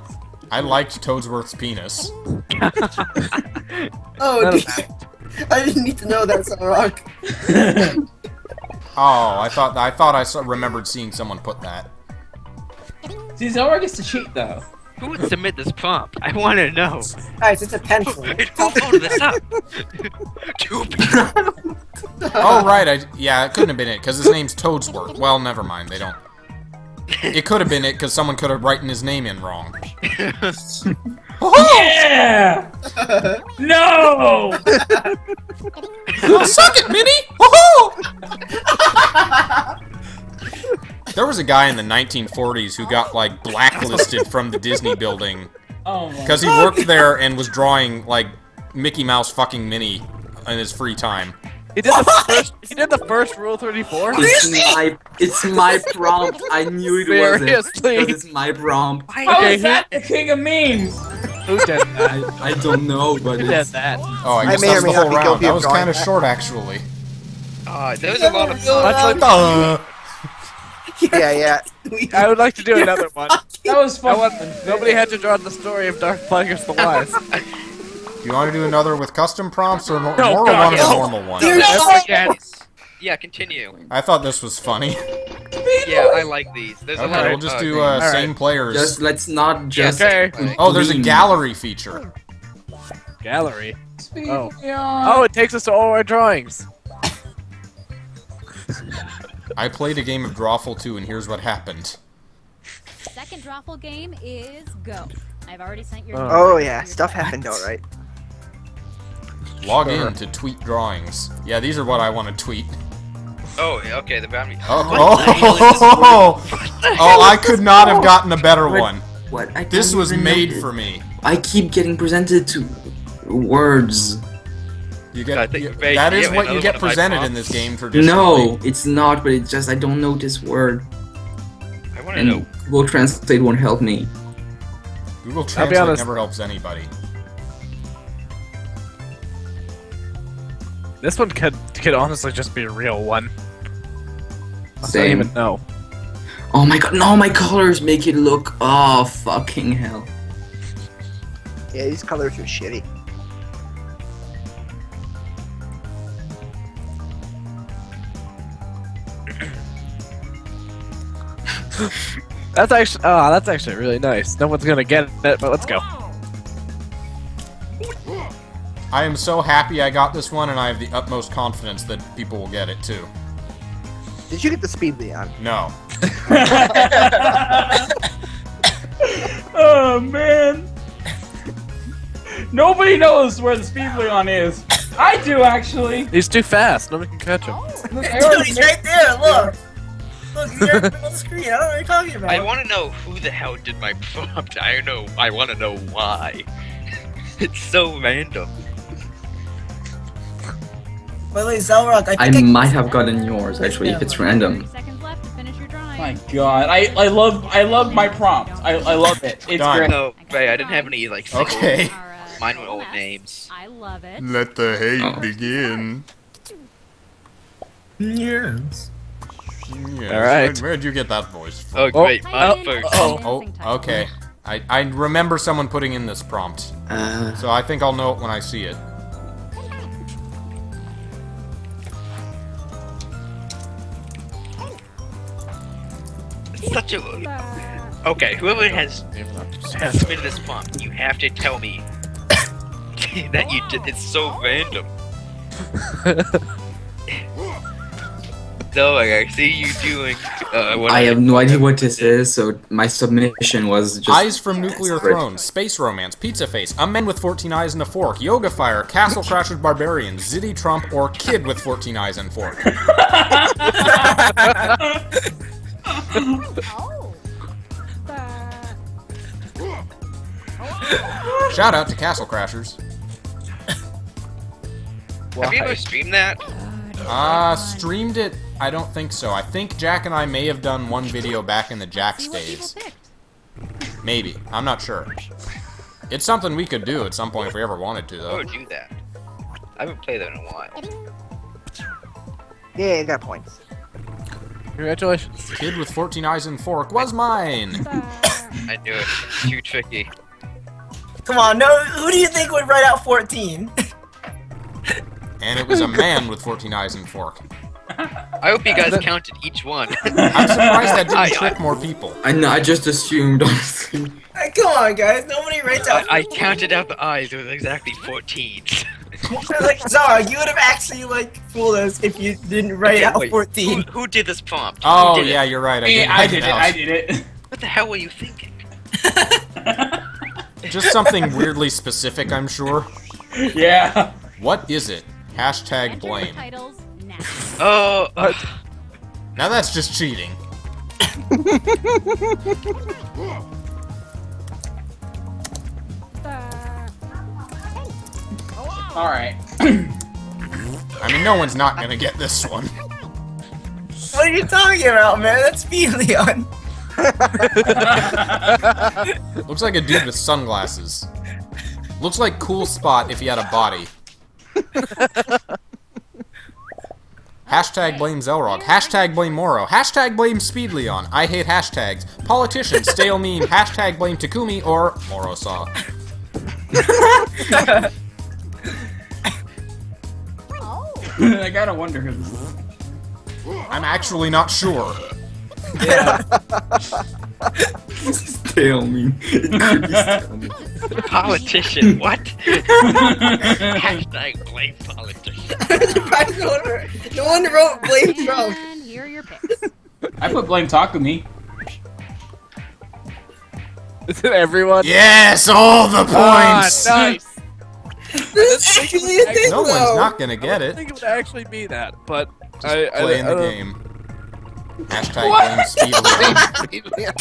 I liked Toadsworth's penis. Oh, dude. I didn't need to know that's a rock. Oh, I remembered seeing someone put that. See, Xelrog gets to cheat though. Who would submit this prompt? I want to know. Guys, it's a pencil. Hold this up. Oh, right. Yeah, it couldn't have been it, because his name's Toadsworth. Well, never mind. They don't. It could have been it, because someone could have written his name in wrong. Oh! Yeah! No! Oh, suck it, Minnie! Oh! There was a guy in the 1940s who got, like, blacklisted from the Disney building. Oh, because he worked there and was drawing, like, Mickey Mouse fucking Minnie in his free time. He did the first Rule 34? It's my prompt. I knew it wasn't. Seriously? Because it's my prompt. How is that the king of memes? Who did that? I don't know, but who did that? Oh, I guess that's the whole round. That was kind of short, actually. There was a lot of... Yeah. I would like to do another one. That was fun. Nobody had to draw the story of Dark Plagueis the Wise. You want to do another with custom prompts or a normal one? Yeah, continue. I thought this was funny. Yeah, I like these. There's a lot of, we'll just do same players. Oh, there's a gallery feature. Gallery? Oh. Oh, it takes us to all our drawings. I played a game of Drawful 2, and here's what happened. Second Drawful game is go. I've already sent your... Oh, yeah. Stuff happened, alright. Log in to tweet drawings. Yeah, these are what I want to tweet. Oh, okay, the boundary. Oh, I could not have gotten a better one. What? This was made for me. I keep getting presented to words. That is what you get presented in this game for traditionally. No, it's not, but it's just I don't know this word. I want to know. Google Translate won't help me. Google Translate never helps anybody. This one could honestly just be a real one. Same. I don't even know. Oh my god, no, my colors make it look... Oh, fucking hell. Yeah, these colors are shitty. That's actually, oh, that's actually really nice. No one's gonna get it, but let's go. I am so happy I got this one, and I have the utmost confidence that people will get it too. Did you get the speed, Leon? No. Oh man! Nobody knows where the speed Leon is. I do actually. He's too fast. Nobody can catch him. Dude, he's right there. Look. Look, he's right on the screen. I don't know what you're talking about. I want to know who the hell did my prompt. I know. I want to know why. It's so random. By the way, Xelrog, I might have gotten yours actually if it's random. My God, I love my prompt. I love it. It's great. No, Ray, I didn't have any like. Okay. Mine were old names. I love it. Let the hate begin. Yes. Yes. All right. Where'd you get that voice from? Oh great. Oh, okay. I remember someone putting in this prompt, so I think I'll know it when I see it. It's such a... Okay, whoever has submitted this prompt, you have to tell me that you did. It's so random. So, like, I see you doing. I have no idea what this is, so my submission was just. Eyes from Nuclear Throne, Space Romance, Pizza Face, A Men with 14 Eyes and a Fork, Yoga Fire, Castle Crasher Barbarian, Zitty Trump, or Kid with 14 Eyes and Fork. Shout out to Castle Crashers. Have you ever streamed that? Streamed it. I don't think so. I think Jack and I may have done one video back in the Jack's days. Maybe. I'm not sure. It's something we could do at some point if we ever wanted to, though. I would do that. I haven't played that in a while. Yeah, you got points. Congratulations. Kid with 14 Eyes and Fork was mine! I knew it. It's too tricky. Come on, no. Who do you think would write out 14? And it was a man with 14 eyes and fork. I hope you guys counted each one. I'm surprised that didn't trick more people. I know, I just assumed, honestly. Come on, guys, nobody writes out. I counted out the eyes, it was exactly 14. Like, Zara, you would have actually, like, fooled us if you didn't write out 14. Who did this prompt? Oh, yeah, you're right. I did it. What the hell were you thinking? Just something weirdly specific, I'm sure. Yeah. What is it? # blame. Oh, now that's just cheating. All right. I mean, no one's not gonna get this one. What are you talking about, man? That's me, Leon. Looks like a dude with sunglasses. Looks like Cool Spot if he had a body. # blame Xelrog. # blame Morrow. # blame Speed Leon. I hate hashtags. Politician, stale meme. # blame Takumi or Morrowsaw. I gotta wonder who this is. I'm actually not sure. Yeah. Stale meme. Politician, what? # blame politician. No one wrote blame Trump. And here are your picks. I put blame Takumi. Is it everyone? Yes, all the points! Nice! This actually a thing, no one's not gonna get it. I don't think it would actually be that, but just play in the game. # blame Speed Leon.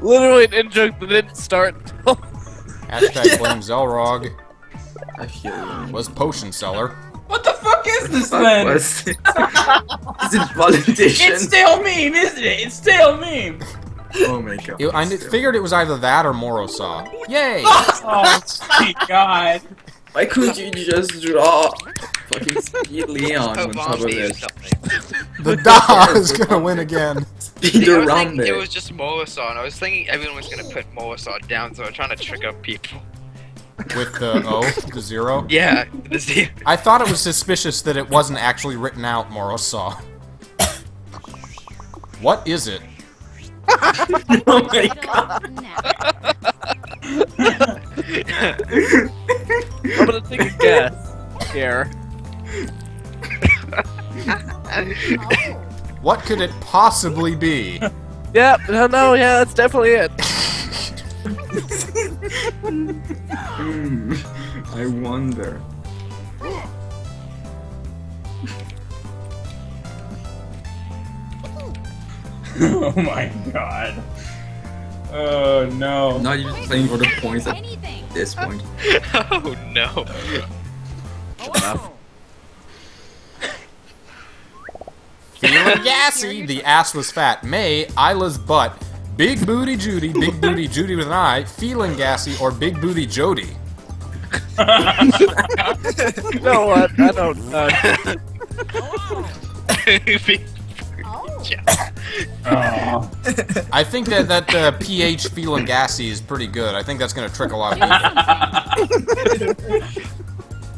Literally an in-joke that didn't start until... # blame Xelrog. I feel was potion seller. What the fuck is this then? Is it politician? It's stale meme, isn't it? It's stale meme. Oh my God. I figured it was either that or Morrowsaw. Yay! Oh my God. Why couldn't you just draw fucking Speed Leon on top of this? The DA is gonna win again. Speed around it. It was just Morrowsaw, and I was thinking everyone was gonna put Morrowsaw down, so I was trying to trick up people. with the O, the zero. Yeah, the zero. I thought it was suspicious that it wasn't actually written out, Morrowsaw. What is it? Oh my god. I'm gonna take a guess here. What could it possibly be? Yep, no, no, yeah, that's definitely it. I wonder. Oh my god. Oh no. Not even playing for the points at this point. Oh no. Wow. Feeling gassy, the ass was fat. May, Isla's butt. Big booty Judy with an I, feeling gassy, or big booty Jody. You know what? I don't know. I think that pH feeling gassy is pretty good. I think that's gonna trick a lot of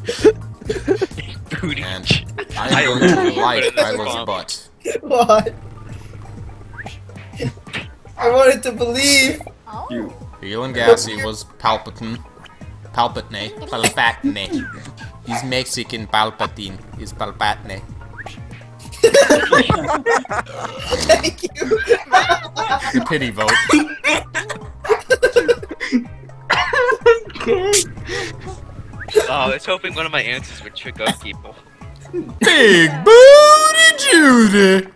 people. Big booty. And I am going to like Isla's butt. What? I wanted to believe. You. Feeling gassy was Palpatine. Palpatine. He's Mexican. Palpatine. He's Palpatine. Thank you. You pity vote. Oh, I was hoping one of my answers would trick up people. Big booty Judy.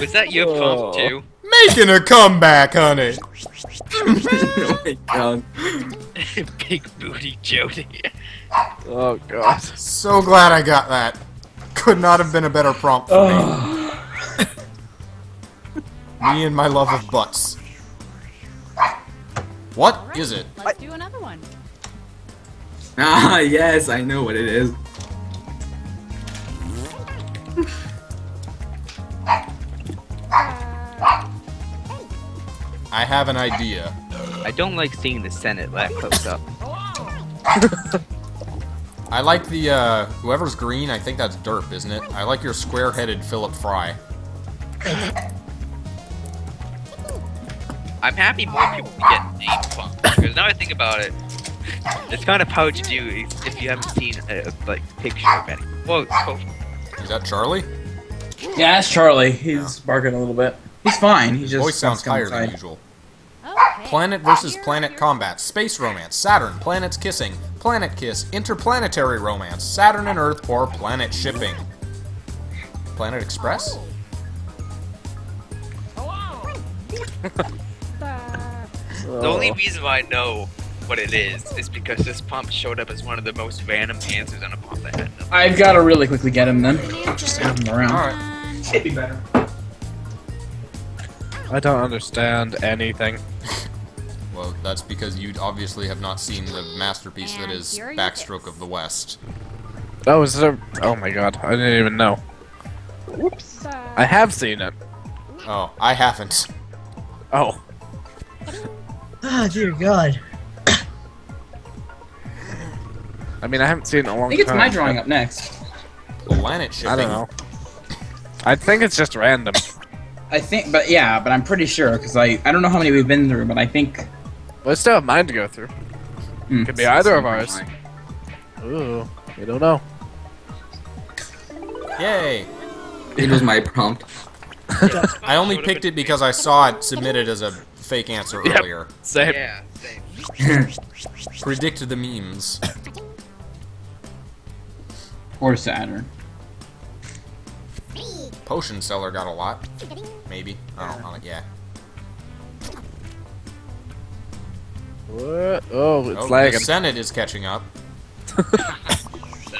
Was that your pump too? Making a comeback, honey. Oh my god. Big booty Jody. Oh god. So glad I got that. Could not have been a better prompt for me. Me and my love of butts. What is it? Let's do another one. Ah, yes, I know what it is. I have an idea. I don't like seeing the Senate that close up. I like the, whoever's green, I think that's Derp, isn't it? I like your square-headed Philip Fry. I'm happy more people get named Funk, because now I think about it, it's kind of how to do if you haven't seen a like, picture of any. Whoa, whoa. Is that Charlie? Yeah, that's Charlie. He's barking a little bit. He's fine. He just voice sounds tired than usual. Okay. Planet versus planet combat, space romance, Saturn, planets kissing, planet kiss, interplanetary romance, Saturn and Earth, or planet shipping. Planet Express? Hello. The only reason I know what it is because this pump showed up as one of the most random answers on a pump that had nothing. I've got to really quickly get him then. Just have him around. Alright. Should be better. I don't understand anything. Well, that's because you obviously have not seen the masterpiece that is Backstroke of the West. Oh, is there? Oh my god, I didn't even know. Whoops. I have seen it. Oh, I haven't. Oh. Oh, dear god. I mean, I haven't seen it in a long time. I think it's my drawing up next. Planet shipping. I don't know. I think it's just random. I think, but yeah, but I'm pretty sure, because I don't know how many we've been through, but I think... Well, I still have mine to go through. Mm. Could be either of ours. Mine. Ooh, we don't know. Yay! It was my prompt. I only picked it because I saw it submitted as a fake answer earlier. Yep, same. Yeah, same. Predicted the memes. Or Saturn. Potion seller got a lot. Maybe. I don't know. Yeah. What? Oh, it's lagging. The Senate is catching up.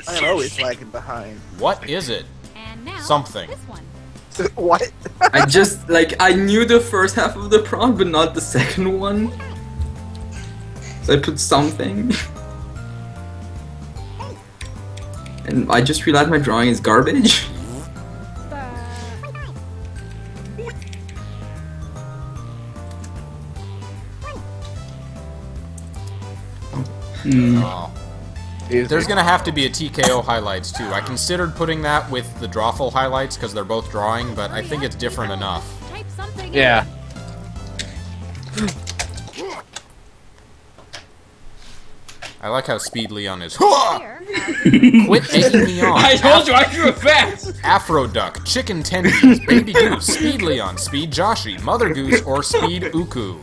I'm always lagging behind. What is it? And now, something. This one. What? I just, like, I knew the first half of the prompt, but not the second one. So I put something. And I just realized my drawing is garbage. Mm. There's going to have to be a TKO highlights, too. I considered putting that with the Drawful highlights, because they're both drawing, but I think it's different enough. Yeah. I like how speed Leon is. Quit taking me on. I told you, I drew it fast. Afro Duck, Chicken Tendies, Baby Goose, Speed Leon, Speed Joshi, Mother Goose, or Speed Uku.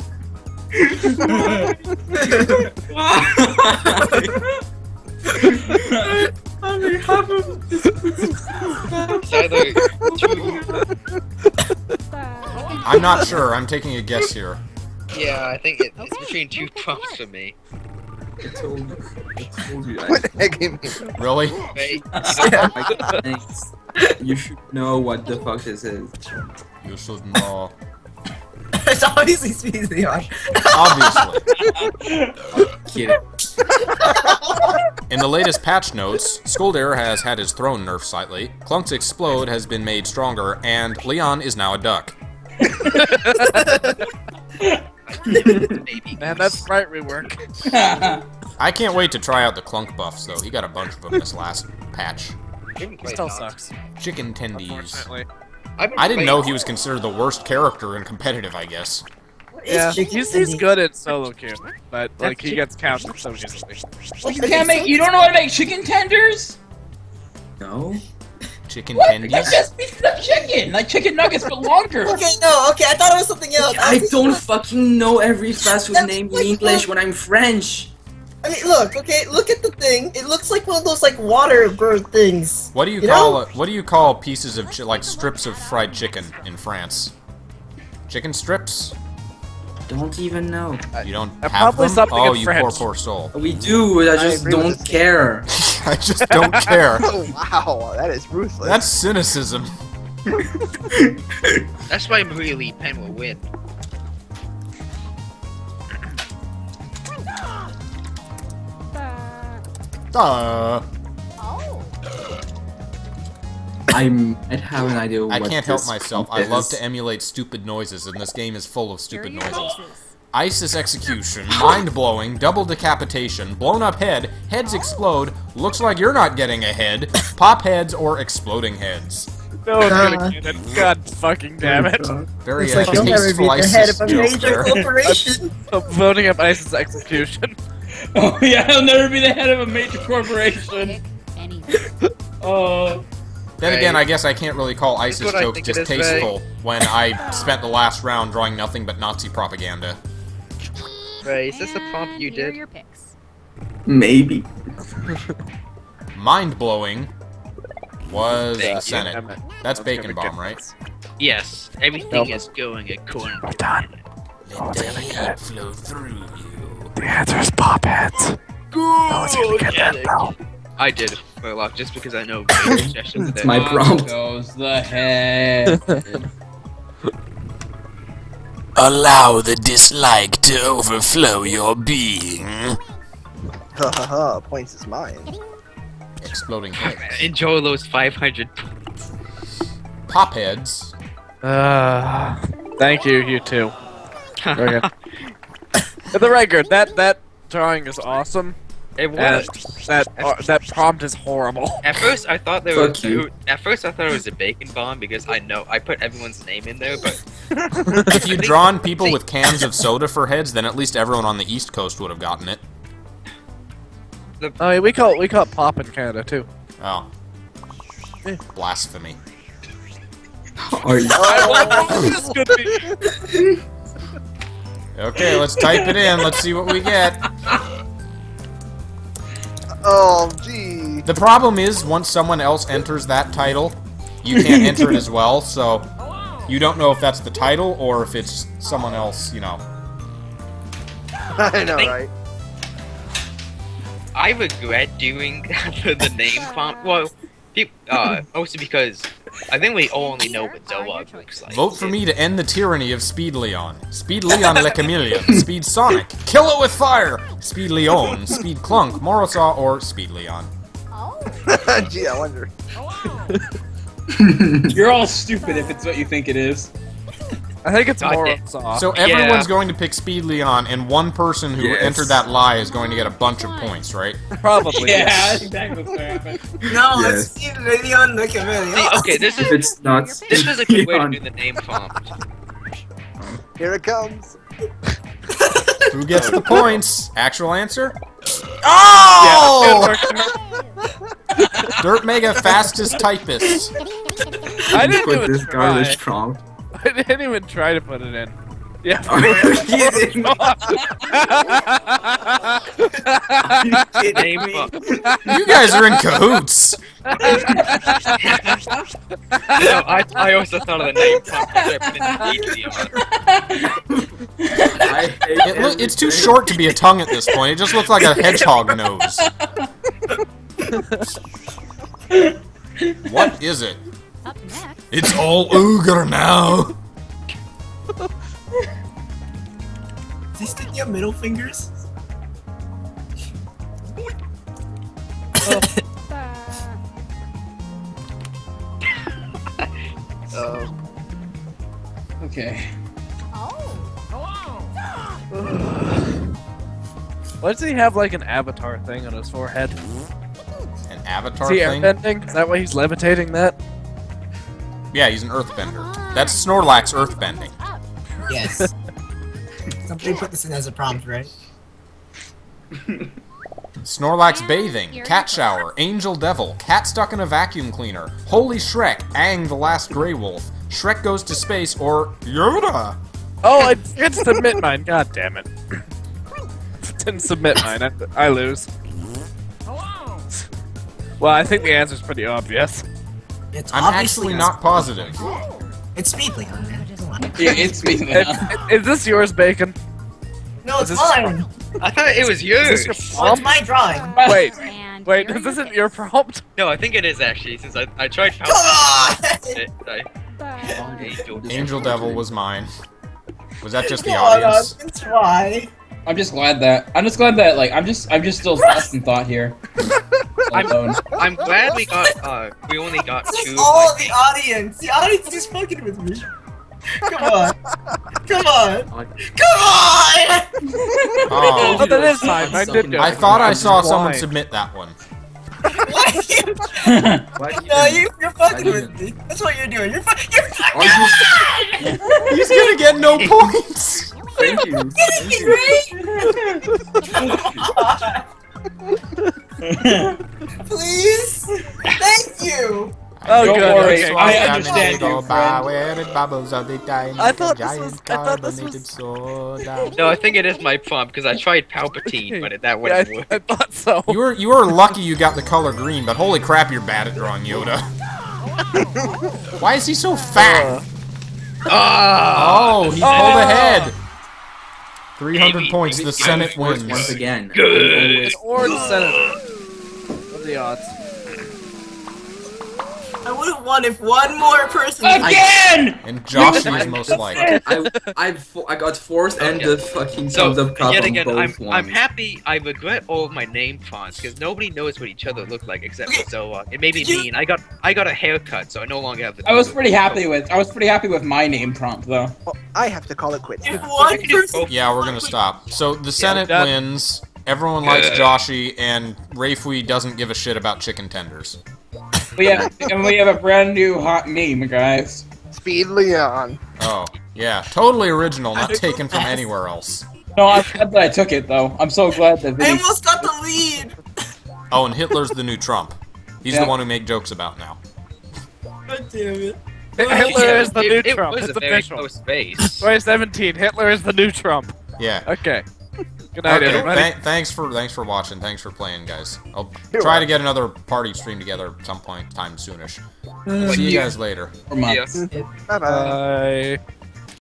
I mean, half of this is I'm not sure. I'm taking a guess here. Yeah, I think it's between two prompts for me. What? Really? You should know what the fuck this is. You should know. It's obviously Speed Leon. Obviously. I'm kidding. In the latest patch notes, Skuldair has had his throne nerfed slightly, Clunk's Explode has been made stronger, and Leon is now a duck. Man, that's right rework. I can't wait to try out the Clunk buffs, though. He got a bunch of them this last patch. It still sucks. Chicken Tendies. I didn't know he was considered the worst character in competitive, I guess. Yeah, he's good at solo queue, but like he gets countered so easily. Well, you can't make. You don't know how to make chicken tenders? No. Chicken tenders? That's just pieces of chicken, like chicken nuggets, but longer. Okay, no, okay, I thought it was something else. I don't fucking know every fast food name in English when I'm French. I mean, look, okay, look at the thing. It looks like one of those like water bird things. What do you call? What do you call pieces of like strips of fried chicken in France? Chicken strips. Don't even know. You don't have them? Oh, you poor soul. We do, I just don't care. I just don't care. Wow, that is ruthless. That's cynicism. That's why Maria Lee Pen will win. Duh. I have an idea. I can't help myself. I love to emulate stupid noises, and this game is full of stupid noises. Isis execution, mind blowing, double decapitation, blown up head, heads explode. Looks like you're not getting a head. Pop heads or exploding heads. No, I'm gonna get it. God fucking damn it. Very tasteful Isis joke there. I'm voting up Isis execution. Oh yeah, I'll never be the head of a major corporation. Oh. Then again, I guess I can't really call ISIS jokes distasteful when I spent the last round drawing nothing but Nazi propaganda. Ray, is this the prompt you did? Maybe. Mind-blowing was Senate. That's Bacon Bomb, right? Yes. Everything is going according to plan. Let the head flow through you. The answer's pop heads. No one's gonna get that, though. I did Moolock just because I know. That's my prompt. Goes the head. Allow the dislike to overflow your being. Ha ha ha! Points is mine. Exploding heads. Enjoy those 500 points. Pop heads. Thank you. You too. Very good. For the record, that drawing is awesome. It was. That prompt is horrible. At first, I thought there was. At first, I thought it was a Bacon Bomb because I know I put everyone's name in there. But if you'd drawn people with cans of soda for heads, then at least everyone on the East Coast would have gotten it. I mean, we call it pop in Canada too. Oh, blasphemy! Are you? This could be. Okay, let's type it in. Let's see what we get. Oh, gee. The problem is, once someone else enters that title, you can't enter it as well, so you don't know if that's the title or if it's someone else, you know. I know, right? I regret doing the name prompt. Well, mostly because I think we only know what Xelrog looks like. Vote for me to end the tyranny of Speed Leon. Speed Leon Le Chameleon. Speed Sonic. Kill it with fire. Speed Leon. Speed Clunk. Morrowsaw or Speed Leon. Oh. Gee, I wonder. You're all stupid if it's what you think it is. I think it's Morrowsaw. So everyone's going to pick Speed Leon, and one person who entered that lie is going to get a bunch of points, right? Probably. Yeah, exactly. No, it's Speed Leon. Look at me. Okay, this is nuts. This is a good way to do the name font. Here it comes. Who gets the points? Actual answer? Oh! Yeah, Derpmega fastest typist. I didn't put this garbage prompt. I didn't even try to put it in. Yeah. You kidding me? You guys are in cahoots. No, I also thought of the name. It's too short to be a tongue at this point. It just looks like a hedgehog nose. What is it? Up next. It's all Ooger now. Is this thing your middle fingers? Oh. Okay. Oh. Hello. Why does he have like an avatar thing on his forehead? An avatar thing? Airbending? Is that why he's levitating that? Yeah, he's an earthbender. That's Snorlax earthbending. Yes. Somebody put this in as a prompt, right? Snorlax bathing, cat shower, angel devil, cat stuck in a vacuum cleaner, holy Shrek, Aang the last Grey Wolf, Shrek goes to space, or Yoda. Oh, I didn't submit mine. God damn it! Didn't submit mine. I lose. Hello. Well, I think the answer's pretty obvious. It's I'm actually not positive. It's Speed Leon. Yeah, it's Speed Leon. Is this yours, Bacon? No, it's mine. I thought it was yours. Oh, it's my drawing. Wait, is this your prompt? No, I think it is actually, since I tried. Come on! Angel Devil was mine. Was that just the audience? That's why. I'm just glad that like I'm just still lost in thought here. I'm glad we got we only got two. Like, oh, the audience! The audience is just fucking with me. Come on! Come on! Come on! Oh, oh, that is mine. I thought I saw someone submit that one. What? No, you're fucking with me. That's what you're doing. You're fucking. He's gonna get no points. Thank you. Please? Thank you! Oh, don't worry, I understand you, friend. I thought this was... No, I think it is my prompt, because I tried Palpatine, but that wouldn't work. I thought so. You were lucky you got the color green, but holy crap, you're bad at drawing Yoda. Why is he so fat? Oh, he pulled ahead. 300 points, the Senate wins once again. Good! An orange Senate. What are the odds? I would have won if one more person... Again! And Josh is most likely. I got fourth and the fucking thumbs-up cup on both ones. I'm happy. I regret all of my name fonts, because nobody knows what each other look like except for Xelrog. It made me mean. I got a haircut, so I no longer have the... I was pretty happy with my name prompt, though. Well, I have to call it quits. Yeah, we're gonna stop. So, the Senate wins, everyone likes Joshy, and Reifiui doesn't give a shit about chicken tenders. We have a brand new hot meme, guys. Speed Leon. Oh, yeah. Totally original, not taken from anywhere else. No, I'm glad that I took it, though. I'm so glad that I almost got the lead! Oh, and Hitler's the new Trump. He's the one who make jokes about now. God damn it. Hitler is the new Trump. It's official. Way 17, Hitler is the new Trump. Yeah. Okay. Good night, everybody. Thanks for watching. Thanks for playing, guys. I'll try to get another party stream together at some point soonish. See you guys later. Bye.